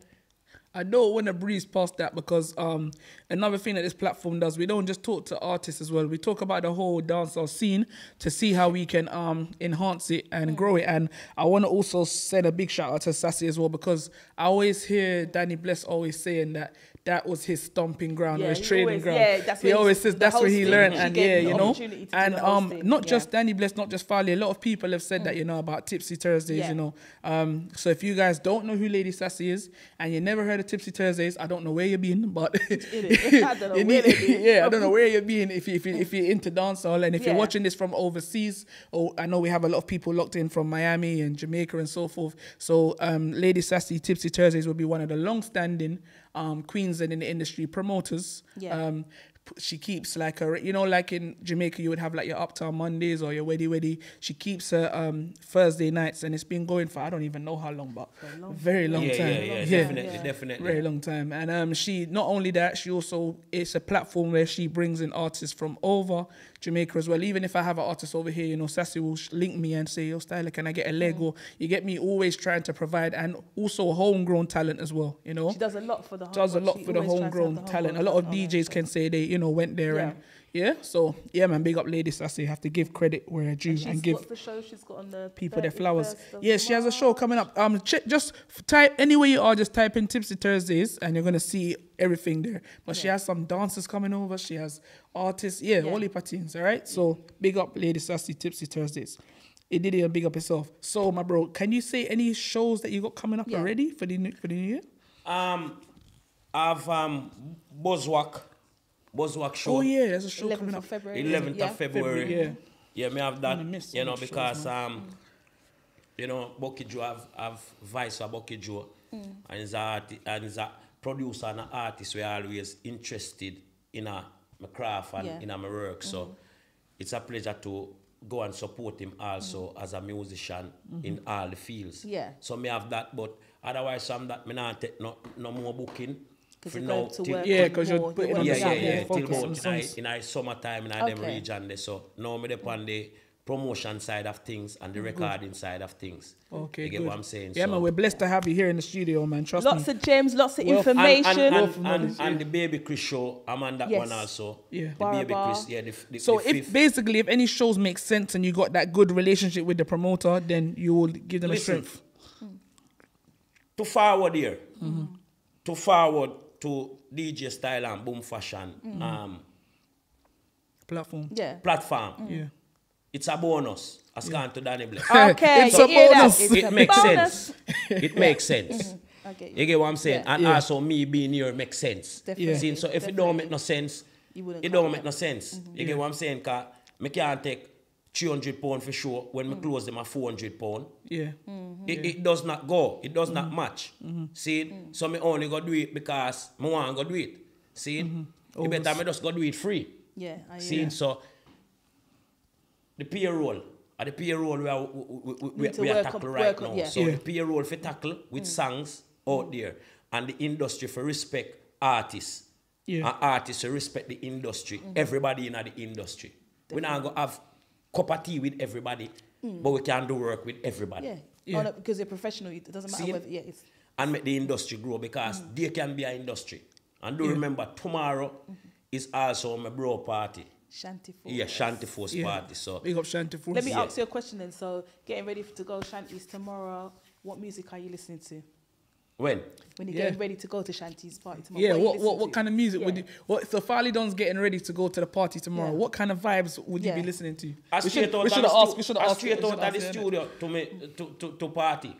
I don't want to breeze past that because um, another thing that this platform does, we don't just talk to artists as well. We talk about the whole dancehall scene to see how we can um, enhance it and mm-hmm. grow it. And I want to also send a big shout out to Sassy as well because I always hear Danny Bless always saying that that was his stomping ground, yeah, or his training always, ground. Yeah, that's he always says that's where he learned, and yeah, you know. And um, not just yeah. Danny Bless, not just Fowlie. A lot of people have said mm. that, you know, about Tipsy Thursdays, yeah. you know. Um, so if you guys don't know who Lady Sassy is and you never heard of Tipsy Thursdays, I don't know where you've been, but I don't know you need, where yeah, I don't know where you've been. If you if you if you're into dancehall and if yeah. you're watching this from overseas, or I know we have a lot of people locked in from Miami and Jamaica and so forth. So um, Lady Sassy, Tipsy Thursdays will be one of the long-standing um queens and in the industry promoters. Yeah. Um she keeps like her, you know, like in Jamaica you would have like your Uptown Mondays or your Weddy Weddy. She keeps her um Thursday nights, and it's been going for I don't even know how long, but a long very long yeah, time. Yeah, yeah, yeah, definitely, yeah. definitely. Very long time. And um she not only that, she also it's a platform where she brings in artists from over Jamaica as well. Even if I have an artist over here, you know, Sassy will link me and say, yo, Styler, can I get a leg? Mm. Or you get me always trying to provide, and also homegrown talent as well, you know. She does a lot for the homegrown. Does a lot she for the homegrown home talent. A lot of D Js can say they, you know, went there yeah. and yeah. So yeah, man, big up Lady Sassy. Have to give credit where it's due and, and give the show she's got on the people their flowers. Yeah, she has a show coming up. Um, check, just type anywhere you are. Just type in Tipsy Thursdays, and you're gonna see everything there. But yeah. she has some dancers coming over. She has artists. Yeah, yeah. Wally Patins. All right. So big up Lady Sassy. Tipsy Thursdays. It did even big up itself. So my bro, can you say any shows that you got coming up yeah. already for the new, for the new year? Um, I've um Buzzwalk. Buzzwalk show. Oh yeah, there's a show coming up February. Eleventh yeah. of February. February. Yeah, yeah, me have that. You know because shows, um, you know Bucky Joe have have vice for Bucky Joe, mm. and is a and is a producer and an artist. We are always interested in a my craft and yeah. in my work. So mm-hmm. it's a pleasure to go and support him also mm-hmm. as a musician mm-hmm. in all the fields. Yeah. So me have that, but otherwise I'm that me not take no, no more booking. For now, to till, yeah, because you're putting on yeah, the yeah, yeah, yeah. Till about in, in our summertime in our okay. region there. So now me depend on the promotion side of things and the recording good. Side of things. Okay, you get good. What I'm saying? Yeah, so, man, we're blessed to have you here in the studio, man. Trust lots me. Lots of gems, lots of well, information. And, and, and, and, and, yeah. and the Baby Chris show, I'm on that yes. one also. Yeah, the Barabar. Baby Chris, yeah. The, the, so the if fifth. Basically, if any shows make sense and you got that good relationship with the promoter, then you will give them Listen, a strength. Mm. To forward here, mm-hmm. to forward to D J Styler and Boom Fashion mm-hmm. um, platform. Yeah, platform. Mm. Yeah. It's a bonus. I scan yeah. to Danny Bless. Okay, it's so a bonus. It's it a makes bonus. sense. It makes sense. Mm-hmm. okay. You get what I'm saying? Yeah. And yeah. also me being here makes sense. Definitely. See, so if Definitely. it don't make no sense, it don't make no sense. Mm-hmm. You yeah. get what I'm saying? Because I can't take three hundred pounds for sure when mm-hmm. I close them at four hundred pounds. Yeah. Mm-hmm. it, it does not go. It does mm-hmm. not match. Mm-hmm. See, mm-hmm. so I only go do it because I want to go do it. See, mm-hmm. you better I just go do it free. Yeah, I See, yeah. so... The payroll, or the payroll we are, we, we, we, we are tackling right now. Up, yeah. So yeah. the payroll for tackle with mm. songs out mm. there and the industry for respect artists. Yeah. And artists for respect the industry. Mm-hmm. Everybody in the industry. Definitely. We're not going to have cup of tea with everybody, mm. but we can do work with everybody. Yeah, yeah. Oh, no, because they're professional. It doesn't matter See, whether... Yeah, it's... And make the industry grow because mm. they can be an industry. And do yeah. remember, tomorrow mm-hmm. is also my bro party. Shanti Force. Yeah, Shanti Force yeah. party. So big up Shanti Force. Let me yeah. ask you a question then. So getting ready to go Shanti's tomorrow. What music are you listening to? When? When you're yeah. getting ready to go to Shanti's party tomorrow. Yeah, what what, what, what kind of music yeah. would you what so Fowlie Don's getting ready to go to the party tomorrow? Yeah. What kind of vibes would yeah. you be listening to? I we should have asked we should have asked at the studio to me to, to, to party.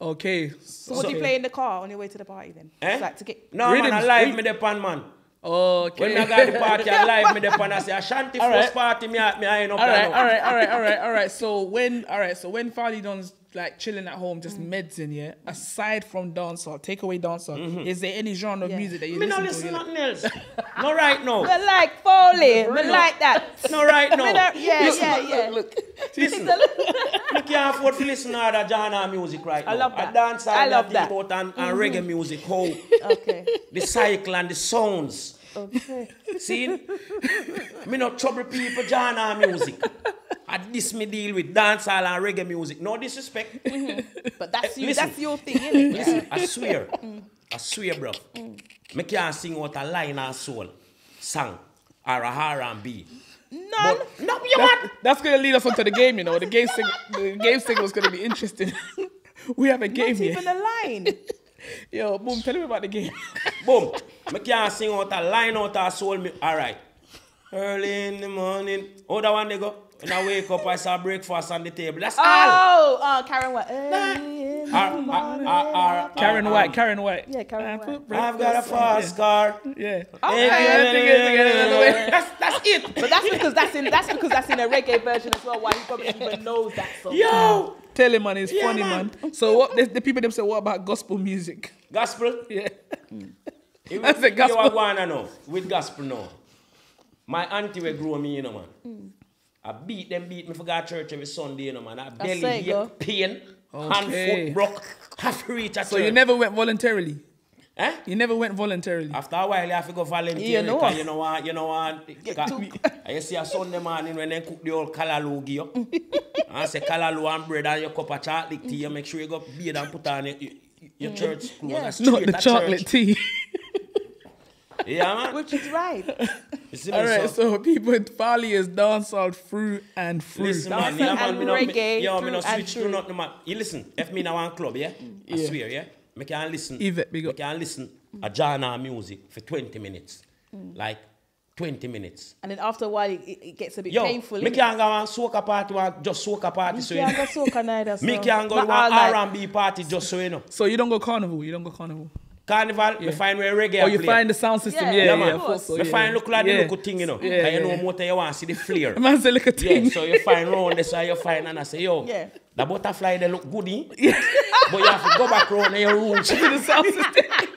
Okay. So, so what do you play in the car on your way to the party then? Eh? Like to get No rhythms, man, I live me the pan man. Okay. When I got the party alive, me the pan I say Ashanti Force party, me I me I ain't up. All right, all right, all right, all right, all right. So when, all right, so when Fowlie Don's like chilling at home, just mm. meds in, yeah. Aside from dancer, takeaway dancer, mm -hmm. is there any genre yeah. of music that you me listen to? Me no listen nothing else. No right now. Me like Fowlie. Me no. like that. No right now. Yeah, yeah, yeah. yeah. Look, listen. You can't afford to listen to other genre music right now. I love that. I dance I love that. And, and mm -hmm. reggae music, how? Okay. The cycle and the sounds. Okay. See? Me no trouble people genre music. At this me deal with dancehall and reggae music. No disrespect. Mm-hmm. But that's you, Listen. that's your thing, isn't it? Listen, I swear. Mm. I swear, bro. Mm. Me can't sing out a line and soul song or a R and B. None. But no, you that's, want. That's gonna lead us onto the game, you know. The game sing the game single is gonna be interesting. We have a game Not here. Even a line. Yo, Boom, tell me about the game. Boom. Me can't sing out a line out a soul. Me all right. Early in the morning. Oh, that one they go. When I wake up, I saw breakfast on the table. That's oh, all. Oh, Karen White. Nah. Ar, ar, ar, ar, Karen ar, White. Ar. Karen White. Yeah, Karen White. I've got a fast car. Yeah. Okay. That's, that's it. But that's because that's in that's because that's in a reggae version as well. Why he probably yeah. even knows that song. Yo, tell him, man, it's yeah, funny, man. man. So what? The, the people them say, what about gospel music? Gospel? Yeah. Mm. If, that's the gospel. You are one, I know. With gospel, no. My auntie will grow me, you know, man. Mm. I beat them, beat me for God church every Sunday, you know, man. I belly ache, pain, okay. hand, foot broke, half reach at So church. You never went voluntarily? Eh? You never went voluntarily? After a while, you have to go volunteer. You know what? You know what? You know what? You see a Sunday morning when they cook the old kalaloogie up. And say kalaloo and bread and your cup of chocolate tea. You make sure you go beard and put on your, your mm. church clothes. Yeah. Not the chocolate church. Tea. Yeah, man. Which is right. All right, so, so people, Fowlie is dancehall through and through. Listen, man, yeah, man, me reggae no, me, yeah, me no switch through nothing, man. You listen, if me in one club, yeah? yeah, I swear, yeah, me can listen. Yvette, me can listen mm. a genre music for twenty minutes, mm. like twenty minutes. And then after a while, it, it gets a bit Yo, painful. Yo, me can go and soca party, just soca party, me so you know. Go soca neither, so. Me can go to R and B party, just so you know. So you don't go carnival, you don't go carnival. Carnival, yeah. we find where reggae. Oh, you play. Find the sound system, yeah, yeah, yeah man. We so, yeah. find look like yeah. the local thing, you know. Yeah, yeah, you know yeah. what you want, see the flare. Man say look a thing. Yeah, so you find round, that's why you find and I say, yo, yeah. the butterfly they look good, eh? Yeah. But you have to go back round in your room. See the sound system.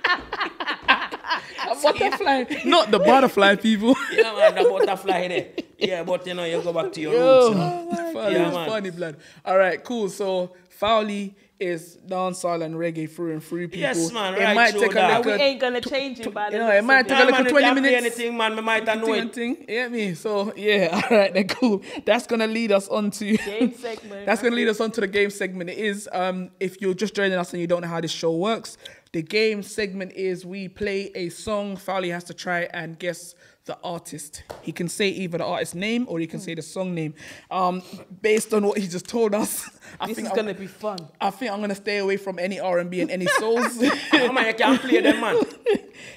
A butterfly. Not the butterfly people. Yeah, man, the butterfly there. Yeah, but you know, you go back to your Yo, roots. Oh my yeah, man. Funny, blood. All right, cool. So, Fowlie is dancehall and reggae through and through, people. Yes, man, right, it might take a we ain't gonna change it, but you know, it might take yeah, a man, twenty minutes. Anything, man, we might know it. Thing, yeah, me. So yeah, all right, then cool. That's gonna lead us on to game segment. That's gonna lead us on to the game segment. It is um, if you're just joining us and you don't know how this show works, the game segment is we play a song. Fowlie has to try and guess the artist. He can say either the artist's name or he can mm. say the song name. Um, based on what he just told us, I this think is going to be fun. I think I'm going to stay away from any R and B and any souls. Man, I can't play them, man.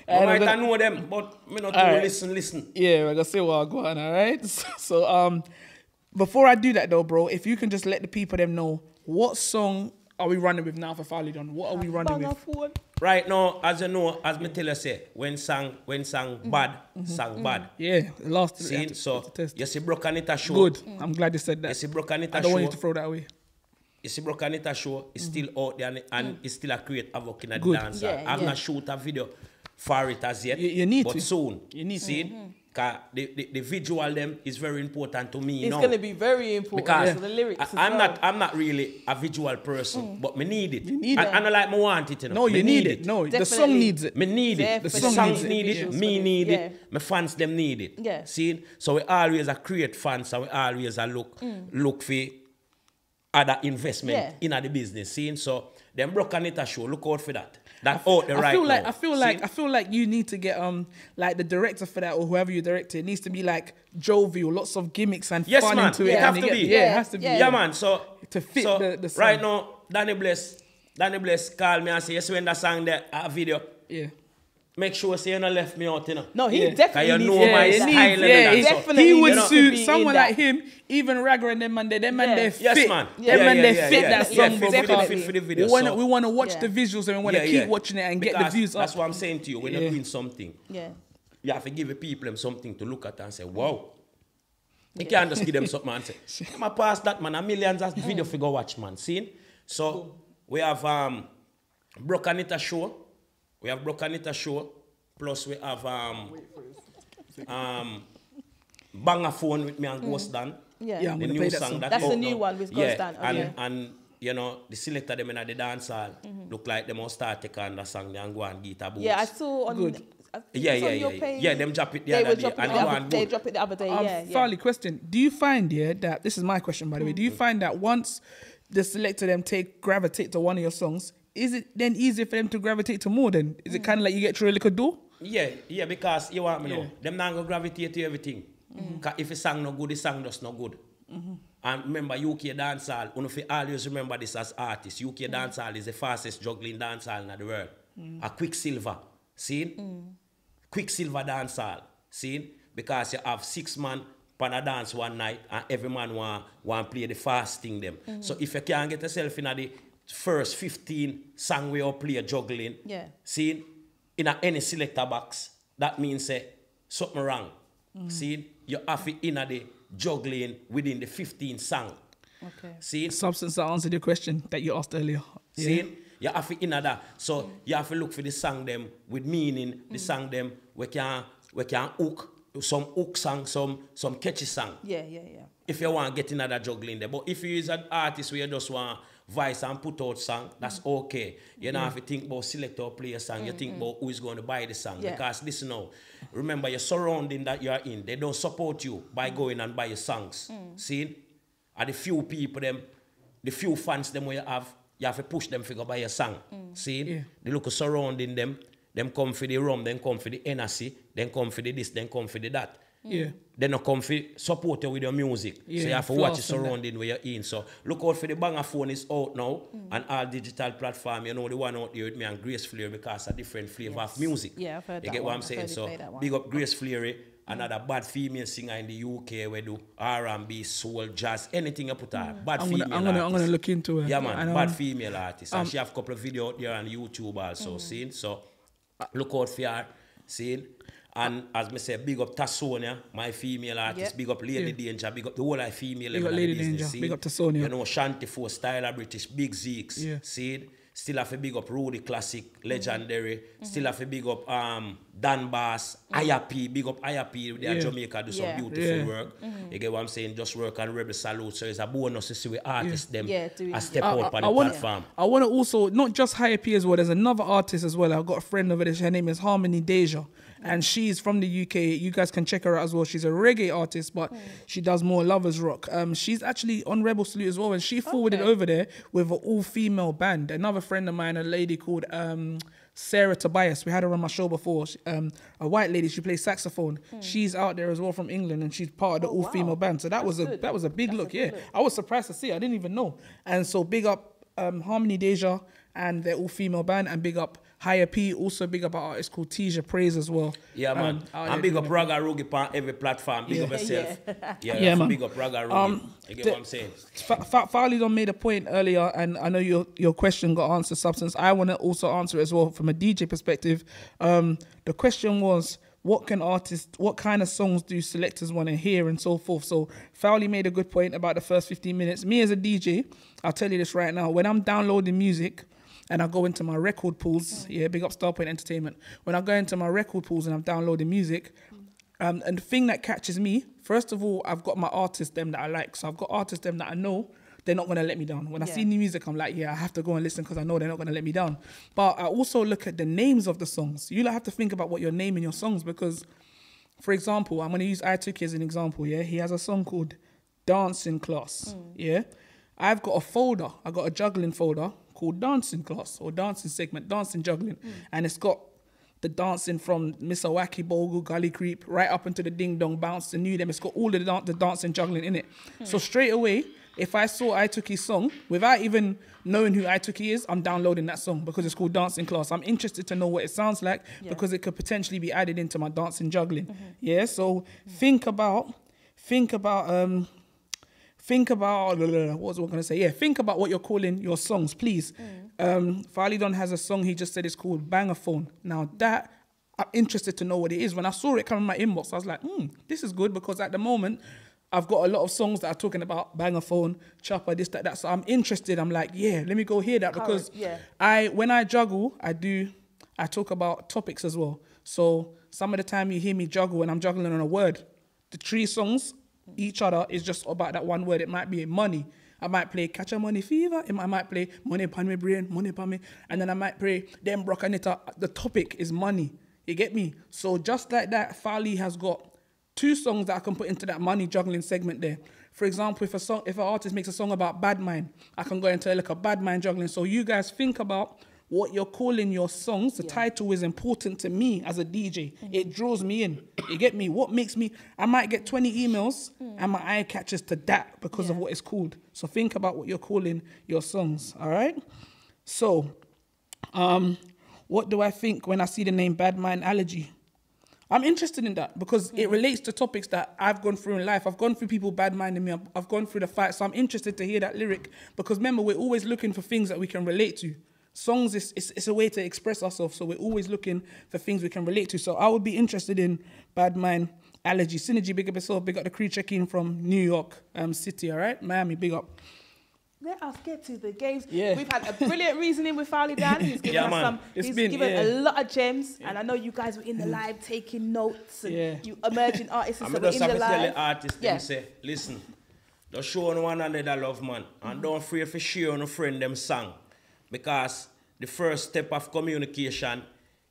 I might gonna... know them, but me not to right. listen, listen. Yeah, we're going to say what well, I go on, all right? So, so um, before I do that though, bro, if you can just let the people them know what song are we running with now for Fowlie Don? What are we running with? Right now, as you know, as me tell you say, when sang, when sang mm. bad, mm -hmm. sang mm. bad. Yeah, the last scene. So, you see Brokanita show. Good, mm. I'm glad you said that. You see Brokanita show. I don't want you to throw that away. You see Brokanita show, it's mm -hmm. still out there and, and mm. it's still a create havoc in a Good. dancer. Yeah, I'm yeah. not shoot a video for it as yet. You, you need but to. But soon. You need see to. Mm -hmm. The, the, the visual them is very important to me. It's now. gonna be very important because yeah. so the lyrics. I, I'm well. not I'm not really a visual person, mm. but me need it. You need I, it. I don't like me want it, you know. No, me you need, need it. it. No, Definitely. the song needs it. Me need it. The, the songs need it. it. Me need yeah. it. My fans them need it. Yeah. See, so we always a create fans, and we always a look mm. look for other investment yeah. in the business. See, so them Brokanita show. Look out for that. That I, the I right feel now. like I feel like See? I feel like you need to get um like the director for that or whoever you directed needs to be like jovial, lots of gimmicks and yes, fun man. into it. It has to be. Yeah, it has to be. Yeah, man. So to fit so the, the song. Right now, Danny Bless, Danny Bless called me and said, yes, when that sang there a video. Yeah. Make sure say you know left me out, you know. No, he yeah. definitely you know needs, my yeah, style needs, yeah, he, definitely he would you know, suit someone like him, even Ragga and them man they them yeah. man they fit. Yes, man. Yeah. Them yeah, man yeah, they yeah, fit yeah, that yeah, song. Yeah, fit, fit for the video. We wanna, so. we wanna watch yeah. the visuals and we wanna yeah, yeah. keep watching it and because get the views up. That's what I'm saying to you. When yeah. you're doing something, yeah. you have to give the people something to look at and say, wow. Yeah. You can't just give them something and say, I'm gonna pass that man, a millions of video for go watch, man. See? So we have um Brokanita show. We have Brokanita show, plus we have um, um, Banger Phone with me and mm. Ghost Dan. Yeah, yeah I'm the new play that song. song. That That's the new now. one with Ghost yeah. Dan. Okay. And, and you know, the selector them in the dance hall mm -hmm. look like them all start taking on that song, they and go and get a boost. Yeah, I saw on... Good. Yeah, yeah, yeah, yeah. yeah, them drop it the they other day. And the other, they drop it the other day, um, yeah. Fowlie, yeah. question. Do you find, yeah, that... This is my question, by the way. Do you mm -hmm. find that once the selector them take gravitate to one of your songs, is it then easier for them to gravitate to more then? Is mm. it kind of like you get through a little door? Yeah, yeah, because you want me yeah. know, them not going to gravitate to everything. Mm. Because if the song no good, the song does no good. Mm -hmm. And remember, U K dancehall, you know, always remember this as artists. U K mm. dancehall is the fastest juggling dancehall in the world. Mm. A Quicksilver, see? Mm. Quicksilver dancehall, see? Because you have six man pan a dance one night and every man want to play the fast thing them. Mm. So if you can't get yourself in a the first fifteen sang we all play juggling. Yeah. See, in a, any selector box, that means uh, something wrong. Mm. See, you have it in the juggling within the fifteen sang. Okay. See, substance that answered the question that you asked earlier. Yeah. See, you have it in that. So mm. you have to look for the sang them with meaning. The mm. sang them we can we can hook some hook sang, some some catchy sang. Yeah, yeah, yeah. If you want to get in that juggling there, but if you is an artist where you just want voice and put out song, that's mm. okay. You don't mm. have to think about select or play a song, mm, you think mm. about who is going to buy the song. Yeah. Because listen now, remember your surrounding that you are in, they don't support you by mm. going and buy your songs. Mm. See? And the few people them, the few fans them where you have, you have to push them for go buy your song. Mm. See? Yeah. The look surrounding them, them come for the rum, then come for the energy, then come for the this, then come for the that. Yeah. They don't come for support you with your music. Yeah, so you have to watch your surrounding where you're in. So look out for the Banger Phone is out now mm. and all digital platform. You know the one out there with me and Grace Fleary because a different flavour yes. of music. Yeah, I've heard you that. You get one. what I'm saying? So big up Grace Fleary, another bad female singer in the U K where do R and B, soul, jazz, anything you put her. Mm. Bad I'm female gonna, I'm gonna, I'm gonna look into it. Yeah, man. Bad female artist. Um, and she have a couple of videos out there on YouTube also. Mm. See? So look out for her. See? And as I say, big up Tassona, my female artist, yep. big up Lady yeah. Danger, big up the whole female. Big up Lady Danger, see? Big up Tassona. You know, Shanti Force, Styler British, Big Zeeks, yeah. see? Still have a big up Rudy Classic, legendary. Mm-hmm. Still have a big up um, Dan Bass, mm-hmm. I A P, big up I A P. They are yeah. Jamaica, do yeah. some beautiful yeah. work. Mm-hmm. You get what I'm saying? Just work and Rebel Salute. So it's a bonus to see with artists yeah. them yeah, do I step out on the wanna, platform. Yeah. I want to also, not just I A P as well, there's another artist as well. I've got a friend over there. Her name is Harmony Deja. And she's from the U K. You guys can check her out as well. She's a reggae artist, but mm. she does more lovers rock. Um, she's actually on Rebel Salute as well, and she forwarded okay. over there with an all-female band. Another friend of mine, a lady called um, Sarah Tobias. We had her on my show before. She, um, a white lady. She plays saxophone. Mm. She's out there as well from England, and she's part of the oh, all-female wow. band. So that That's was a good. that was a big That's look. A yeah, look. I was surprised to see her. I didn't even know. And so big up um, Harmony Deja and their all-female band, and big up Higher P, also big up an artist called Tisha Praise as well. Yeah, man. Um, and big up Raga Rugi on every platform. Big yeah. up yourself. Yeah, yeah, yeah man. Big up Raga Rugi. Um, you get the, what I'm saying? Fowlie Don made a point earlier, and I know your, your question got answered, Substance. I want to also answer as well from a D J perspective. Um, the question was, what can artists, what kind of songs do selectors want to hear and so forth? So Fowlie made a good point about the first fifteen minutes. Me as a D J, I'll tell you this right now, when I'm downloading music, and I go into my record pools, yeah, big up Starpoint Entertainment. When I go into my record pools and I'm downloading music, um, and the thing that catches me, first of all, I've got my artists, them that I like. So I've got artists, them that I know, they're not going to let me down. When yeah. I see new music, I'm like, yeah, I have to go and listen because I know they're not going to let me down. But I also look at the names of the songs. You have to think about what you're naming your songs because, for example, I'm going to use I two K as an example, yeah? He has a song called Dancing Class, mm. yeah? I've got a folder. I've got a juggling folder called Dancing Class or Dancing Segment, Dancing Juggling. Mm. And it's got the dancing from Misawaki, Bogle, Gully Creep, right up into the Ding Dong Bounce, the New Them. It's got all the, dan the dancing juggling in it. Mm. So straight away, if I saw I two K's song, without even knowing who I two K is, I'm downloading that song because it's called Dancing Class. I'm interested to know what it sounds like yeah. because it could potentially be added into my dancing juggling. Mm-hmm. Yeah, so mm. think about, think about... Um, Think about, what was I going to say? Yeah, think about what you're calling your songs, please. Mm. Um, Fowlie Don has a song, he just said it's called Bangaphone. Now that, I'm interested to know what it is. When I saw it come in my inbox, I was like, hmm, this is good because at the moment, I've got a lot of songs that are talking about Bangaphone, Chopper, this, that, that. So I'm interested. I'm like, yeah, let me go hear that because yeah. I, when I juggle, I do, I talk about topics as well. So some of the time you hear me juggle and I'm juggling on a word. The three songs, each other is just about that one word. It might be money. I might play Catch a Money Fever. I might play Money Pan Me Brain, Money Pan Me. And then I might play Dem Brocanita. The topic is money. You get me? So just like that, Fowlie has got two songs that I can put into that money juggling segment there. For example, if a song, if an artist makes a song about bad mind, I can go into like a bad mind juggling. So you guys think about what you're calling your songs. The yeah. title is important to me as a D J. Mm-hmm. It draws me in. You get me? What makes me... I might get twenty emails mm. and my eye catches to that because yeah. of what it's called. So think about what you're calling your songs, all right? So, um, what do I think when I see the name Bad Mind Allergy? I'm interested in that because mm. it relates to topics that I've gone through in life. I've gone through people bad-minding me. I've, I've gone through the fight. So I'm interested to hear that lyric because remember, we're always looking for things that we can relate to. Songs is it's, it's a way to express ourselves, so we're always looking for things we can relate to. So I would be interested in Bad Mind Allergy. Synergy, big up yourself, big up the crew checking from New York um, City, all right? Miami, big up. Let us get to the games. Yeah. We've had a brilliant reasoning with Fowlie Don. He's given yeah, us man. some, it's he's been, given yeah. a lot of gems, yeah. and I know you guys were in the live taking notes, and yeah. you emerging artists and so we're in the live. Artists yeah. say, listen, just show on one another love, man, and don't fear for share on a friend them song. Because the first step of communication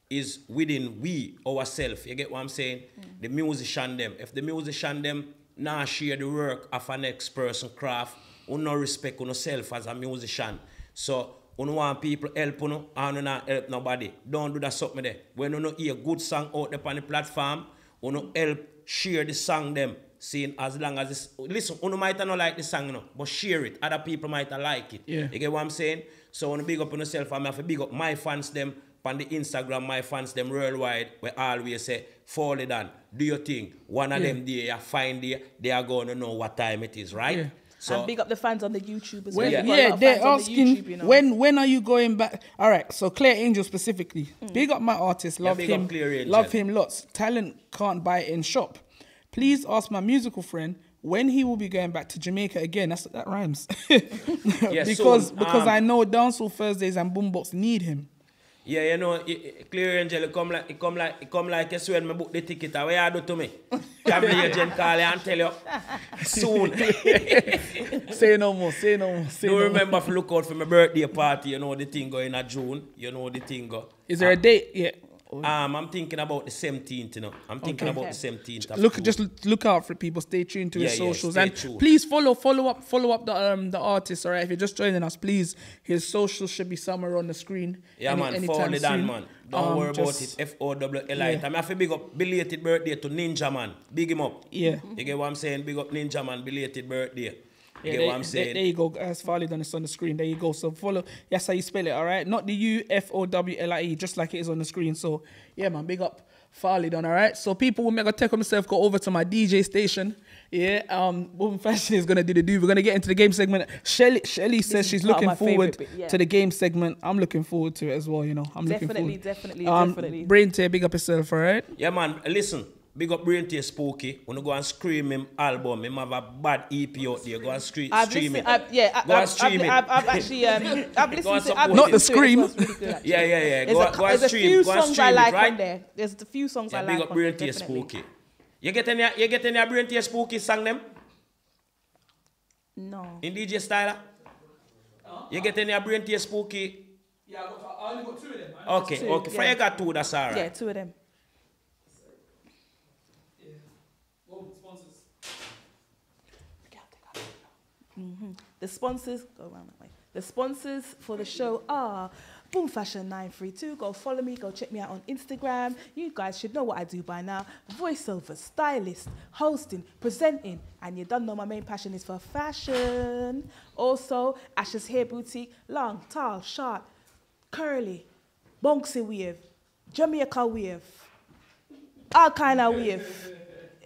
is within we, ourselves. You get what I'm saying? Mm. The musician them. If the musician them not share the work of an next person craft, you no respect yourself as a musician. So you don't want people help you, and you not help nobody. Don't do that something there. When you don't hear a good song out there on the platform, you don't help share the song them. Seeing as long as it's, listen, you might not like the song, you know, but share it. Other people might not like it. Yeah. You get what I'm saying? So I want to big up on yourself. I have to big up my fans them on the Instagram, my fans them worldwide, where always say, Fowlie Don, do your thing. One of yeah. them there, find there, they are going to know what time it is, right? Yeah. So and big up the fans on the YouTube as well. Yeah, yeah they're asking, the YouTube, you know. when when are you going back? All right, so Clear Angel specifically. Mm. Big up my artist, love yeah, him, love him lots. Talent can't buy it in shop. Please ask my musical friend when he will be going back to Jamaica again, that's, that rhymes. yeah, because so, um, because I know Dancehall Thursdays and Boombox need him. Yeah, you know, it, it, Clear Angel, it come like, it come like, it come like yes, when I book the ticket, what you do to me? Can the agent call you and tell you, soon. Say no more, say no more, say no more. Do remember to look out for my birthday party, you know, the thing go in a June, you know, the thing go. Is there um, a date yet? Um, I'm thinking about the seventeenth, you know. I'm thinking okay. about the seventeenth. Look, just look out for people. Stay tuned to yeah, his socials, yeah, and tuned. please follow, follow up, follow up the um the artist. All right, if you're just joining us, please, his socials should be somewhere on the screen. Yeah, any, man, Fowlie Don, man. Don't um, worry about it. F O W L I. Yeah. I have to big up belated birthday to Ninja Man. Big him up. Yeah, you get what I'm saying. Big up Ninja Man, belated birthday. You yeah, get what I'm saying? There, there you go. As Fowlie Don is on the screen. There you go. So follow. That's how you spell it, all right? Not the U F O W L I E, just like it is on the screen. So, yeah, man, big up Fowlie Don, all right? So people will make a tech on myself, go over to my D J station. Yeah, um, Boom Fashion is going to do the do. We're going to get into the game segment. Shelly, Shelly says she's looking forward bit, yeah. to the game segment. I'm looking forward to it as well, you know. I'm definitely, looking forward. Definitely, um, definitely, Brain Tear, big up yourself, all right? Yeah, man, listen. Big up Brain Tear Spooky. Wanna go and scream him album. Him have a bad E P out there. Go and scream, stream it. Yeah, go and stream it. I've actually, um, I've listened to it. Not the scream. Yeah, yeah, yeah. Go and stream. Go and stream it, right? There's a few songs I like on there. Big up Brain Tear Spooky. You get any? You get any Brain Tear Spooky song them? No. In D J Styler. You get any Brain Tear Spooky? Yeah, I only got two of them. Okay, okay. Freya got two. That's alright. Yeah, two of them. Mm-hmm. The sponsors go around that way. The sponsors for the show are Boom Fashion nine three two. Go follow me. Go check me out on Instagram. You guys should know what I do by now. Voiceover, stylist, hosting, presenting, and you don't know my main passion is for fashion. Also, Asha's Hair Boutique, long, tall, short, curly, bonksy weave, Jamaica weave, all kind of weave.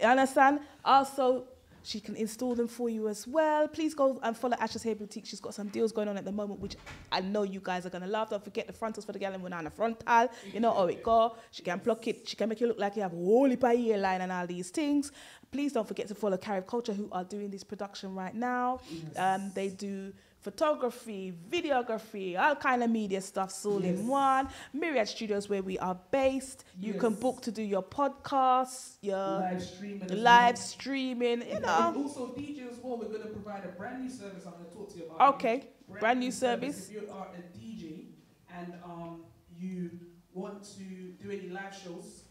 You understand? Also, she can install them for you as well. Please go and follow Asha's Hair Boutique. She's got some deals going on at the moment, which I know you guys are going to love. Don't forget the frontals for the girl and we're on the frontal. You know how it go. She can pluck it. She can make you look like you have a whole heap of hairline and all these things. Please don't forget to follow Karibe Kulture, who are doing this production right now. Yes. Um, they do photography, videography, all kind of media stuff, all yes. in one. Myriad Studios, where we are based. You yes. can book to do your podcasts, your live streaming, live well. streaming you yeah. know. And also D J as well, we're going to provide a brand new service I'm going to talk to you about. Okay, brand, brand, brand new, new service. service. If you are a D J and um, you want to do any live shows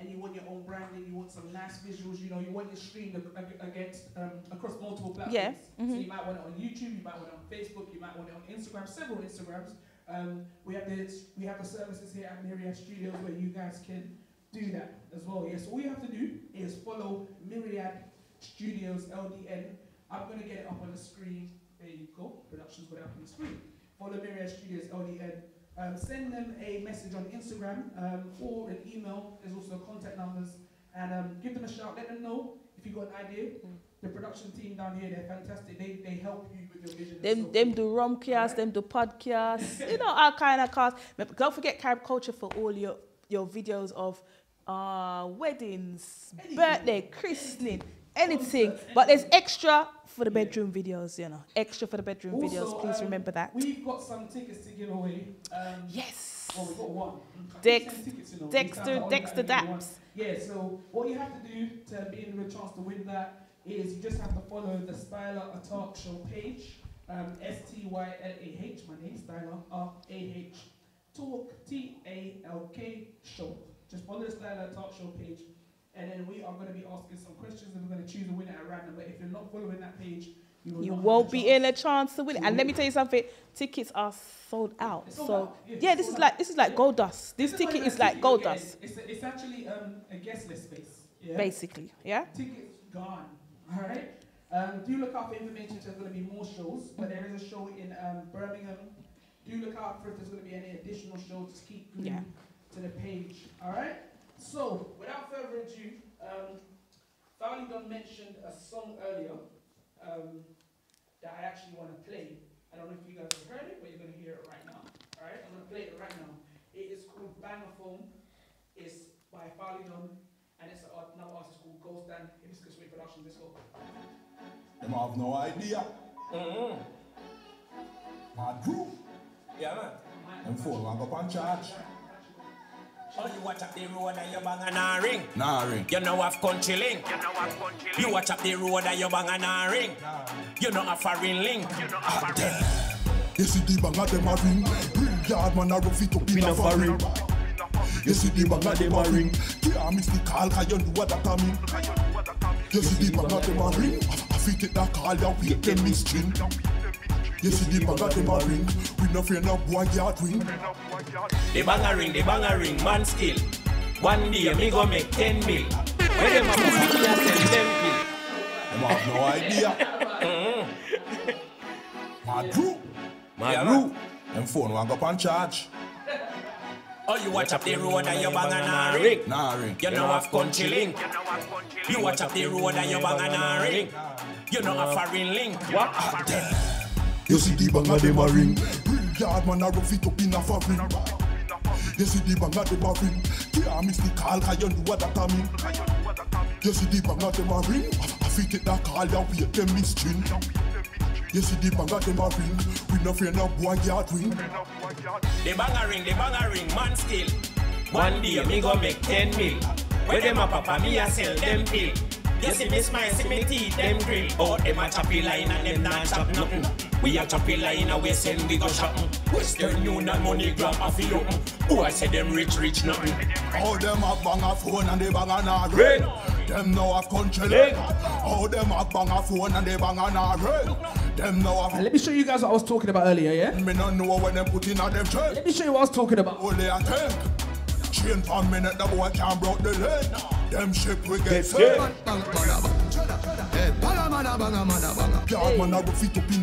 and you want your own branding, you want some nice visuals, you know, you want your stream against, um, across multiple platforms. Yeah. Mm-hmm. So you might want it on YouTube, you might want it on Facebook, you might want it on Instagram, several Instagrams. Um, we have the we have the services here at Myriad Studios where you guys can do that as well. Yes. Yeah, so all you have to do is follow Myriad Studios L D N. I'm gonna get it up on the screen. There you go. Productions got it up on the screen. Follow Myriad Studios L D N. Um, send them a message on Instagram um, or an email. There's also contact numbers. And um, give them a shout. Let them know if you've got an idea. Mm. The production team down here, they're fantastic. They, they help you with your vision. Them, them do romcasts, right? Them do podcasts. You know, all kind of cast. Don't forget Karibe Kulture for all your, your videos of uh, weddings, anything. Birthday, christening, anything. Concert, but anything. There's extra for the bedroom yeah. videos, you know. Extra for the bedroom also, videos. Please um, remember that. We've got some tickets to give away. Um, yes. Well, we've got one. Dex, tickets, you know, Dexter, Dexter Daps. Yeah, so what you have to do to be in with a chance to win that is you just have to follow the Styler A Talk Show page. Um, S T Y L A H, my name, Styler R A H. Talk, T A L K, show. Just follow the Styler A Talk Show page. And then we are going to be asking some questions and we're going to choose a winner at random. But if you're not following that page, you, will you won't be in a chance to win it. And let me tell you something, tickets are sold out. So, out. Yeah, yeah this, is out. Like, this is like yeah. gold dust. This, this ticket is like gold dust. It's, a, it's actually um, a guest list space. Yeah? Basically, yeah? Tickets gone, all right? Um, do look out for information, there's going to be more shows. But there is a show in um, Birmingham. Do look out for if there's going to be any additional shows. Just keep going yeah. to the page, all right? So, without further ado, um, Fowlie Don mentioned a song earlier um, that I actually want to play. I don't know if you guys have heard it, but you're going to hear it right now. Alright, I'm going to play it right now. It is called Banger Phone. It's by Fowlie Don, and it's another artist called Ghost Dan. Hibiscus Way Productions. Let's go. Them have no idea. Mm-hmm. Mad group. Yeah, man. Them phone will go up and charge. Oh, you watch up the road and you bang and a ring. Nah ring. You know have country link. You know have country link. You watch up the road and you bang and a ring. Nah ring. You know have foreign link. You know have foreign link. You see the bang of them a ring. Bring yard man a rough it up in a foreign. You see the bang of them a ring. Can't miss the call cause you know what that coming. You see the bang of them a ring. If you take that call you wait them in string. You see the bang of them a ring. We no fear no boy yard ring. The banger ring, the banger ring, man skill. One day me go make ten mil. Where them a pussy and send them pill. Them have no idea. Mad group, mad group. Them phone will go up and charge. Oh, you watch up the road and you bang and a ring. Nah ring. You know have country link. You watch up the road and you bang and a ring. You know have foreign link. What? You see the banger them a ring. Yard man a rough it up in a fabric. You see the bang of them a ring. Can't miss the call cause you know what that coming. You see the bang of them a ring. If you take that call you wait them in string. You see the bang of them a ring. We no fear no boy yard ring. The banger ring, the banger ring, man skill. One day me go make ten mil. Where them a papa me a sell them pill. You see me smile, see me teeth, them grill. But them a choppy line and them not chop nothing. We a choppy line and we send we go shopping. Western Union money grab a fee open. Who I say them rich, rich nothing. All them a bang a phone and they bang an a ring. Them now have country link. All them a bang a phone and they bang an a ring. Them now have. Let me show you guys what I was talking about earlier, yeah? Me not know when them put in a them check. Let me show you what I was talking about. All they a take. Chain for a minute, the boy can't broke the leg. Them ship we get fed.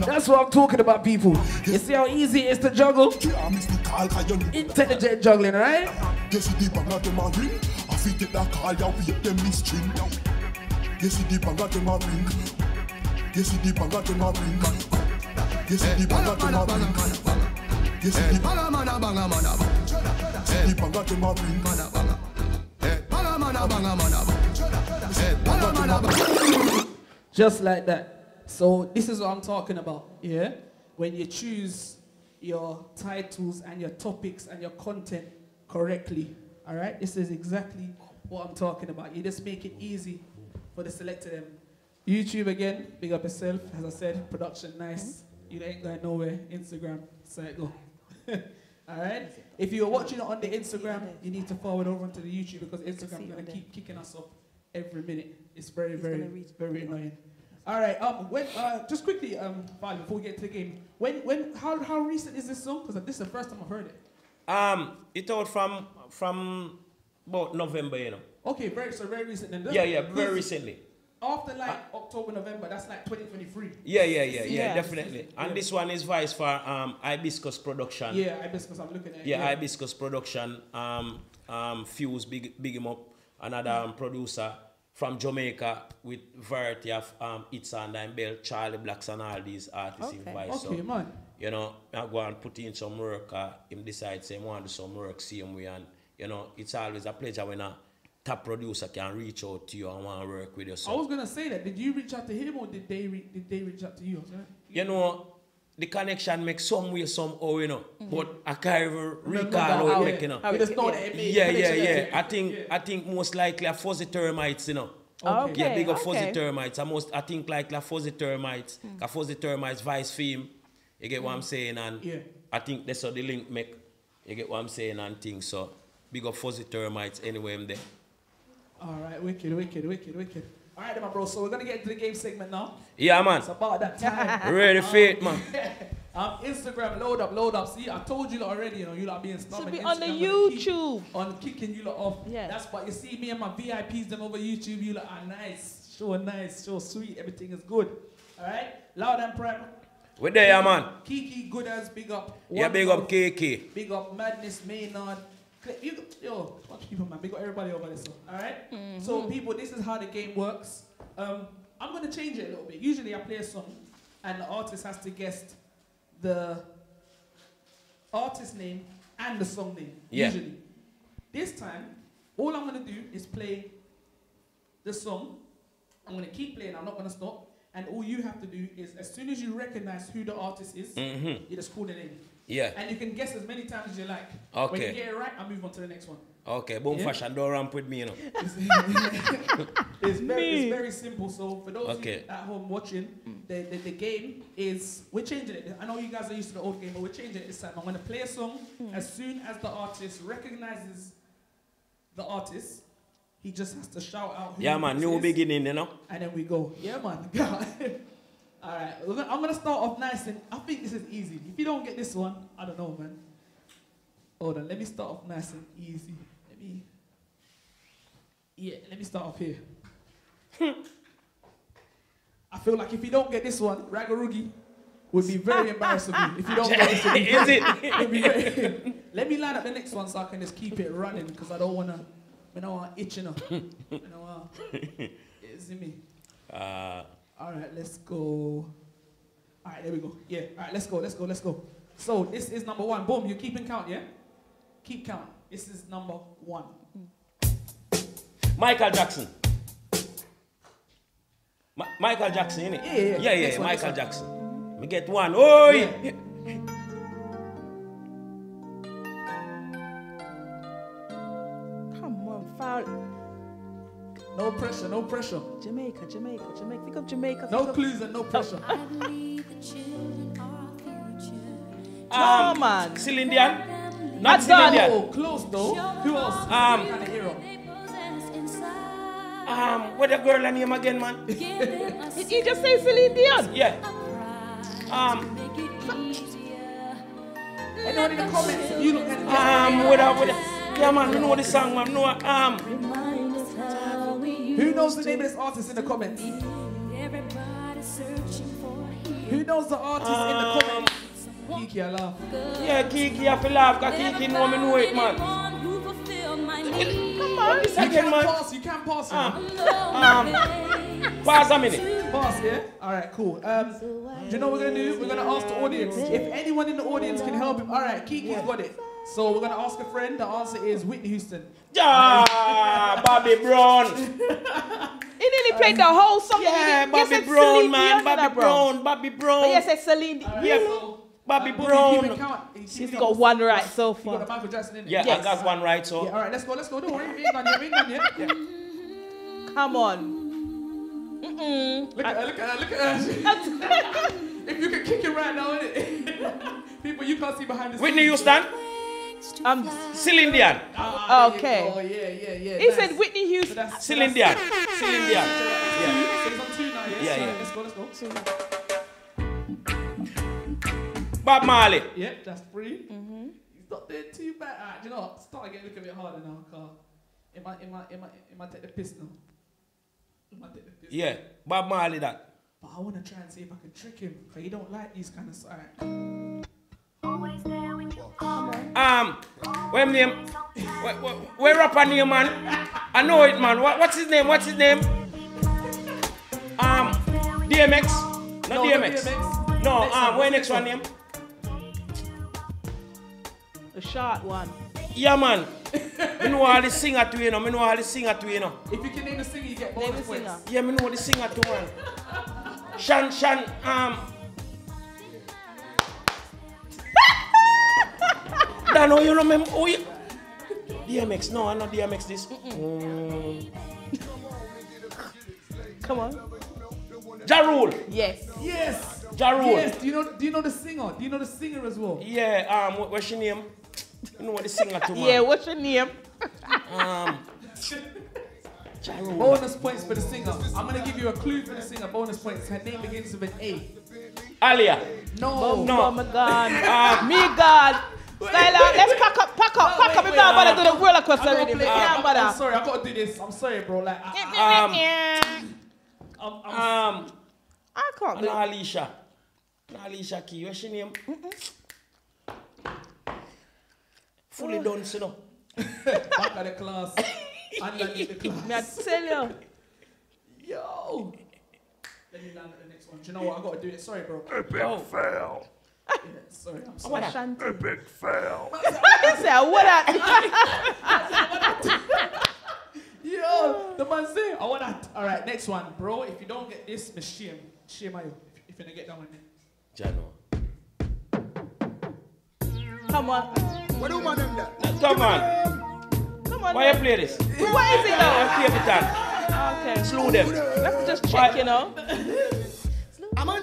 That's what I'm talking about, people. You see how easy it is to juggle? Intelligent juggling, right? You see the bang of them a ring. I fit it that call you with them mistring. You see the bang of them a ring. You see the bang of them a ring. You see the bang of them a ring. You see the bang of them a ring. Just like that. So this is what I'm talking about, yeah? When you choose your titles and your topics and your content correctly, all right? This is exactly what I'm talking about. You just make it easy for the selector them. YouTube again, big up yourself. As I said, production nice. You ain't going nowhere. Instagram, circle. Alright? If you're watching it on the Instagram, you need to forward over onto the YouTube because Instagram is going to keep kicking us off every minute. It's very, He's very, very annoying. Alright, um, when, uh, just quickly, um, before we get to the game, when, when, how, how recent is this song? Because this is the first time I've heard it. Um, it's out from, from about November, you know. Okay, very, so very recent then. Yeah, yeah, very recently. After like uh, October, November, that's like twenty twenty-three. Yeah, yeah, yeah, yeah, yeah definitely. It's, it's, and yeah. This one is vice for um, Hibiscus Production. Yeah, Hibiscus, I'm looking at. Yeah, yeah. Hibiscus Production, um, um, Fuse, big, big him up, another um, producer from Jamaica with variety of um, hits and Dime Bell, Charlie Blacks and all these artists okay. in vice. Okay, so, man. You know, I go and put in some work, uh, him decides he want to do some work, see him way, and you know, it's always a pleasure when I top producer can reach out to you and want to work with you. So I was going to say that. Did you reach out to him or did they, re did they reach out to you? You know, the connection makes some way, somehow, you know. Mm-hmm. But I can't even recall how it makes, you know. I just know that it made. Yeah, yeah, yeah. I think, yeah. I think most likely a fuzzy termites, you know. Okay. Okay. Yeah, big okay. fuzzy termites. I, most, I think like a fuzzy termites. Mm. A fuzzy termites vice theme. You get mm. what I'm saying? And yeah. I think that's how the link make. You get what I'm saying and things. So big up fuzzy termites anyway, I'm there. All right, wicked, wicked, wicked, wicked. All right, then, my bro, so we're going to get into the game segment now. Yeah, man. It's about that time. Ready for it, man. um, Instagram, load up, load up. See, I told you lot already, you know, you lot being stubborn. Should be Instagram on the YouTube. On kicking you lot off. Yeah. That's why you see me and my V I Ps them over YouTube. You lot are nice. Sure nice, sure sweet. Everything is good. All right? Loud and proud. We're there, yeah, man. Kiki Gooders, big up. One yeah, big up, Kiki. Big up, Madness Maynard. You, yo, watch people, man. We got everybody over this one, all right? Mm-hmm. So, people, this is how the game works. Um, I'm going to change it a little bit. Usually, I play a song, and the artist has to guess the artist name and the song name, yeah. usually. This time, all I'm going to do is play the song. I'm going to keep playing. I'm not going to stop. And all you have to do is, as soon as you recognize who the artist is, mm-hmm. you just call the name. Yeah. And you can guess as many times as you like. Okay. When you get it right, I move on to the next one. Okay, Boom yeah. Fashion, don't ramp with me, you know. it's, very, it's very simple. So for those okay. of you at home watching, the, the, the game is, we're changing it. I know you guys are used to the old game, but we're changing it this time. I'm going to play a song. Mm. As soon as the artist recognizes the artist, he just has to shout out who Yeah, man, new is, beginning, you know. And then we go, yeah, man. All right, I'm going to start off nice, and I think this is easy. If you don't get this one, I don't know, man. Hold on, let me start off nice and easy. Let me, yeah, let me start off here. I feel like if you don't get this one, Ragarugi would be very embarrassed of you. If you don't get this one, is it? Be very, let me line up the next one so I can just keep it running, because I don't want to, I don't want to itch enough. I don't want to, it's in me. Uh, all right, let's go. All right, there we go. Yeah, all right, let's go, let's go, let's go. So this is number one. Boom, you're keeping count, yeah? Keep count. This is number one. Michael Jackson. Ma Michael Jackson, innit? Yeah, yeah, yeah. yeah, yeah. One, Michael Jackson. We get one. Oh, yeah. yeah. Come on, Fowlie. No pressure, no pressure. Jamaica, Jamaica, Jamaica. Think of Jamaica. No clues and no pressure. I believe the children are. Um, oh, man. Celine Dion. Not Celine Dion. Oh, close though. Who else? Um, kind of hero. Um, what the girl name again, man? Did you just say Celine Dion? Yeah. Um, anyone in the comments? You look at the Um, what a, what a, yeah, man, you know the song, man. No, um, who knows the name of this artist in the comments? Who knows the artist um, in the comments? Kiki, I laugh. Yeah, Kiki, I feel laugh, because Kiki know me know it, man. Come on, this again, man. Pass, you can't pass, you can't pass. Um, pass a minute. Pass, yeah? All right, cool. Um, do you know what we're going to do? We're going to ask the audience. If anyone in the audience can help him. All right, Kiki's got it. So we're going to ask a friend. The answer is Whitney Houston. Yeah, Bobby Brown. He nearly played um, the whole song. Yeah, Bobby Brown, man. Bobby Brown, Bobby Brown. But yes, it's Celine. Yeah. Bobby um, Brown. She's got one right so far. You got a Michael Jackson in it. Yeah, yes. I got one right. So. Yeah, all right, let's go, let's go. Don't worry, we ain't done yet, we ain't done yet. Yeah. Come on. Mm -mm. Look at her, look at her, look at her. If you can kick it right now, innit? People, you can't see behind the scenes. Whitney Houston. Um, Celine Dion. Ah, okay. Oh, yeah, yeah, yeah. He nice. Said Whitney Houston. So Celine Dion. Celine Dion. Yeah. So it's on two now, yeah? Yeah, so yeah. Let's go, let's go. So, Bob Marley. Yep, that's free. Mm-hmm. He's not doing too bad. All right, do you know what? Start getting a little bit harder now, Carl. It might, it might, it might, it might take the piss now. It might take the piss. Yeah, Bob Marley that. But I want to try and see if I can trick him, because he don't like these kind of songs. Right. Always there with your Um, where name? Where, where, where rapper name, man? I know it, man. What, what's his name? What's his name? Um, D M X. Not no, D M X. D M X. No, next um, where next one name? A short one. Yeah, man. I know all the singer too, you know. I know all the singer too, you know. If you can name the singer, you get all the points. Yeah, I know the singer too, man. Shan, Shan, um. I know you remember. Oh, you... D M X, no, I'm not D M X this. Mm -mm. Come on. Ja Rule. Yes. Yes. Ja Rule. Yes. Do you know? Do you know the singer? Do you know the singer as well? Yeah. Um. What, what's your name? You know what the singer too, man. Yeah. What's your name? um. Ja Rule. Bonus points for the singer. I'm gonna give you a clue for the singer. Bonus points. Her name begins with an A. Alia. No. No. Oh my God. Um, me God. Styler, let's pack up, pack up, no, pack wait, up. We're not about to do the roller coaster already. Um, yeah, I'm, I'm sorry. I gotta do this. I'm sorry, bro. Like. I, um. um, um, um I can't do it. Alicia. Alicia Key, what's your name? Fully done, you know. Back at the class. Underneath the class. Me, I tell you. Yo. Let me land at the next one. Do you know what? I got to do it. Sorry, bro. Epic oh. fail. Yeah, sorry, I'm sorry. What a epic fail. What is that? What a... Yo, yo, the man say, I want that. All right, next one, bro. If you don't get this, me shame, shame on you. If, if you don't get that one, Jano. Come on. What do you want them that? No, come on. Come on. Why you play this? What is it now? Play with that. Okay. Slow them. Let's just check, Why? You know.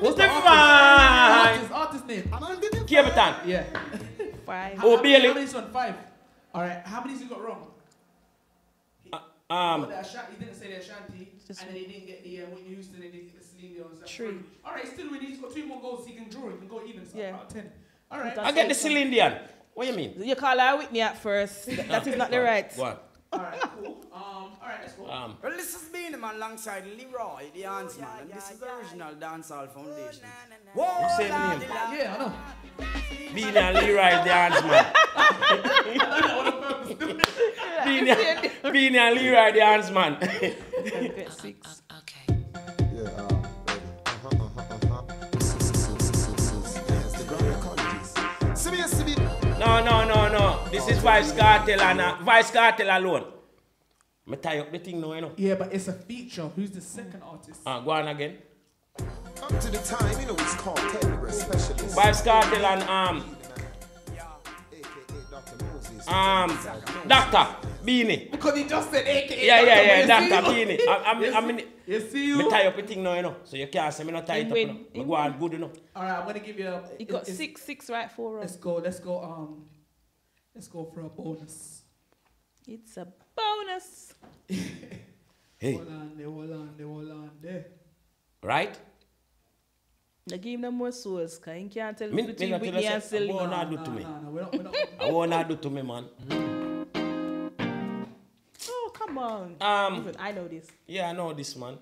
What's the five? Artist, artist name. Capitan. Yeah. Five. How, oh, how Bailey. How many is one? Five. All right. How many you got wrong? Uh, um. Oh, the Ashanti, he didn't say the Ashanti, and then he didn't get the uh, Whitney Houston, and he didn't get the Celine Dion. True. All right. Still with it. He's got three more goals. He can draw. He can go even. So yeah. About ten. All right. I get the Celine Dion. What do you mean? You call her Whitney at first. That is not the right. Go on. All right, cool. Um, all right, let's go. Um, well, this has been him alongside Leroy, the dance man, and this is the original dancehall foundation. Whoa, you say the name? Yeah, I know. Beanie and Leroy, the dance man. Beanie and Leroy, the dance man. Okay. Yeah, um, uh-huh, uh-huh, uh-huh. See me, see me. No, no, no, no. This is Vice Cartel and uh, Vice Cartel alone. I tie up the thing now, you know. Yeah, but it's a feature. Who's the second artist? Ah, uh, go on again. Up to the time, you know, it's called Taylor Specialist. Vice Cartel and um, yeah. um, Doctor Beanie. Because he just said A K A. Yeah, yeah, yeah, yeah. Doctor Beanie. I'm, I'm, I'm. You see you? I tie up the thing now, you know. So you can't say me not tie it up, you know. I go on good, you know. All right, I'm going to give you a... You got six, six right, four wrong. Let's go, let's go, um... Let's go for a bonus. It's a bonus. Hey. Hold on there, hold on there, hold on there. Right? They give them more souls, because you can't tell me between Whitney and Celine. I won't do to me. I won't do to me, man. Oh, come on. Um, Even I know this. Yeah, I know this, man.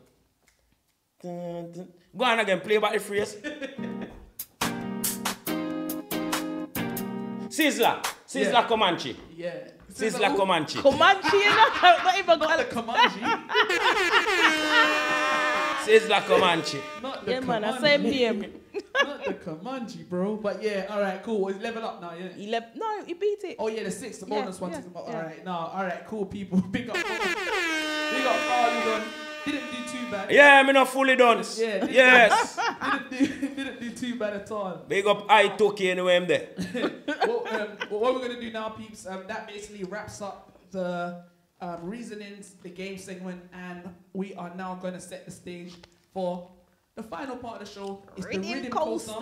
Dun, dun. Go on again, play about the phrase. Sizzler. Sizzler, yeah. Comanche. Yeah. Sizzler, Sizzler Comanche. Comanche, you know? Not even got the Comanche. Sizzler Comanche. Not the yeah, Comanche. Man, I say name. Not the Comanche, bro. But yeah, all right, cool. It's level up now, yeah? He left. No, he beat it. Oh, yeah, the six, the bonus yeah, one. Yeah, six, yeah. All right, no, all right, cool, people. Big up. Big up, Fowlie Don. Didn't do too bad. Yeah, me not fully done. Yeah, yes. didn't, do, didn't do too bad at all. Big up I took you anyway, I'm there. well, um, what we're going to do now, peeps, um, that basically wraps up the um, reasonings, the game segment, and we are now going to set the stage for the final part of the show. It's the Rhythm Coaster.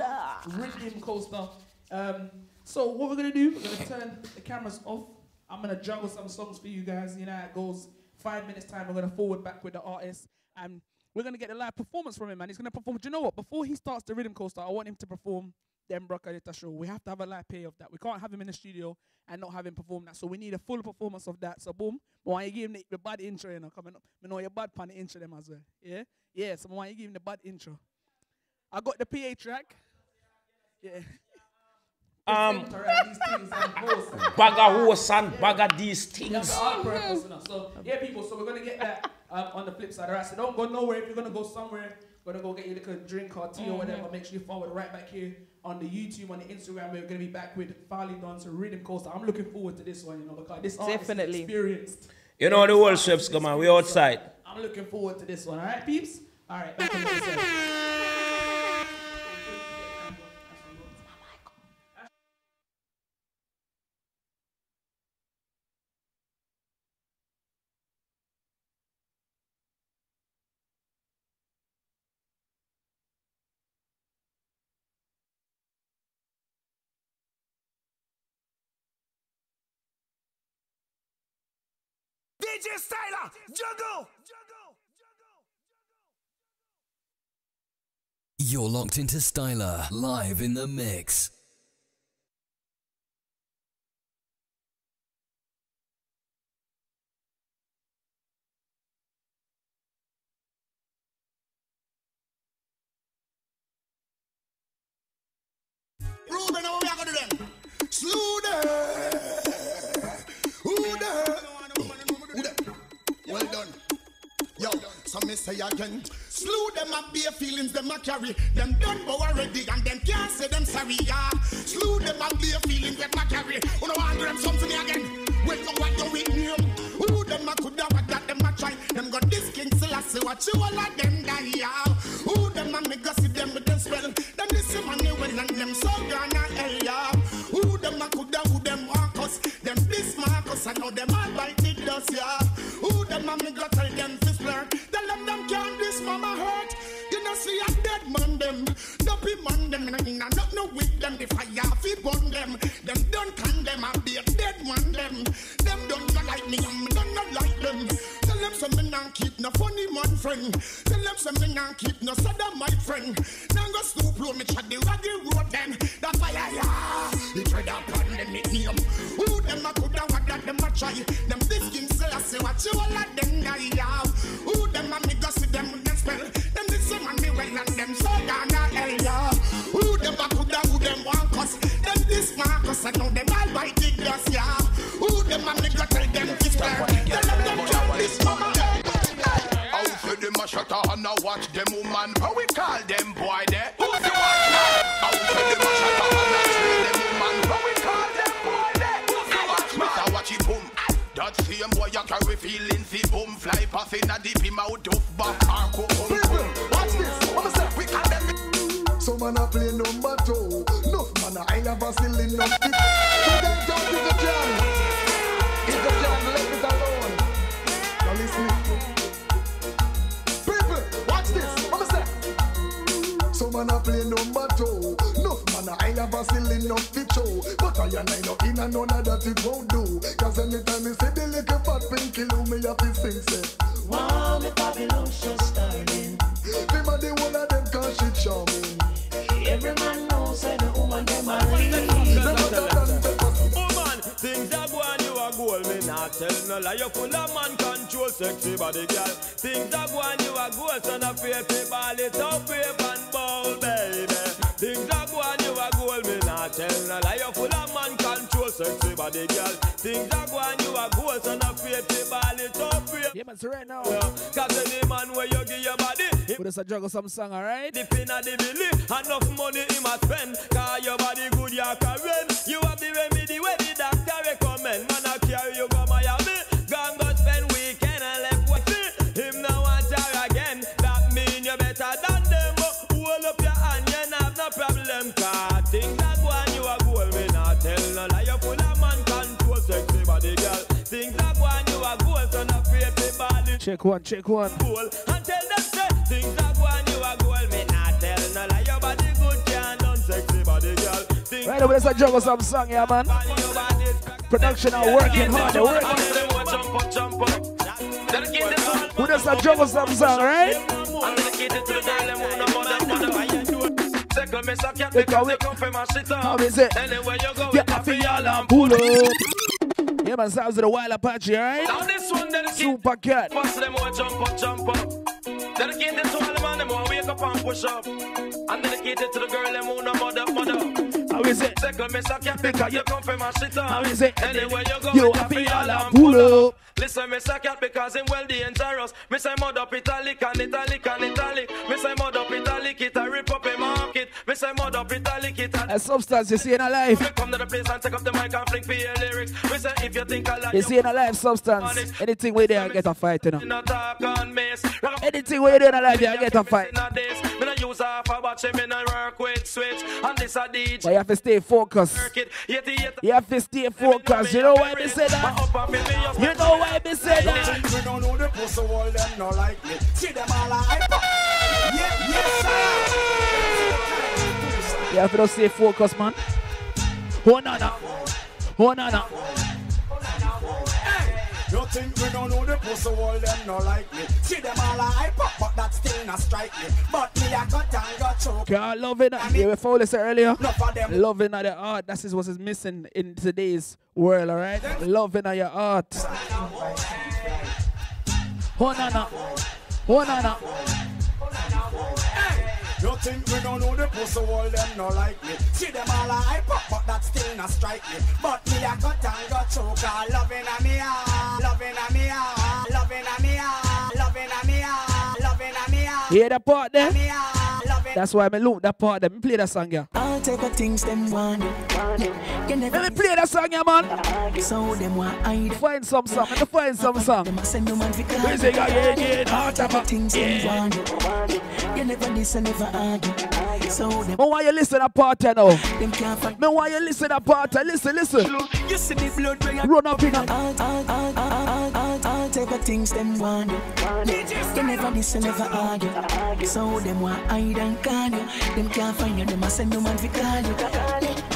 Rhythm Coaster. Um, so what we're going to do, we're going to turn the cameras off. I'm going to juggle some songs for you guys. You know how it goes. Five minutes time, we're gonna forward back with the artist, and we're gonna get a live performance from him, man. He's gonna perform. Do you know what? Before he starts the Rhythm Coaster, I want him to perform the Embrocadeita show. We have to have a live play of that. We can't have him in the studio and not have him perform that. So we need a full performance of that. So boom. But when you give him the, the bad intro, you know, coming up, you know your bad pan the intro them as well. Yeah, yeah. So when you give him the bad intro, I got the P A track. Yeah. Um, bag of horse and bag of these things. So, yeah, people, so we're going to get that um, on the flip side. All right, so don't go nowhere. If you're going to go somewhere, going to go get your little drink or tea mm-hmm. or whatever, make sure you follow it right back here on the YouTube, on the Instagram. We're going to be back with Fowlie Don to Rhythm Coaster. I'm looking forward to this one, you know, because this definitely experienced. You know, the world chefs come on, we're outside. So I'm looking forward to this one, all right, peeps? All right, back on the episode. D J Styler, juggle! You're locked into Styler, live in the mix. Ruben, how we are going to do them? Slew them! Well done. Yo, so me say again. Slew them up bare feelings, them a carry. Them done but already and them can't say them sorry, yeah. Slew them up bare feelings, them a carry. Who no want them something again? Well, no, what you with me? Who them a could have got them a try? them got this King Selassie, watch you all of them die, yeah. Who them a make us see them with them spell? Them listen money well and them so gonna hell, yeah. Who them a coulda, who them walk us? Them this Marcus, I know them all bite it does, yeah. Who them a make us tell them to splurge? Tell them them can't this mama hurt. You know see a dead man them, dopey man them, and I not know with them. The fire feed burn them, them don't condemn, I be a dead man them. Them don't not like me, I'm don't not like them. Tell them some men and keep no funny man friend. Tell them some men and keep no soda my friend. Now go snow blow me chat the raggy road them. The fire yeah, the tread upon them it name. Who them a coulda what that them a try? Them this King Selassie what you all of them die yeah. Who them a me go see them with them spell? Them this a man me well and them so down a hell yeah. Who them a coulda who them want cause? Them this Marcus I know them all by the glass yeah. Who them a me go tell them this spell? Tell them them can't this mama. Them a shut up and a watch them woman. How we call them boy there? Who the watch man? How them a shut up and a train them woman. How we call them boy there? Who the watch man? Mister watch it boom. That same boy a carry feelings the boom. Fly pass in a deep him out of back. Arco boom boom. Watch this. What I say? We call them. Some man a play number two. Nuff man a I never still in nuff. So them down to the jam. It's the jam. Let it alone. Now listen. Some man a play number two. Nuff man a I never still enough to show. But I and I know in and none of that it won't do. Cause anytime you see the little fat pinky loo, me have to sing say wow, me Babylotion starting. Me man the one of them cause she charming. Every man knows I the woman them a leave. Things are going, you are gold, me not tell no lie. You full of man control, sexy body girl. Things are going, you are gold, son of fifty ball. It's all paper and bowl, baby. Things are going, you are gold, me not tell no lie. You full of man control, sexy body girl. Things are going, you are gold, son of fifty ball. It's all paper. Yeah, but right now, yeah. Cause any man where you give your body, put us a juggle some song, alright? The pin of the belly, enough money in my spend. Cause your body good, you can win. You have the remedy where the doctor recommend, man, I carry you go Miami. Gone go spend weekend and left with me. Him now want her again. That mean you better than them. Hold up your hand, you have no problem. Cause things that go on, you a goal. Me not tell no lie, you full of man control. Sexy body girl. Things that go on, you a goal. Son of faith, body. Check one, check one. Goal. And tell them say, things that go on, you a goal. Me not tell no lie, your body good, can't done. Sexy body girl. Things right away, let's a juggle some song, yeah, man. Production are working hard, they're working. Who does that juggle some song, right? How is it? Yeah, man, sounds of the Wild Apache, right? Super Cat. Dedicated to all the man, them who wake up and push up. And dedicated to the girl, them who no mother, mother. How is it? Second, Miss Akia, because you come from my shit. How is it? Anywhere you go, you have to all and pull up. Listen, Miss Akia, because I'm wealthy and generous. Miss I mud up Italic and Italic and Italic. Miss I mud up Italic, it a rip up a market. Miss I mud up Italic, it a... A substance you see in a life. Come to the place and take up the mic and fling for your lyrics. Miss I, if you think I like... You see in a life, substance. Anything way there, I get a fight, you know. Anything way you doing alive, you get a fight. But you have to stay focused. You have to stay focused. You know why they say that? You know why they say that? We don't know the pussy wall, them not like me. See them all alive. You have to stay focused, man. Oh no no. Oh no no. You think we don't know the pussy wall, them no like me. See them all hype up, but that still not strike me. But me I got down, got choke. Yeah, loving that. Yeah, we found this earlier. Loving at the art, that is what is missing in today's world, alright? Loving at your art. Oh no no. Oh no no. You think we don't know the pussy wall, them no like me. See them all hype up, but that still not strike me. But me I got down, got choke. Loving at me ah, loving at me ah, loving at me ah, loving at me ah, loving at me ah. Hear the part there? That's why I look that part. Let me play that song, yeah. All type of things them want. Let me play that song, yeah, man. So them want hide. Find some song. Let me find some song. We say, yeah, yeah, all type of things them want. You never listen, never argue. So them. But why you listen that part, you know? But why you listen that part? Listen, listen. You see the blood when you run up in a. All type of things them want. You never listen, never argue. So them want hide and can you. Them can't find you. Them a send no man fi call you.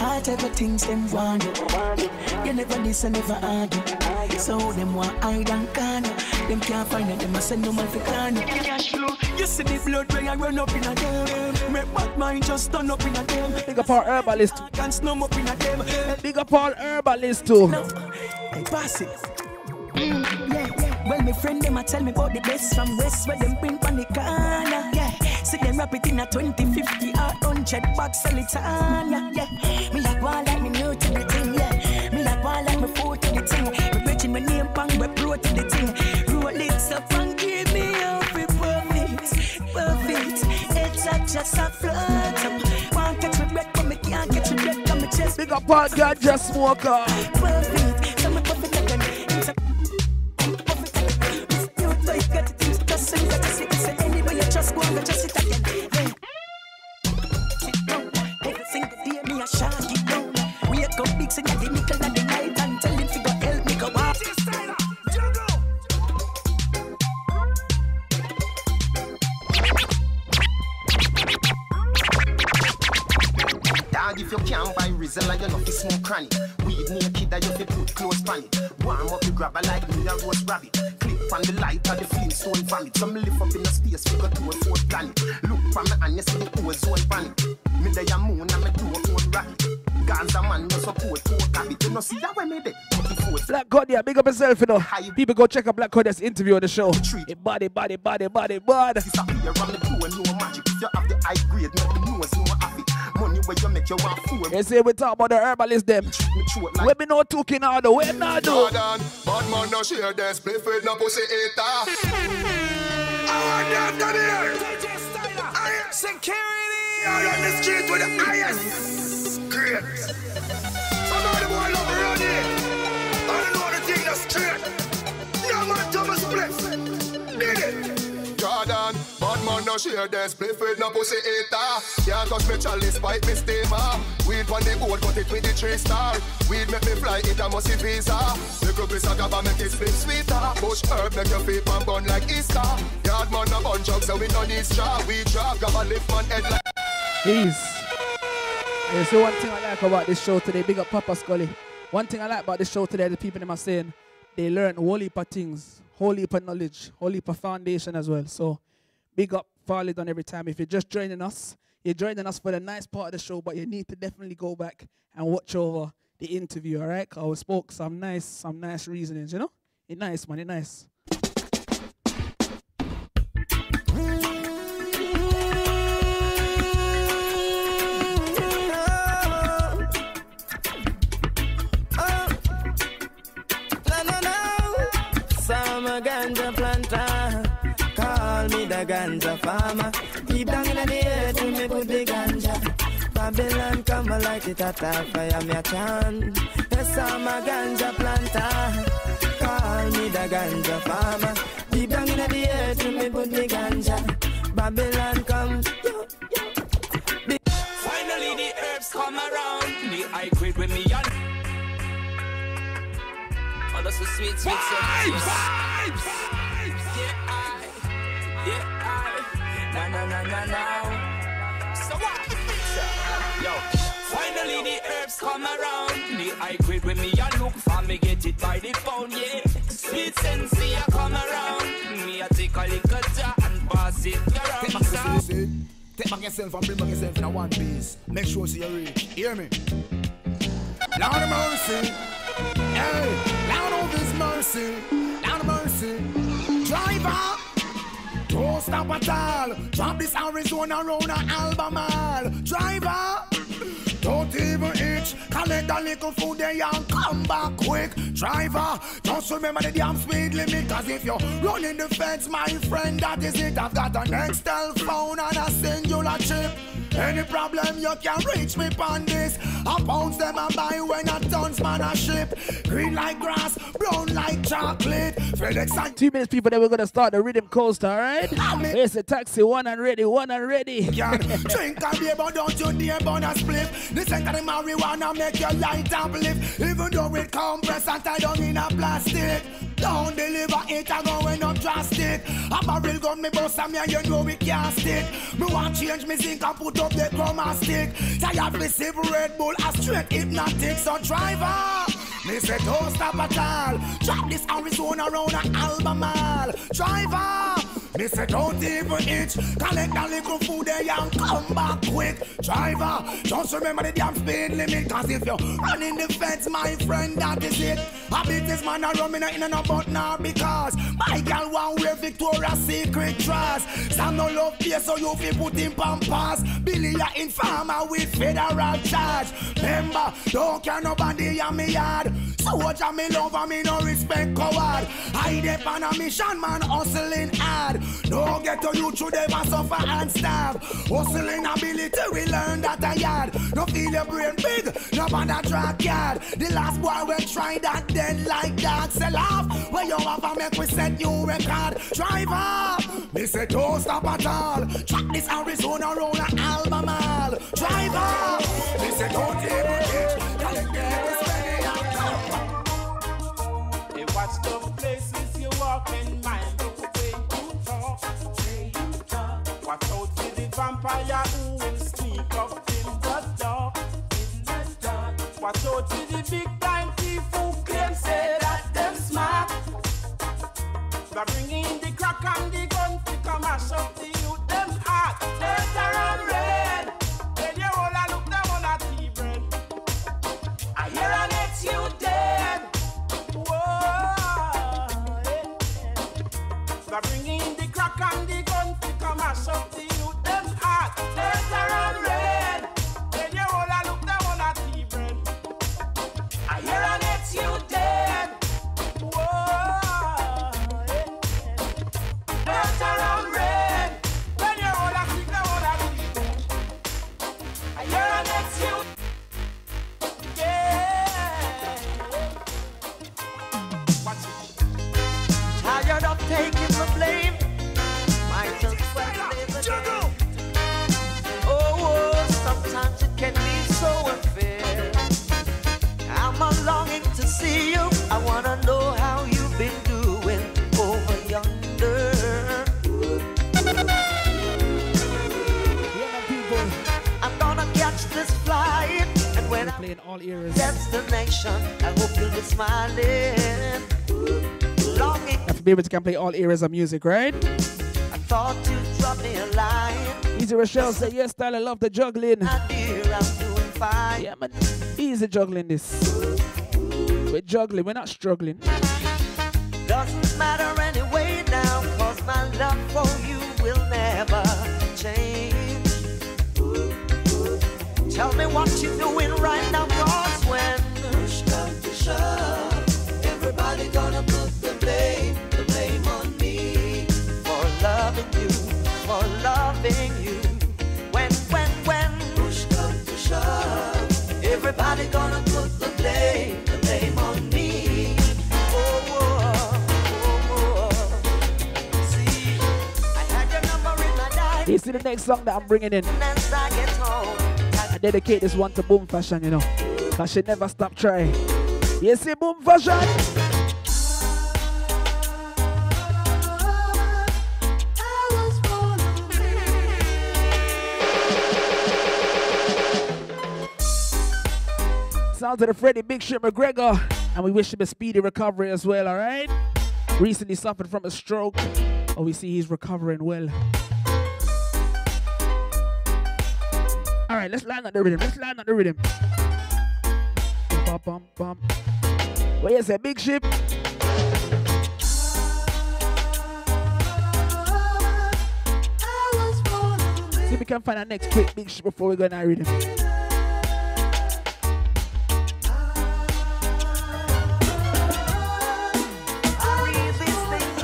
All type of things them want you. You never listen, never argue. So them want hide and can you. Them can't find you. Them a send no man fi call you. You see the blood when you run up in a game. Make bad mind just turn up in a game. Big up our herbalist. Can't snow up in a game. Big up our herbalist too. Pass it. Well, my friend, them a tell me about the best from West, where them bring panic on, yeah. See them wrap it in a twenty, fifty, or one hundred bucks, sell it on, yeah. Me like one like me new to the thing, yeah. Me like one like me fool to the thing. Me preaching my name, pang, we pro to the thing. Roll it up and give me up, we perfect, perfect. It's a just a flirt. One catch me bread, but me can't catch me bread, come me chest. Big up all God, just walk up. Perfect, come me perfect. If you can't buy Rizella, you know fi smoke cranny. Weed naked that you fi put close pan it. Warm up you grab a like me a roast rabbit. Clip on the light of the Flintstone vomit. So me lift up in the space we go to a fourth planet. Look for me and you see me ozone panic. Me day a moon and me do a own rabbit. Ganza man no support poor habit. You know see that way me day. Black God, yeah, big up yourself, you know. Hi. People go check out Black God's interview on the show. It body, body, body, body, body. This up here on the crew and no magic. If you have the high grade, not the newest, no habit. Money where you make your one fool. They say we talk about the herbalist them. We be no talking out the way now do. Bad man no share this. Play with no pussy eater. I want them to hear. D J Styler. I am security. You're on the street with the highest grade. Some of the boy love around here. I don't know the thing that's straight. Young man Thomas Bliss. Need it. Jordan, bad man no share this, play with no pussy eater. Can't touch me chalice, bite me steamer. Weed on the board, cut it with the three star. Weed make me fly, it a musty visa. The group is a gaba, make it split sweeter. Bush herb, make your feet and bun like Easter. Yard man a bun jug, so we no need straw. We drop, gaba lift man head like... Please. Yeah, so one thing I like about this show today, big up Papa Scully. One thing I like about this show today, the people them are saying, they learn whole heap of things. Whole heap of knowledge, whole heap of foundation as well. So, big up Fowlie Don every time. If you're just joining us, you're joining us for the nice part of the show, but you need to definitely go back and watch over the interview, all right? Because I spoke some nice, some nice reasonings, you know? It's nice, man, it's nice. Ganja planter, call me the ganja farmer. Deep down in the earth, we make with the ganja. Babylon come like it at a fire, me a chant. Yes, I'm a ganja planter, call me the ganja farmer. Deep down in the earth, we make with the ganja. Babylon come. Finally, the herbs come around. The I quit with me on. Oh, that's so sweet, sweet, vibes, vibes, vibes, vibes. Yeah, I, yeah, I, na na na na na. So what? So, yo, finally the herbs come around. The I quit with me and look for me, get it by the pound, yeah. Sweet sensei, I come around. Me I take a little jar and pass it around. Take, take back yourself and bring back yourself in a one piece. Make sure you read. Hear me? Loud mercy. Hey. Mercy, down mercy, driver, don't stop at all. Drop this Arizona Rona Albemarle, driver, don't even itch. Collect a little food there and come back quick, driver. Just remember the damn speed limit, cause if you're running the fence, my friend, that is it. I've got an Excel phone and a singular. ship. Any problem you can reach me on this. I pounce them a buy when I tons man a ship. Green like grass, brown like chocolate. Two minutes people, then we're gonna start the rhythm coaster, alright? It's a taxi, one and ready, one and ready. Drink and beer, but don't you near bonus flip. This ain't the marijuana make your light up lift. Even though it compress and tie down in a plastic. Don't deliver it, I'm going up drastic. A barrel gun, me boss, I'm here, you know we can't stick. Me want change, me zinc and put up the chroma stick. Tired me sip Red Bull, a straight hypnotic. So driver, me say don't stop at all. Drop this Arizona round an Albemarle. Driver, me say don't even itch. Collect a little food there and come back quick. Driver, just remember the damn speed limit. Cause if you run in the fence, my friend, that is it. A business man a run me in and about now because my girl one wear Victoria's Secret dress. Some no love here so you feel put in pampas. Billy a informer with federal charge. Remember, don't care nobody in me yard. So what I me love and me no respect coward. I depend on a mission man hustling hard. Don't get to you through them and suffer and starve. Hustling ability we learn that a yard. No feel your brain big, no bother track yard. The last boy we try that then like that. Sell off, when you have a make we set new record. Driver, me say don't stop at all. Track this Arizona roll an Albemarle. Driver, me say don't even it. Collect this money and come. They watch the places you walk and mind the way you talk. Watch out for the vampire who will sneak up in the dark. In the dark. Watch out for the big time thief who claims say that them smart. They're bringing in the crack and the gun to come and shove the youth them heart. Later on red, then you all a look them all a tea bread. I hear an it's you dead. Whoa, yeah, yeah. They're bringing in the crack and the gun to come and shove the youth them heart. Later on red, then you all a look them all a tea bread. I hear an it's you dead. Whoa. Taking the blame, might just live. Oh, oh, sometimes it can be so unfair. I'm a longing to see you. I wanna know how you've been doing over yonder. I'm gonna catch this flight, and when I play in all eras, destination, I hope you'll be smiling. Have to be able to can play all eras of music, right? I thought you dropped me a line. Easy Rochelle said, yes, Tyler, love the juggling. My dear, I'm doing fine. Yeah, man. Easy juggling this. We're juggling, we're not struggling. Doesn't matter anyway now, cause my love for you will never change. Tell me what you're doing right now, cause when push come to shove, everybody gonna put blame, the blame on me for loving you, for loving you. When, when, when push comes to shove, everybody gonna put the blame, the blame on me. Oh, oh, oh, oh. See, I had your number in my diary. This is the next song that I'm bringing in. As I get home, I, I dedicate this one to Boom Fashion, you know. I should never stop trying. You see, Boom Fashion. Sounds of the Freddie Big Shit McGregor, and we wish him a speedy recovery as well, all right? Recently suffered from a stroke. Oh, we see he's recovering well. All right, let's land on the rhythm. Let's land on the rhythm. Bum, bum, bum. Well, yes, a big ship. See if we can find our next quick big ship before we go in our rhythm.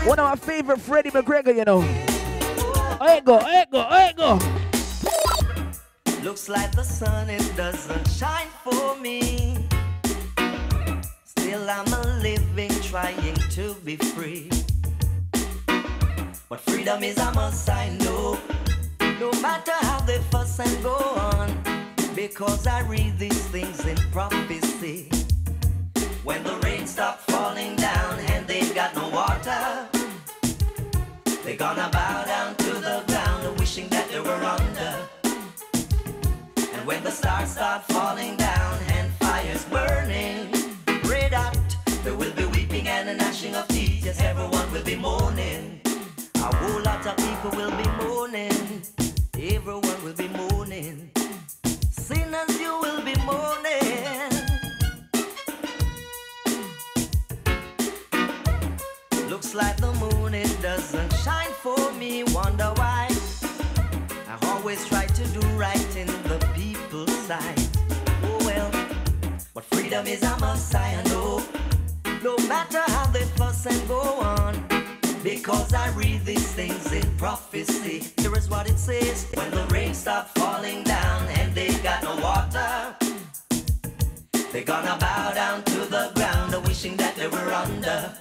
One of my favorite Freddie McGregor, you know. I go, I go, I go. looks like the sun, it doesn't shine for me. Still I'm a living, trying to be free. But freedom is a must, I know. No matter how they fuss and go on, because I read these things in prophecy. When the rain stops falling down and they've got no water, they're gonna bow down to the ground, wishing that they were under. And when the stars start falling down and fire's burning red hot, there will be weeping and a gnashing of teeth. Yes, everyone will be mourning. A whole lot of people will be mourning. Everyone will be mourning. Sinners, you will be mourning. Looks like the moon, it doesn't shine for me. Wonder why? I always try to do right in the people's sight. Oh well, but freedom is a must, I know. No matter how they fuss and go on, because I read these things in prophecy. Here is what it says: when the rain stops falling down and they've got no water, they're gonna bow down to the ground, wishing that they were under.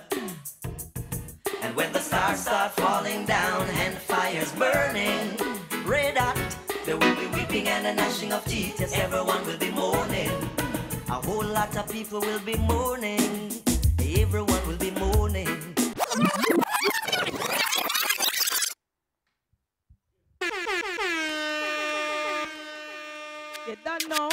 And when the stars start falling down and fire's burning red hot, there will be weeping and a gnashing of teeth. Yes, everyone will be mourning. A whole lot of people will be mourning. Everyone will be mourning. You don't know.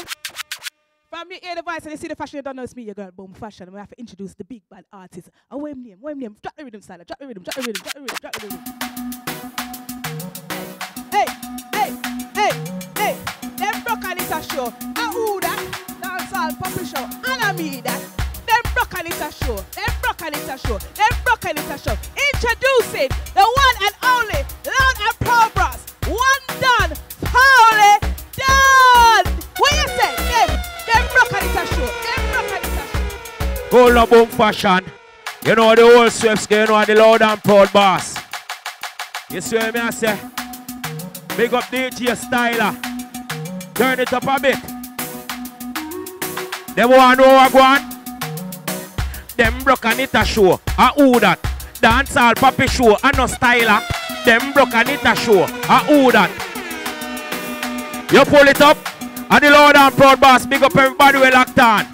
From your ear device and you see the fashion, you don't know it's me, your girl, Boom Fashion. We have to introduce the big bad artist. Oh, wait name, wait name. Drop the rhythm, Styler. Drop the rhythm, drop the rhythm, drop the rhythm, drop the rhythm. Hey, hey, hey, hey. Them broccoli is a show. I who that? Dancehall puppy show. And I mean that. Them broccoli is a show. Them broccoli is a show. Them broccoli is a show. Introducing the one and only, loud and proud brass. One done, Fowlie Don. What you say? Yes. Hold on, Boom Fashion. You know the old sweeps, you know the loud and proud boss. You see what I say? Big up D J Styler. Turn it up a bit. Them one over one. Them broke and it a show. A who that? Dancehall puppy show. And no Styler. Them broke and it a show. A who that? You pull it up. And the loud and proud boss, big up everybody we locked on.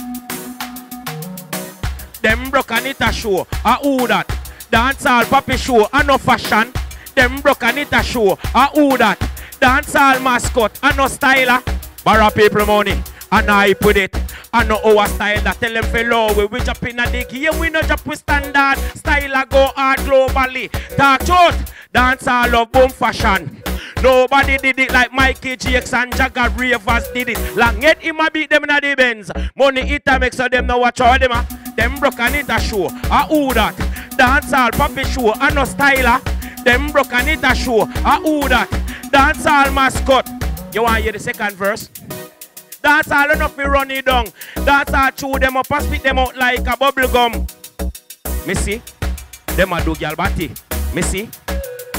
Them broke and it a show, a who that? Dancehall puppy show, a no fashion. Them broke and it a show, a who that? Dancehall mascot, a no styler. Barra people money, and I put it. I know our style that tell them fellow we, we jump in a dig here, we no jump with standard. Styler go hard globally. Talk truth, Dancehall love Boom Fashion. Nobody did it like Mikey G X and Jagger Ravers did it. Langhead him a beat them in the Benz. Money it a make so them no watch out them. Them broke and it a show. A who that? Dancehall puppy show. A no styler. Them broke and it a show. A who that? Dancehall mascot. You want to hear the second verse? Dancehall enough me run it down. Dancehall chew them up and spit them out like a bubble gum. Me see? Them a do gyal batty. Me see?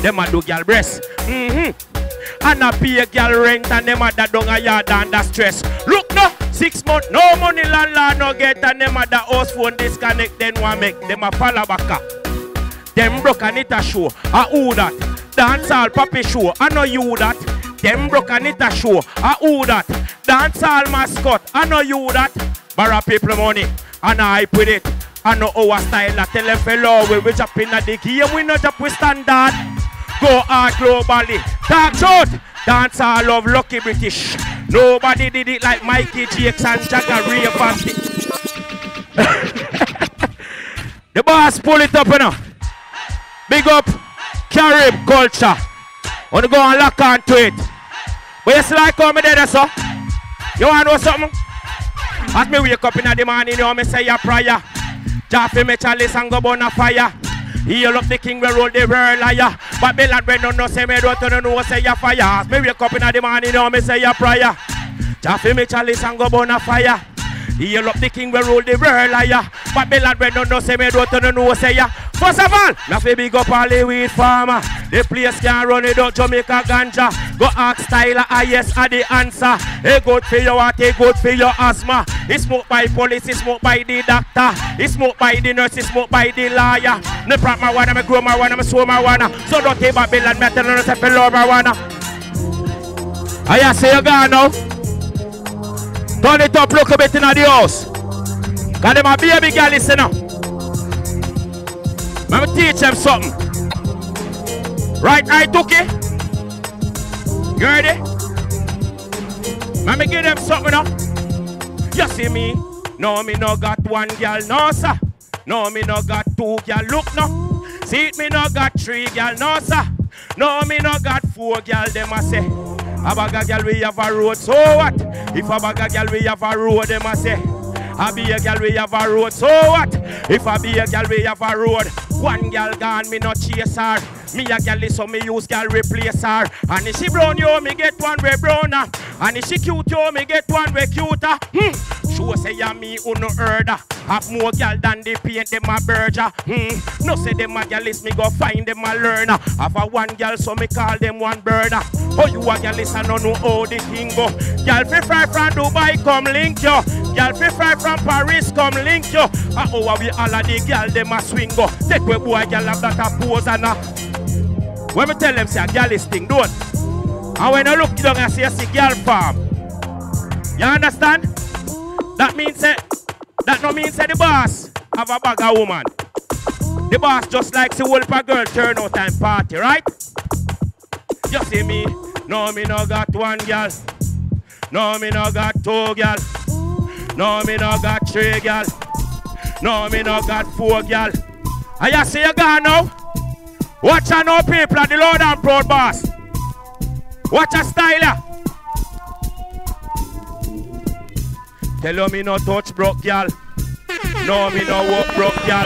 Them a do gyal breast. Mm-hmm. And a pay girl rent and them a da dung a yard under stress. Look no, six months, no money landlord no get and them a da house phone disconnect then one make them a follow back. Them broke and it a show, a who that? Dancehall puppy show, I know you that. Them broke and it a show, a who that? Dancehall mascot, I know you that. Barra people money, and I put it. I know our style that tell them fellow we we jump in a dig here, we no jump with standard. Go hard globally. Talk truth. Dancehall love lucky British. Nobody did it like Mikey Jakes and Jagger Ravers. The boss pull it up, you know. Big up Karibe Kulture. Wanna go and lock on to it. But you like how me there, so? You wanna know something? As me wake up in the morning, you know me say a prayer. Jaffy me chalice and go burn a fire. He love the king, we roll the world liar. But me lad, we don't know, say me don't know, no, say ya fire. Me wake up in the morning, now me say ya prayer. Jaffe me chalice and go burn a fire. He love the king, we roll the world liar. But me lad, we don't know, say me don't know, no, say ya First of all, nothing big up all the weed farmer. The place can run it out, Jamaica ganja. Go ask Styler, ah yes, ah the answer. Hey, good for your heart, hey, good for your asthma. It's smoked by police, it's smoked by the doctor. It's smoked by the nurse, it's smoked by the lawyer. No prop my wanna, me grow my wanna, me sow my wanna. So don't take my bill and me tell no step below my wanna. Ah yeah, say you gone now. Turn it up, look a bit in the house. Cause them a baby girl listen now. Let me teach them something. Right eye took it. You ready? Let me give them something now. You see me? No, me no got one girl, no sir. No, me no got two girl, look now. See it, me no got three girl, no sir. No, me no got four girl, them a say. A bag a girl we have a road, so what? If a bag a girl we have a road, them a say. I be a girl we have a road, so what? If I be a girl we have a road. One girl gone, me no chase her. Me a girl so me use girl replace her. And if she brown yo, me get one way browner. And if she cute yo, me get one way cuter. Hmm. Sure say ya me who no heard her. Have more girl than the paint them a berger. Hmm. No say them a girl is me go find them a learner. Have a one girl so me call them one burner. Oh you a girl is I no know how the thing go. Girl free fry from Dubai come link yo. Girl free fry from Paris come link yo. Ah oh we all a the girl them a swing go. Take we boy girl have that a pose and a. When I tell them, say, a girl is thing, don't. And when I look down and say, see, girl farm. You understand? That means, say, that no means, say, the boss have a bag of woman. The boss just likes the whole of girl turn out and party, right? You see me? No, me no got one girl. No, me no got two girl. No, me no got three girl. No, me no got four girl. And you see, you gone now? Watch out now people, the Lord and proud boss. Watch out Styler. Tell you me no touch broke y'all. No me no walk broke y'all.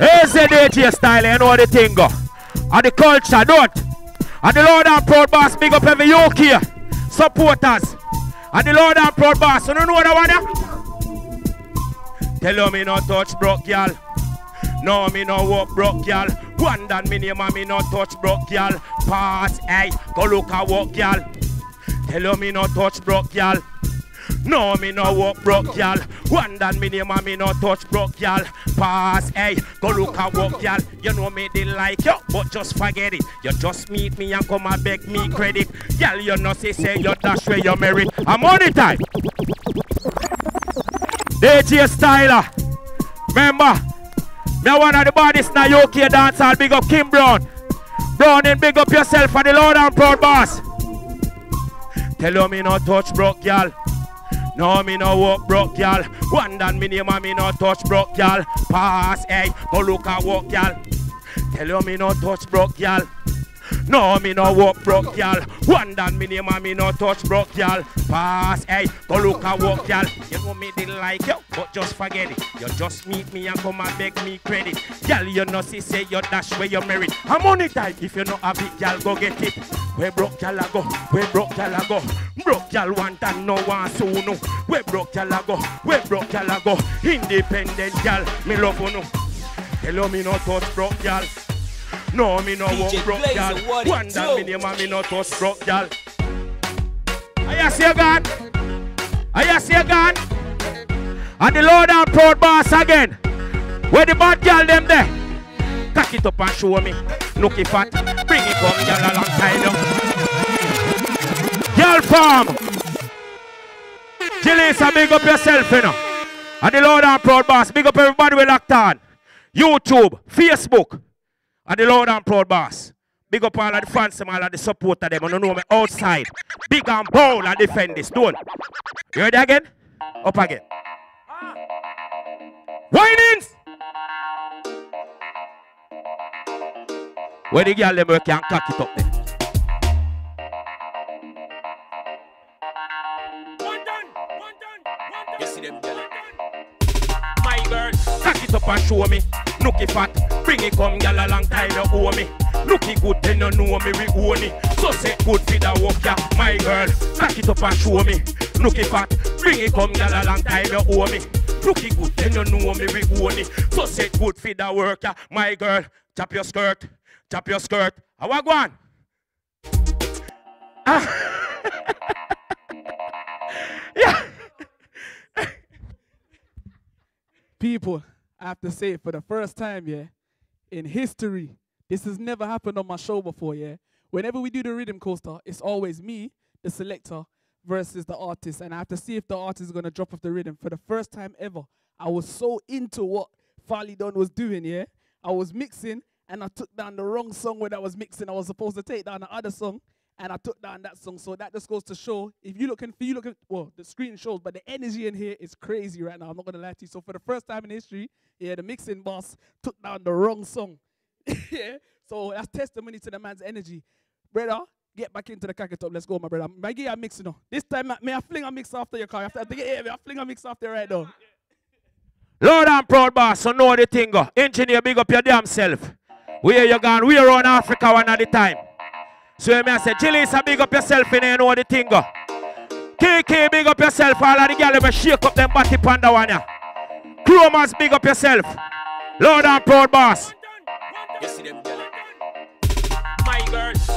Here's the D J Styler, you know the thing go. And the culture, don't. And the Lord and proud boss, big up every yoke here. Supporters. And the Lord and proud boss, you don't know the one there? Tell you me no touch broke y'all. No, me no walk broke, y'all. One down me name and me no touch broke, y'all. Pass, hey, go look a walk, y'all. Tell you me no touch broke, y'all. No, me no walk broke, y'all. One down me name and me no touch broke, y'all. Pass, hey, go look a walk, y'all. You know me they like you, but just forget it. You just meet me and come and beg me credit. Y'all, you know say, say, you dash where you merit. I'm on the time. D J Styler, remember, me one of the baddest na U K dancehall, big up Kim Brown. Brown and big up yourself for the Lord and proud boss. Tell you me no touch broke y'all. No me no walk broke y'all. One down me name and me no touch broke y'all. Pass, hey, go look a walk y'all. Tell you me no touch broke y'all. No me no walk broke y'all. One down me name and me no touch broke y'all. Pass, hey, go look a walk y'all. You know me didn't like you, but just forget it. You just meet me and come and beg me credit. Y'all you know see say you dash where you married. I'm on it time. If you know have it, y'all go get it. Where broke y'all a go? Where broke y'all a go? Broke y'all want and no one soon. Where broke y'all a go? Where broke y'all a go? Independent y'all, me love uno. Hello me no touch broke y'all. No, me no walk broke, y'all. One down me name and me no touch broke, y'all. I see you gone. I see you gone. And the Lord and proud boss again. Where the bad girl them there? Cock it up and show me. Look it fat. Bring it up, y'all a long time now. Girl farm. Jilisa, big up yourself, you know. And the Lord and proud boss. Big up everybody we locked on. YouTube, Facebook. And the Lord and proud boss. Big up all of the fans, all of the supporters, them. I don't know me outside. Big and bold and defend this. Don't. You ready again? Up again. Ah. Windings! Where the girl them work and cock it up there. One done, one done, one done. You see them girl. My girl, cock it up and show me. Nookie fat, bring it come, y'all a long time you owe me. Nookie good, they no know me, we own it. So say good for the walk ya, my girl. Back it up and show me. Nookie fat, bring it come, y'all a long time you owe me. Rookie good, then you know me we own it. So set good for the worker, my girl. Tap your skirt, tap your skirt. I want one. Yeah. People, I have to say for the first time, yeah, in history, this has never happened on my show before, yeah. Whenever we do the rhythm coaster, it's always me, the selector, versus the artist, and I have to see if the artist is going to drop off the rhythm. For the first time ever, I was so into what Fowlie Don was doing, yeah? I was mixing, and I took down the wrong song when I was mixing. I was supposed to take down the other song, and I took down that song. So that just goes to show, if you look, in, you look at, well, the screen shows, but the energy in here is crazy right now. I'm not going to lie to you. So for the first time in history, yeah, the mixing boss took down the wrong song. Yeah? So that's testimony to the man's energy. Brother, get back into the khaki top. Let's go, my brother. May I get a mix, you know? This time, may I fling a mix after your car? I have to get here. May I fling a mix after right now? Lord, I'm proud, boss. So know the thing, go. Engineer, big up your damn self. Where you gone? We around Africa one at a time. So, may I say, Jilisa, big up yourself in there, know the thing, go. K K, big up yourself. All of the girls, may shake up them body panda one, yeah. Chromas, big up yourself. Lord, I'm proud, boss. You see them,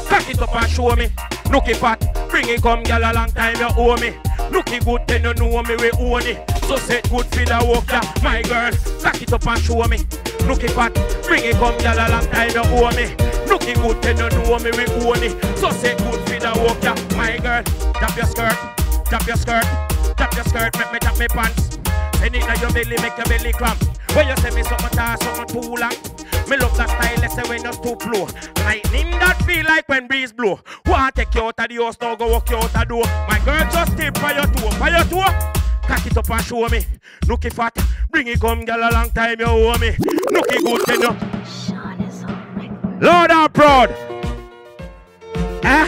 cock it up and show me. Nookie fat, bring it come, girl, a long time you owe me. Nookie good, then you know me, we own it. So set good for the walk, yeah. My girl, cock it up and show me. Nookie fat, bring it come, girl, a long time you owe me. Nookie good, then you know me, we own it. So set good for the walk, yeah. My girl, tap your skirt, tap your skirt, tap your skirt, make me tap me pants. And it now your belly, make your belly cramp. When you say me something tall, something too long. Me love that style, let's say when it's too blow. Lightning that feel like when breeze blow. Want take you out of the house, now go walk you out the door. My girl just tip for your toe, for your toe. Cock it up and show me. Nookie fat, bring it come, girl, a long time you owe me. Nookie good, you know. Sean is on record. Lord, I'm proud. Eh?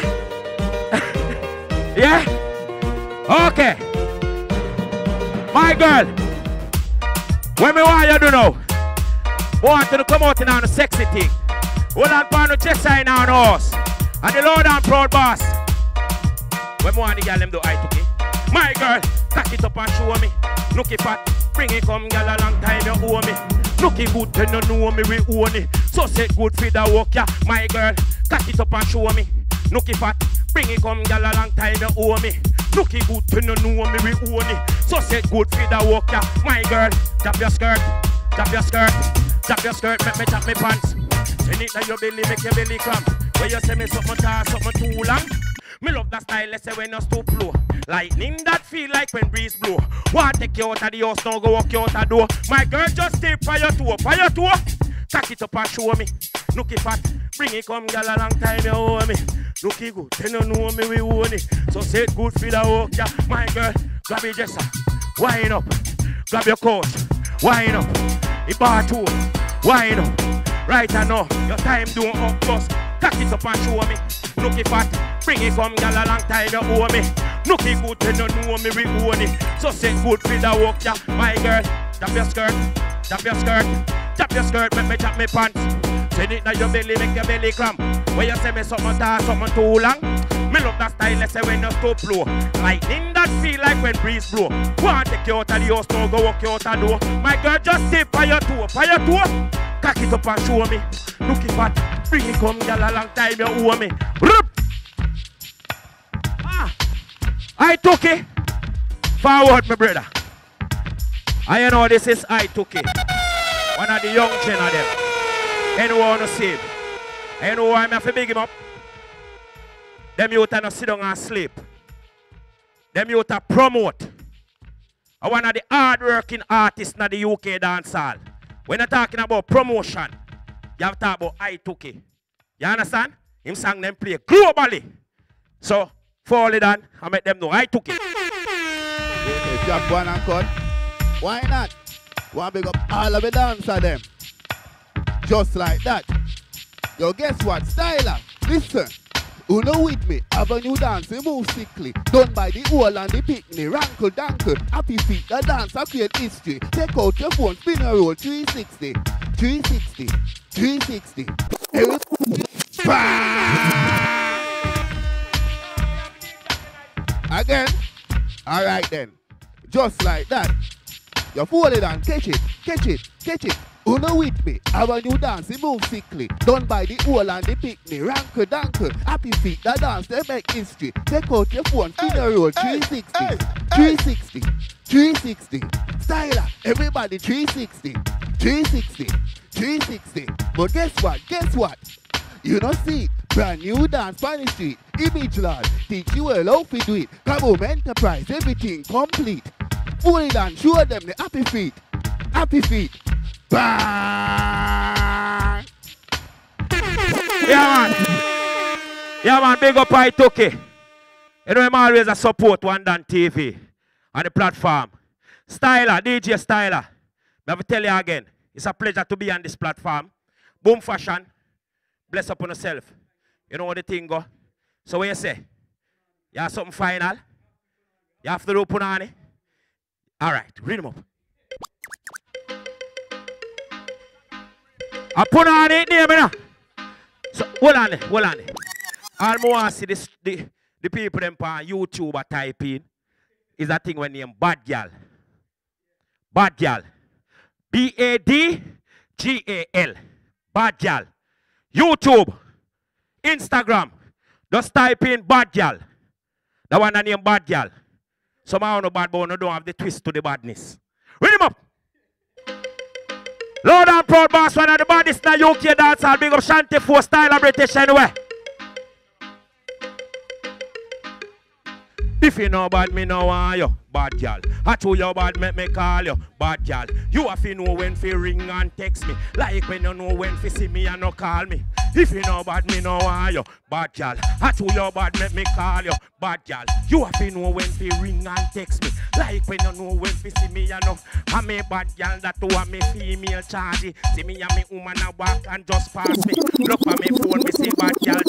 Yeah? Okay. My girl. What me want you do now? Want to come out in on a sexy thing. Well, I'm going to just sign on us. And the Lord and proud boss. When we want to get them do I took it. My girl, cock it up and show me. Nookie fat, bring it come, girl, a long time you owe me. Nookie good, then you know me, we own it. So set good for the walk, yeah. My girl, cock it up and show me. Nookie fat, bring it come, girl, a long time you owe me. Nookie good, then you know me, we own it. So set good for the walk, yeah. My girl, tap your skirt, tap your skirt. Tap your skirt, make me tap me pants. Send it to your belly, make your belly cramp. When you say me something tall, something too long. Me love that style, let's say when it's too blow. Lightning that feel like when breeze blow. Want take you out of the house, now go walk you out the door. My girl just stay for your toe, for your toe. Cock it up and show me. Nookie fat, bring it come, girl, a long time you owe me. Nookie good, then you know me, we own it. So say it good for the walk, yeah. My girl, grab your dresser, wind up. Grab your coat, wind up. It bar two, wine up, right and now, your time don't up just cock it up and show me. Nookie fat, bring it come, girl, a long time you owe me. Nookie good, then you know me, we own it. So set good for the walk, yeah. My girl, tap your skirt, tap your skirt, tap your skirt, make me tap me pants. Send it to your belly, make your belly cramp. When you say me something tall, something too long. Me love that style, let's say when it's too blow. Lightning that feel like when breeze blow. Want take you out of the house, now go walk you out the door. My girl just stay for your toe, for your toe. Cock it up and show me. Nookie fat, bring it come, girl, a long time you owe me. Ah, I took it. Forward, my brother. I you know this is I took it. One of the young gen of them. Anyone to save. I know why I have to big him up. Them youth are not sit down and sleep. Them youth are promote. I one of the hard-working artists in the U K dancehall. When you're talking about promotion, you have to talk about I two K. You understand? Him sang them play globally. So, Fowlie Don, I make them know I two K. If you have one and cut, why not? Why big up all of the dancers them? Just like that. Yo, guess what? Styler, listen. Who know with me, have a new dance, we move sickly. Done by the whole and the picnic, rankle, dankle. Happy feet, the dance, I create history. Take out your phone, spin a roll, three sixty. three sixty, three sixty. Again? Alright then. Just like that. You fool it and catch it, catch it, catch it. Who know with me? Have a new dance, it move sickly. Done by the old and the picnic. Rankle, dankle, happy feet, the dance, they make history. Take out your phone, finger roll, three sixty. Hey, three sixty, hey. three sixty. Styler, everybody three sixty. three sixty, three sixty. But guess what, guess what? You don't see it. Brand new dance, Spanish street, image lad. Teach you well how to do it. Come home, enterprise, everything complete. Fool it and show them the happy feet. Happy feet. Bang! Yeah, man. Yeah, man, big up I took it. You know, I'm always a support one Dan T V on the platform. Styler, D J Styler. I have to tell you again, it's a pleasure to be on this platform. Boom Fashion, bless upon yourself. You know what the thing go. So what you say? You have something final? You have to do punani? All right, read them up. I put on it there, man. So, hold on it, hold on it. All more I see this, the, the people them on YouTube are typing is that thing when name Bad Gal. Bad Gal. B A D G A L. Bad Gal. YouTube. Instagram. Just type in Bad Gal. The one that name Bad Gal. Somehow no bad boy no don't have the twist to the badness. Read him up. Lord and proud boss, one of the baddest in the U K dance hall. Big up Shanti Force, Styler British anyway. If you know bad, me know why you. Bad gal. I tell you bad, make me call you. Bad gal. You have to know when to ring and text me. Like when you know when to see me and no call me. If you know bad, me know why you. Bad gal. I tell you bad, make me call you. Bad gal. You have to know when to ring and text me. Like when you know when to see me and no. I'm a bad gal that who am a female charge. See me and me woman a walk and just pass me. Look for me phone, me see bad gal.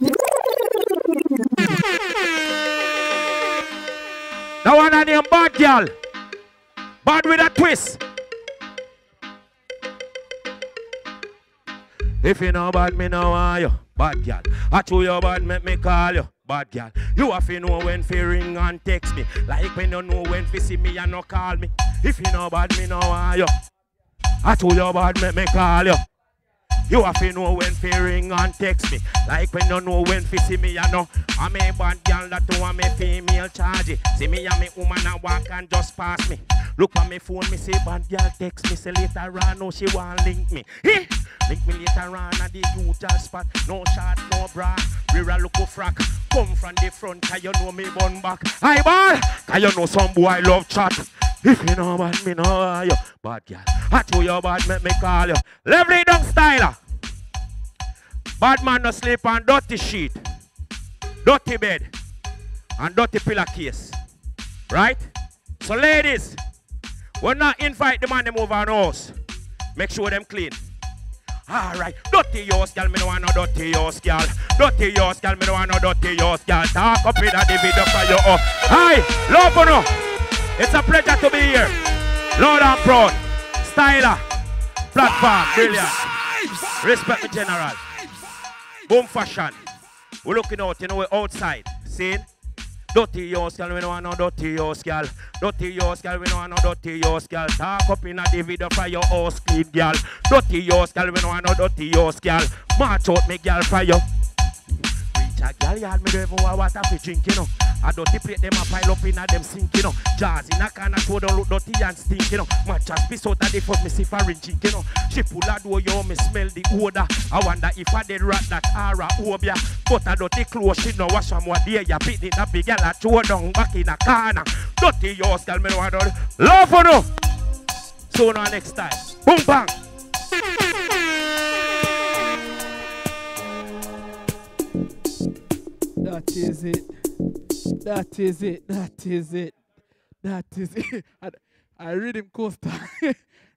The one I name Bad Gal. Bad with a twist. If you know bad, me know why you. Bad Gal. I chew your bad, make me call you. Bad Gal. You have to know when to ring and text me. Like when you know when to see me and no call me. If you know bad, me know why you. I chew your bad, make me call you. You have to know when to ring and text me. Like when you know when to see me, I know. I'm a bad girl that do I'm a female charge. See me and me woman and walk and just pass me. Look on my phone, me say bad girl text me. Say later on, no she won't link me. Hey! Link me later on at the usual spot. No shot, no bra. We're a local frack. Come from the front, cause you know me bun back. Aye ball! Cause you know some boy love chat. If you know bad, me know you. Bad girl. I tell you bad, make me call you. Lovely Dung Styler. Bad man no sleep on dirty sheet, dirty bed, and dirty pillowcase. Right? So ladies, when not invite the man them over on house, make sure them clean. Alright, dirty yours, girl, me no want no dirty yours, girl. Dirty yours, girl, me no want no dirty yours, girl. Talk up in the video for your own. Hi, love for no. It's a pleasure to be here. Lord and proud. Styler. Platform. Brilliant. Respect me, general. Boom Fashion. We're looking out, you know, we're outside. See? Dirty yours, girl, we don't want no dirty yours, girl. Dirty yours, girl, we don't want no dirty yours, girl. Talk up in a video for your house, kid, girl. Dirty yours, girl, we don't want no dirty yours, girl. March out, me, girl, for you. Reach a girl, yard, me don't even want water for drink, you know. I dirty plate them a pile up in a them sink, you know. Jazz in a can of toe don't look dirty and stink, you know. My chest piece out of the first me see for chink, you know. She pull a door, yo, me smell the odor. I wonder if I did rat that aura over ya. But I dirty clothes, she no wash them what there. Ya beat it up, big girl, I throw down back in a corner. Dirty yours, girl, me no one on. Love for no. So now next time. Boom bang. That is it. That is it, that is it, that is it. I, I read him coaster.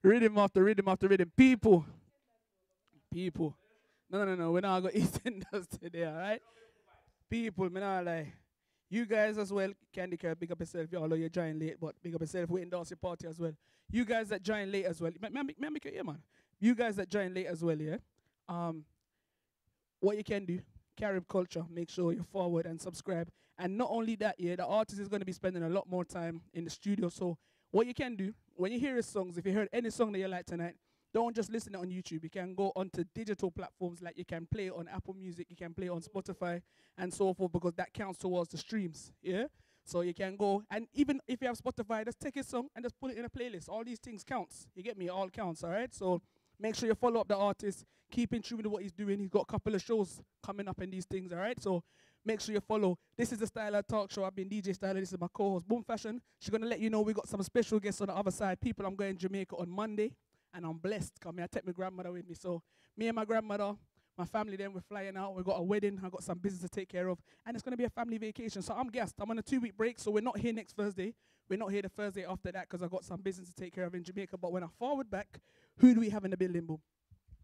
Read him after, read him after, read him. People, people. No, no, no, we're not going to EastEnders today, all right? People, me not lie. You guys as well, Candy Care, big up yourself. You all know you're joining late, but big up yourself. We endorse your party as well. You guys that join late as well. Remember, yeah, man. You guys that join late as well, yeah? Um, what you can do, Karibe Kulture, make sure you forward and subscribe. And not only that, yeah, the artist is going to be spending a lot more time in the studio. So What you can do, when you hear his songs, if you heard any song that you like tonight, don't just listen it on YouTube. You can go onto digital platforms, like you can play it on Apple Music, you can play it on Spotify, and so forth, because that counts towards the streams, yeah? So you can go, and even if you have Spotify, just take a song and just put it in a playlist. All these things counts. You get me? It all counts, all right? So make sure you follow up the artist, keep in tune with what he's doing. He's got a couple of shows coming up and these things, all right? So make sure you follow. This is the Styler Talk Show. I've been D J Styler. This is my co-host, Boom Fashion. She's going to let you know we got some special guests on the other side. People, I'm going to Jamaica on Monday. And I'm blessed because I take my grandmother with me. So me and my grandmother, my family, then we're flying out. We've got a wedding. I've got some business to take care of. And it's going to be a family vacation. So I'm guest. I'm on a two-week break. So we're not here next Thursday. We're not here the Thursday after that because I've got some business to take care of in Jamaica. But when I forward back, who do we have in the building, Boom?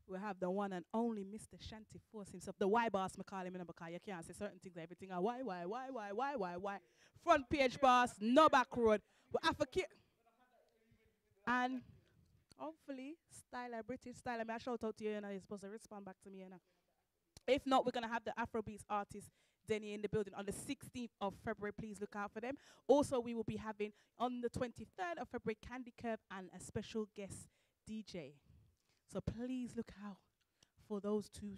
We have the one and only Mister Shanti Force himself. The why boss, I call him in because you can't say certain things. Everything. Why, why, why, why, why, why, why? Front page boss, no back road. But I forget. And... hopefully, Styler, British Styler, may I shout out to you, and you know, you're supposed to respond back to me, you know. If not, we're going to have the Afrobeats artist, Denny, in the building on the sixteenth of February. Please look out for them. Also, we will be having, on the twenty-third of February, Candy Curve and a special guest D J. So please look out for those two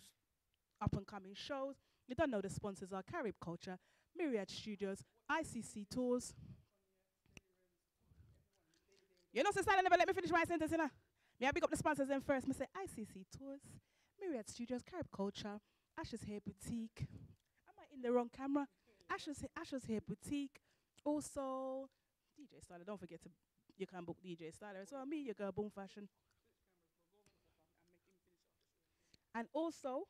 up-and-coming shows. You don't know the sponsors are Karibe Kulture, Myriad Studios, I C C Tours. You know, so Styler never let me finish my sentence, you know. May I pick up the sponsors then first? Me say I C C Tours, Myriad Studios, Karibe Kulture, Asha's Hair Boutique. Am I in the wrong camera? Asha's, Asha's Hair Boutique. Also, D J Styler. Don't forget to, you can book D J Styler as well. Me, your girl, Boom Fashion. And also,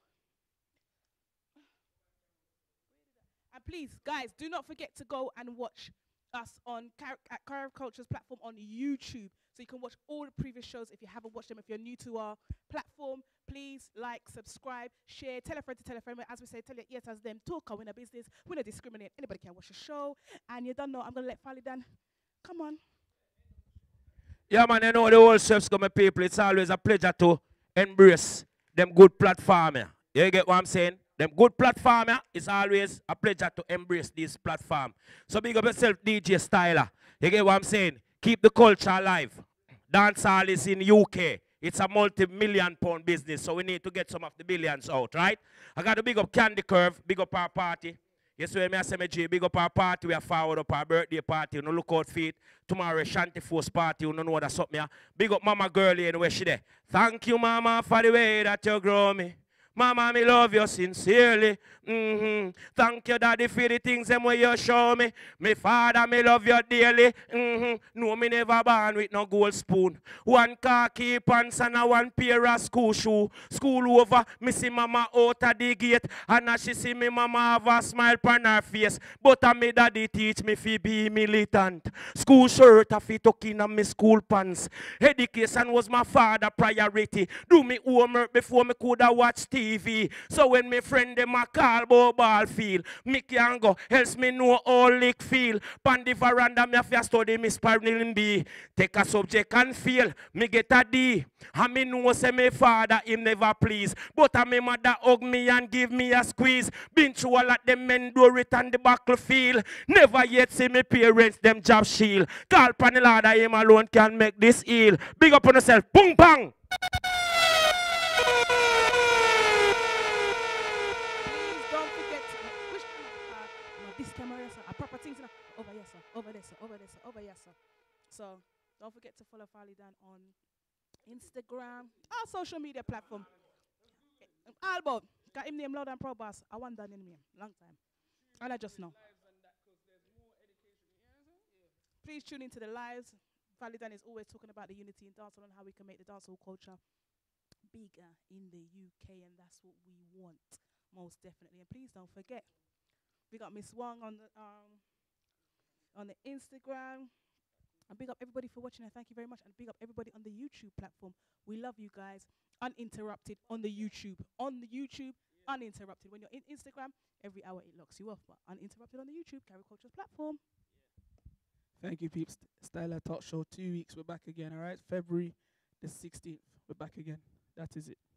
and please, guys, do not forget to go and watch us on Car at Karibe Kulture's platform on YouTube, so you can watch all the previous shows if you haven't watched them. If you're new to our platform, please like, subscribe, share, tell a friend to tell a friend. As we say, tell your ears as them talk, we're in a business, we don't discriminate, anybody can watch a show. And you don't know, I'm going to let Fowlie Don, come on. Yeah man, you know the whole chefs come with people, it's always a pleasure to embrace them good platform. Yeah, you get what I'm saying? Them good platform, yeah? It's always a pleasure to embrace this platform. So big up yourself, D J Styler. You get what I'm saying? Keep the culture alive. Dancehall is in U K. It's a multi-million pound business, so we need to get some of the billions out, right? I got to big up Candy Curve, big up our party. Yes, we have S M G, big up our party. We are forward up our birthday party. You know, look out for it. Tomorrow, Shanti Force party. You know what that's up, yeah? Big up Mama Girlie, anyway, she there. Thank you, Mama, for the way that you grow me. Mama, me love you sincerely. Mm-hmm. Thank you, Daddy, for the things them way you show me. Me father, me love you dearly. Mm-hmm. No, me never born with no gold spoon. One khaki pants and a one pair of school shoe. School over, me see Mama out of the gate. And now she see me Mama have a smile on her face. But uh, me Daddy teach me fi be militant. School shirt, I fi tuck in and me school pants. Education was my father priority. Do me homework before me coulda watch T V. T V. So when my friend them a call about ball field, me can go, helps me know all lick feel. Pan the veranda, me have to study Miss Parnell B. Take a subject and feel, me get a D. And me know say my father him never please. But a me mother hug me and give me a squeeze. Been through all at them men do it on the battlefield. Never yet see me parents them job shield. Call Panelada that him alone can make this ill. Big up on yourself, boom bang. Over there, sir. Over there, sir. Over here, sir. So don't forget to follow Fowlie Don on Instagram, all social media platform. Album, got him name Loud and Proud Boss. I want that in me long time, and I just know. Please tune into the lives. Fowlie Don is always talking about the unity in dancehall and how we can make the dancehall culture bigger in the U K, and that's what we want most definitely. And please don't forget, we got Miss Wong on the um. on the Instagram, and big up everybody for watching, and thank you very much, and big up everybody on the YouTube platform. We love you guys, uninterrupted on the YouTube, on the YouTube, yeah. Uninterrupted. When you're in Instagram, every hour it locks you off, but uninterrupted on the YouTube, Karibe Kulture's platform. Yeah. Thank you, peeps. Styler Talk Show, two weeks, we're back again, all right? February the sixteenth, we're back again. That is it.